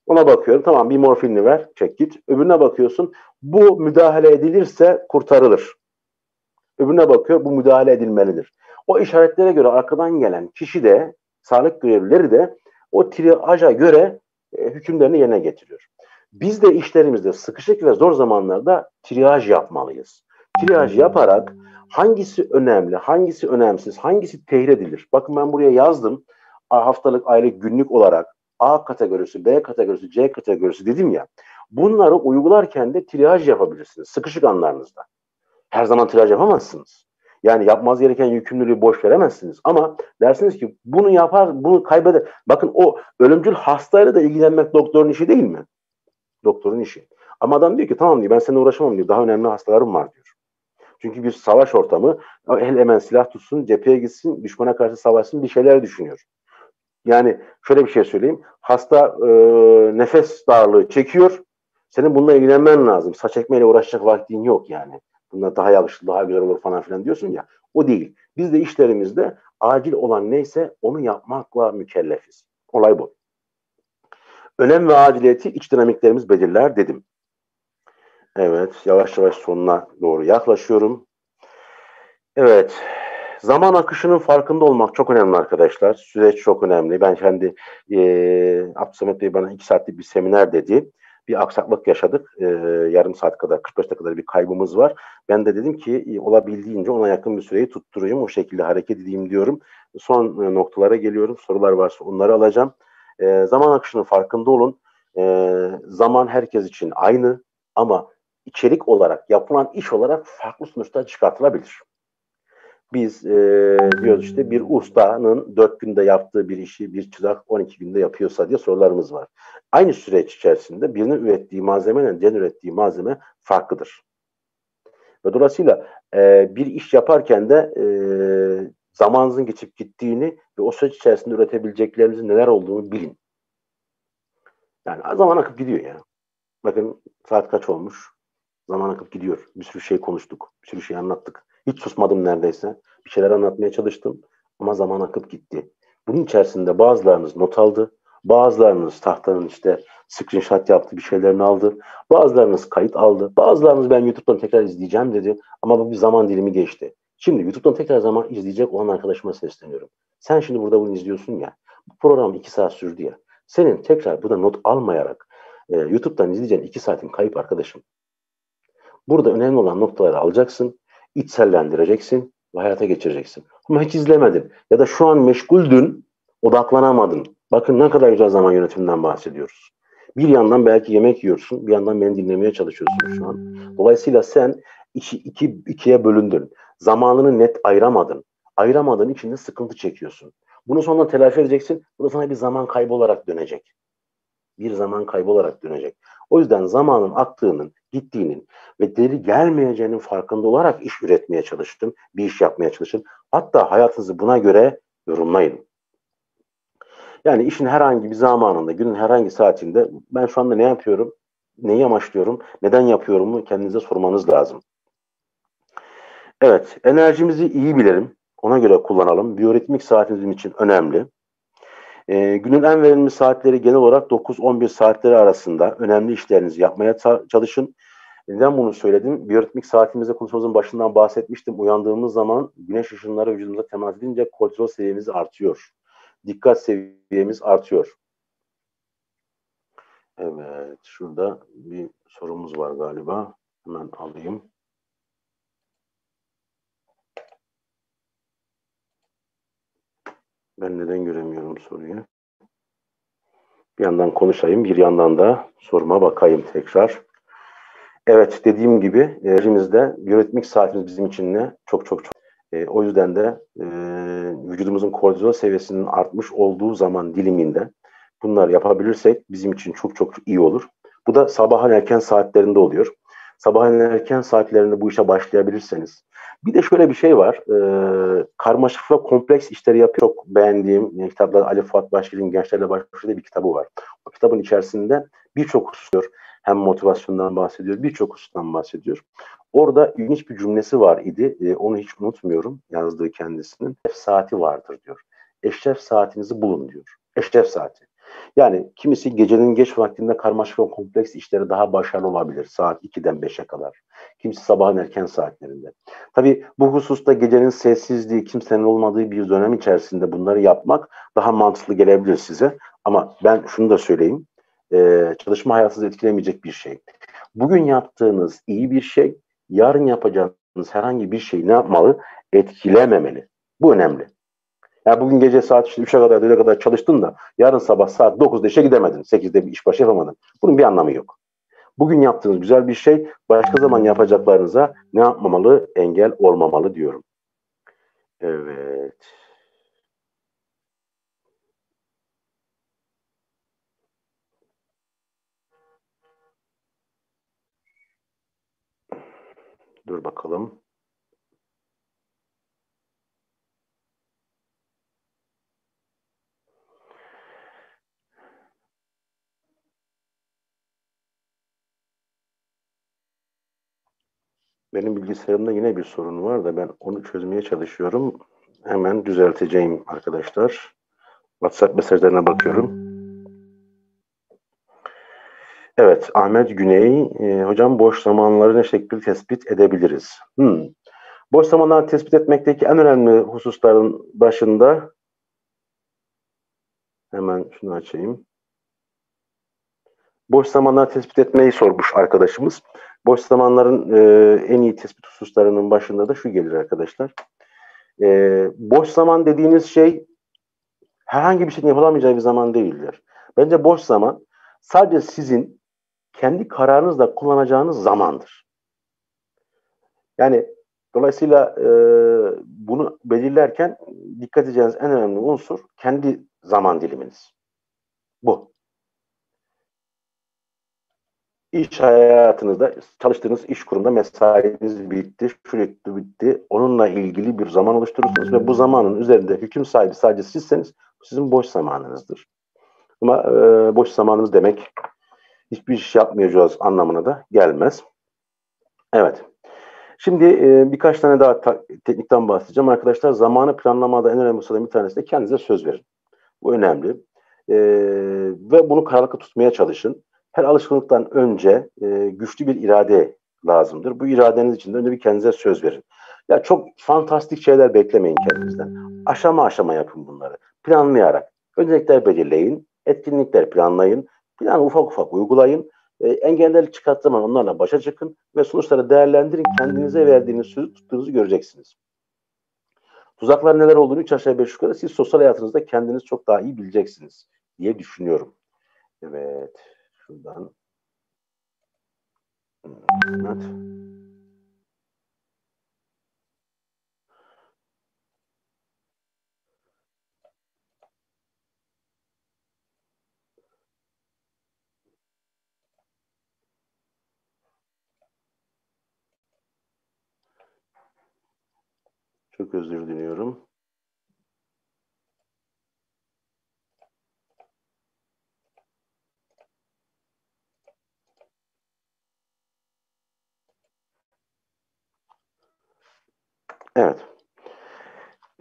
Ona bakıyorum. Tamam bir morfinini ver. Çek git. Öbürüne bakıyorsun. Bu müdahale edilirse kurtarılır. Öbürüne bakıyor. Bu müdahale edilmelidir. O işaretlere göre arkadan gelen kişi de sağlık görevlileri de o triyaja göre e, hükümlerini yerine getiriyor. Biz de işlerimizde sıkışık ve zor zamanlarda triyaj yapmalıyız. Triyaj yaparak hangisi önemli, hangisi önemsiz, hangisi tehir edilir? Bakın ben buraya yazdım. Haftalık, aylık, günlük olarak A kategorisi, B kategorisi, C kategorisi dedim ya. Bunları uygularken de triyaj yapabilirsiniz. Sıkışık anlarınızda. Her zaman triyaj yapamazsınız. Yani yapmaz gereken yükümlülüğü boş veremezsiniz. Ama dersiniz ki bunu yapar, bunu kaybeder. Bakın o ölümcül hastayla da ilgilenmek doktorun işi değil mi? Doktorun işi. Ama adam diyor ki tamam diyor ben seninle uğraşamam diyor. Daha önemli hastalarım var diyor. Çünkü bir savaş ortamı, el hemen silah tutsun, cepheye gitsin, düşmana karşı savaşsın bir şeyler düşünüyor. Yani şöyle bir şey söyleyeyim. Hasta e, nefes darlığı çekiyor. Senin bununla ilgilenmen lazım. Saç ekmeyle uğraşacak vaktin yok yani. Bunlar daha yakışıklı, daha güzel olur falan filan diyorsun ya. O değil. Biz de işlerimizde acil olan neyse onu yapmakla mükellefiz. Olay bu. Önem ve aciliyeti iç dinamiklerimiz belirler dedim. Evet, yavaş yavaş sonuna doğru yaklaşıyorum. Evet, zaman akışının farkında olmak çok önemli arkadaşlar. Süreç çok önemli. Ben kendi, e, Abdüssamed Bey bana iki saatlik bir seminer dedi. Bir aksaklık yaşadık. E, yarım saat kadar, kırk beş dakika kadar bir kaybımız var. Ben de dedim ki olabildiğince ona yakın bir süreyi tutturayım. O şekilde hareket edeyim diyorum. Son noktalara geliyorum. Sorular varsa onları alacağım. E, zaman akışının farkında olun. E, zaman herkes için aynı ama içerik olarak, yapılan iş olarak farklı sonuçlar çıkartılabilir. Biz e, diyoruz işte bir ustanın dört günde yaptığı bir işi bir çırak on iki günde yapıyorsa diye sorularımız var. Aynı süreç içerisinde birinin ürettiği malzemeyle diğerinin ürettiği malzeme farklıdır. Ve dolayısıyla e, bir iş yaparken de e, zamanınızın geçip gittiğini ve o süreç içerisinde üretebileceklerinizin neler olduğunu bilin. Yani zaman akıp gidiyor ya. Bakın saat kaç olmuş? Zaman akıp gidiyor. Bir sürü şey konuştuk. Bir sürü şey anlattık. Hiç susmadım neredeyse. Bir şeyler anlatmaya çalıştım ama zaman akıp gitti. Bunun içerisinde bazılarınız not aldı. Bazılarınız tahtanın işte screenshot yaptı, bir şeylerini aldı. Bazılarınız kayıt aldı. Bazılarınız ben YouTube'dan tekrar izleyeceğim dedi. Ama bu bir zaman dilimi geçti. Şimdi YouTube'dan tekrar zaman izleyecek olan arkadaşıma sesleniyorum. Sen şimdi burada bunu izliyorsun ya. Bu program iki saat sürdü ya. Senin tekrar burada not almayarak YouTube'dan izleyeceğin iki saatin kayıp arkadaşım. Burada önemli olan noktaları alacaksın, içsellendireceksin ve hayata geçireceksin. Ama hiç izlemedin ya da şu an meşguldün, odaklanamadın. Bakın ne kadar güzel zaman yönetiminden bahsediyoruz. Bir yandan belki yemek yiyorsun, bir yandan beni dinlemeye çalışıyorsun şu an. Dolayısıyla sen iki, iki, ikiye bölündün. Zamanını net ayıramadın. Ayıramadığın için de sıkıntı çekiyorsun. Bunu sonra telafi edeceksin. Bu da sana bir zaman kaybı olarak dönecek. Bir zaman kaybı olarak dönecek. O yüzden zamanın aktığının, gittiğinin ve değeri gelmeyeceğinin farkında olarak iş üretmeye çalışın, bir iş yapmaya çalışın. Hatta hayatınızı buna göre yorumlayın. Yani işin herhangi bir zamanında, günün herhangi saatinde ben şu anda ne yapıyorum, neyi amaçlıyorum, neden yapıyorumu kendinize sormanız lazım. Evet, enerjimizi iyi bilelim, ona göre kullanalım. Biyoritmik saatimiz için önemli. E, günün en verimli saatleri genel olarak dokuz on bir saatleri arasında önemli işlerinizi yapmaya ta- çalışın. Neden bunu söyledim? Biyoritmik saatimizde konuşmamızın başından bahsetmiştim. Uyandığımız zaman güneş ışınları vücudumuza temas edince kortizol seviyemiz artıyor. Dikkat seviyemiz artıyor. Evet, şurada bir sorumuz var galiba. Hemen alayım. Ben neden göremiyorum soruyu? Bir yandan konuşayım, bir yandan da soruma bakayım tekrar. Evet, dediğim gibi elimizde biyoritmik saatimiz bizim için ne? Çok çok çok. E, o yüzden de e, vücudumuzun kortizol seviyesinin artmış olduğu zaman diliminde bunları yapabilirsek bizim için çok çok iyi olur. Bu da sabahın erken saatlerinde oluyor. Sabahın erken saatlerinde bu işe başlayabilirseniz. Bir de şöyle bir şey var. E, karmaşık ve kompleks işleri yapıyor. Çok beğendiğim yani kitaplar, Ali Fuat Başkil'in Gençlerle Başbaşı'da bir kitabı var. O kitabın içerisinde birçok hususlar, hem motivasyondan bahsediyor, birçok husustan bahsediyor. Orada ilginç bir cümlesi var idi. E, onu hiç unutmuyorum, yazdığı kendisinin. Eşref saati vardır diyor. Eşref saatinizi bulun diyor. Eşref saati. Yani kimisi gecenin geç vaktinde karmaşık ve kompleks işleri daha başarılı olabilir. Saat ikiden beşe kadar. Kimisi sabahın erken saatlerinde. Tabii bu hususta gecenin sessizliği, kimsenin olmadığı bir dönem içerisinde bunları yapmak daha mantıklı gelebilir size. Ama ben şunu da söyleyeyim. Ee, çalışma hayatınızı etkilemeyecek bir şey. Bugün yaptığınız iyi bir şey, yarın yapacağınız herhangi bir şey ne yapmalı? Etkilememeli. Bu önemli. Yani bugün gece saat işte üçe kadar, dörde kadar çalıştın da yarın sabah saat dokuzda işe gidemedin, sekizde bir iş başı yapamadın. Bunun bir anlamı yok. Bugün yaptığınız güzel bir şey, başka zaman yapacaklarınıza ne yapmamalı? Engel olmamalı diyorum. Evet. Dur bakalım. Benim bilgisayarımda yine bir sorun var da ben onu çözmeye çalışıyorum. Hemen düzelteceğim arkadaşlar. WhatsApp mesajlarına bakıyorum. Evet, Ahmet Güney, e, hocam boş zamanları ne şekilde tespit edebiliriz? Hmm. Boş zamanları tespit etmekteki en önemli hususların başında, hemen şunu açayım. Boş zamanları tespit etmeyi sormuş arkadaşımız. Boş zamanların e, en iyi tespit hususlarının başında da şu gelir arkadaşlar. E, boş zaman dediğiniz şey herhangi bir şeyin yapılamayacağı bir zaman değildir. Bence boş zaman sadece sizin kendi kararınızla kullanacağınız zamandır. Yani dolayısıyla e, bunu belirlerken dikkat edeceğiniz en önemli unsur kendi zaman diliminiz. Bu. İş hayatınızda, çalıştığınız iş kurumunda mesainiz bitti, sürekli bitti. Onunla ilgili bir zaman oluşturursunuz ve bu zamanın üzerinde hüküm sahibi sadece sizseniz sizin boş zamanınızdır. Ama e, boş zamanınız demek hiçbir iş yapmayacağız anlamına da gelmez. Evet. Şimdi e, birkaç tane daha ta- teknikten bahsedeceğim. Arkadaşlar, zamanı planlamada en önemli hususlardan bir tanesi de kendinize söz verin. Bu önemli. E, ve bunu kararlılıkla tutmaya çalışın. Her alışkanlıktan önce e, güçlü bir irade lazımdır. Bu iradeniz için de önce bir kendinize söz verin. Ya çok fantastik şeyler beklemeyin kendinizden. Aşama aşama yapın bunları. Planlayarak. Öncelikler belirleyin. Etkinlikler planlayın. Planı ufak ufak uygulayın. E, engelleri çıkarttığınız zaman onlarla başa çıkın ve sonuçları değerlendirin. Kendinize verdiğiniz sözü tuttuğunuzu göreceksiniz. Tuzaklar neler olduğunu üç aşağı beş yukarı siz sosyal hayatınızda kendiniz çok daha iyi bileceksiniz diye düşünüyorum. Evet. Şuradan. Evet. Çok özür diliyorum. Evet.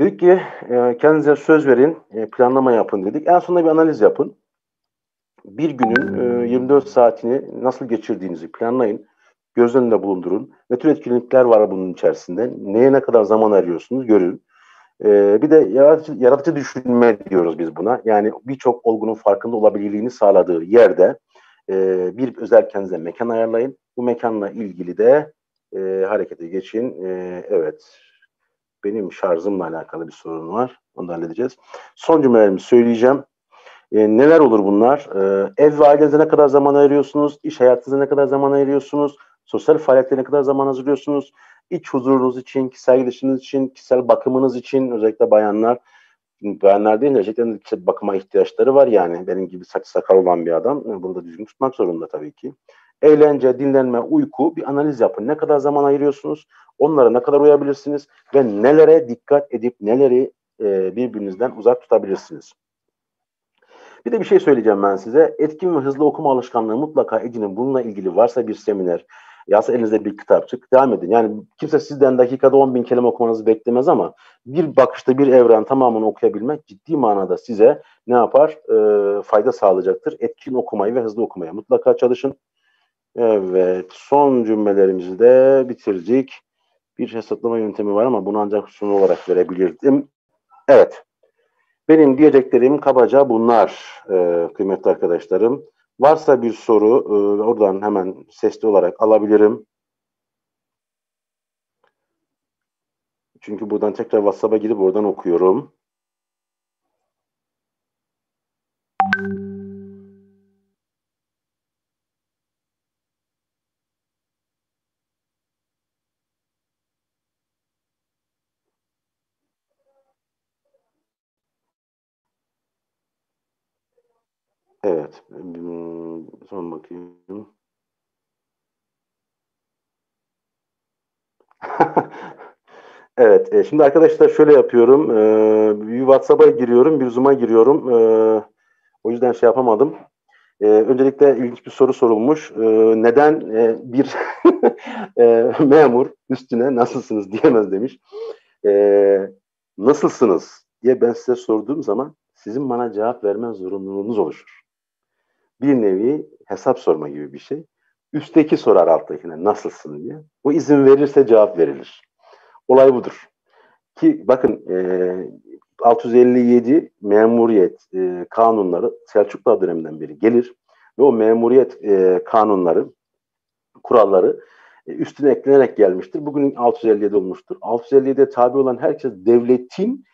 Dedik ki e, kendinize söz verin, e, planlama yapın dedik. En sonunda bir analiz yapın. Bir günün e, yirmi dört saatini nasıl geçirdiğinizi planlayın. Göz önünde bulundurun. Ne tür etkinlikler var bunun içerisinde? Neye ne kadar zaman ayırıyorsunuz? Görün. E, bir de yaratıcı, yaratıcı düşünme diyoruz biz buna. Yani birçok olgunun farkında olabilirliğini sağladığı yerde e, bir özel kendinize mekan ayarlayın. Bu mekanla ilgili de e, harekete geçin. E, evet. Benim şarjımla alakalı bir sorun var. Onu da halledeceğiz. Son cümlelerimi söyleyeceğim. E, neler olur bunlar? E, ev ve ailenize ne kadar zaman ayırıyorsunuz? İş hayatınıza ne kadar zaman ayırıyorsunuz? Sosyal faaliyetlere ne kadar zaman hazırlıyorsunuz? İç huzurunuz için, kişisel gelişiminiz için, kişisel bakımınız için, özellikle bayanlar, bayanlar değil, gerçekten kişisel bakıma ihtiyaçları var yani. Benim gibi saç sakal olan bir adam. Bunu da düzgün tutmak zorunda tabii ki. Eğlence, dinlenme, uyku, bir analiz yapın. Ne kadar zaman ayırıyorsunuz? Onlara ne kadar uyabilirsiniz? Ve nelere dikkat edip neleri e, birbirinizden uzak tutabilirsiniz? Bir de bir şey söyleyeceğim ben size. Etkin ve hızlı okuma alışkanlığı mutlaka edinin. Bununla ilgili varsa bir seminer, yasa elinizde bir kitapçık, devam edin. Yani kimse sizden dakikada on bin kelime okumanızı beklemez ama bir bakışta bir evren tamamını okuyabilmek ciddi manada size ne yapar? E, fayda sağlayacaktır. Etkin okumayı ve hızlı okumaya mutlaka çalışın. Evet, son cümlelerimizi de bitirdik. Bir hesaplama yöntemi var ama bunu ancak sunu olarak verebilirdim. Evet, benim diyeceklerim kabaca bunlar ee, kıymetli arkadaşlarım. Varsa bir soru e, oradan hemen sesli olarak alabilirim. Çünkü buradan tekrar WhatsApp'a girip oradan okuyorum. Evet, son bakayım. Evet, e, şimdi arkadaşlar şöyle yapıyorum. E, bir WhatsApp'a giriyorum, bir Zoom'a giriyorum. E, o yüzden şey yapamadım. E, öncelikle ilginç bir soru sorulmuş. E, neden e, bir e, memur üstüne nasılsınız diyemez demiş. E, nasılsınız diye ben size sorduğum zaman sizin bana cevap verme zorunluluğunuz oluşur. Bir nevi hesap sorma gibi bir şey. Üstteki sorar alttakine nasılsın diye. Bu izin verirse cevap verilir. Olay budur. Ki bakın altı yüz elli yedi memuriyet kanunları Selçuklular döneminden beri gelir. Ve o memuriyet kanunları, kuralları üstüne eklenerek gelmiştir. Bugün altı yüz elli yedi olmuştur. altı yüz elli yedi'ye tabi olan herkes devletin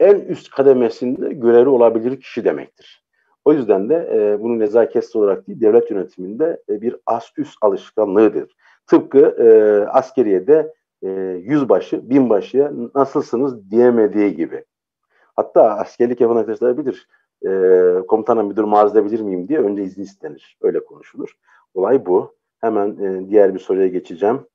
en üst kademesinde görevi olabilir kişi demektir. O yüzden de e, bunu nezaketsiz olarak değil, devlet yönetiminde e, bir as-üst alışkanlığıdır. Tıpkı e, askeriyede e, yüzbaşı, binbaşıya nasılsınız diyemediği gibi. Hatta askerlik yapan arkadaşlar bilir, e, komutanım müdür mağaz edebilir miyim diye önce izin istenir. Öyle konuşulur. Olay bu. Hemen e, diğer bir soruya geçeceğim.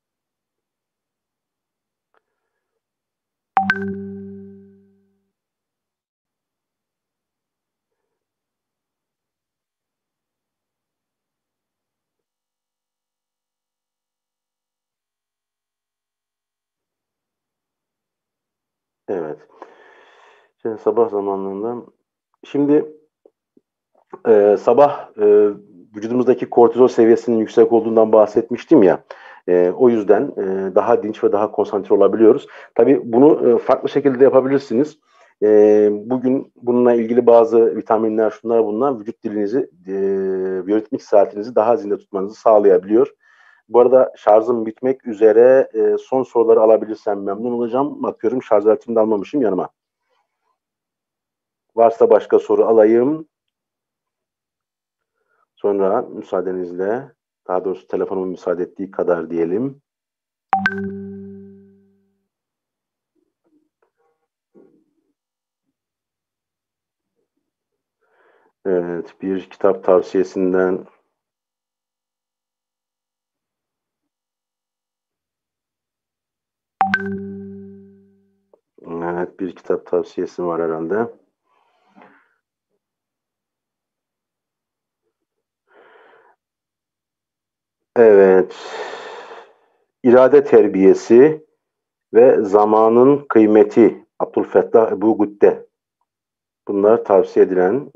Evet. Şimdi sabah zamanlarında şimdi e, sabah e, vücudumuzdaki kortizol seviyesinin yüksek olduğundan bahsetmiştim ya. E, o yüzden e, daha dinç ve daha konsantre olabiliyoruz. Tabii bunu e, farklı şekilde yapabilirsiniz. E, bugün bununla ilgili bazı vitaminler, şunlar bunlar vücut dilinizi, e, biyoritmik saatinizi daha zinde tutmanızı sağlayabiliyor. Bu arada şarjım bitmek üzere, e, son soruları alabilirsem memnun olacağım. Bakıyorum şarj aletini de almamışım yanıma. Varsa başka soru alayım. Sonra müsaadenizle, daha doğrusu telefonumun müsaade ettiği kadar diyelim. Evet, bir kitap tavsiyesinden... Evet, bir kitap tavsiyesi var herhalde. Evet. İrade terbiyesi ve zamanın kıymeti Abdülfettah Ebu Gütte. Bunlar tavsiye edilen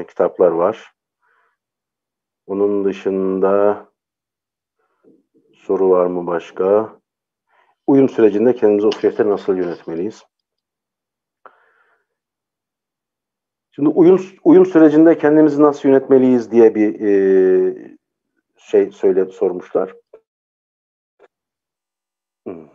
e, kitaplar var. Onun dışında soru var mı başka? Uyum sürecinde kendimizi o süreçte nasıl yönetmeliyiz? Şimdi uyum, uyum sürecinde kendimizi nasıl yönetmeliyiz diye bir e, şey söyle sormuşlar. Hmm.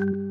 Thank you.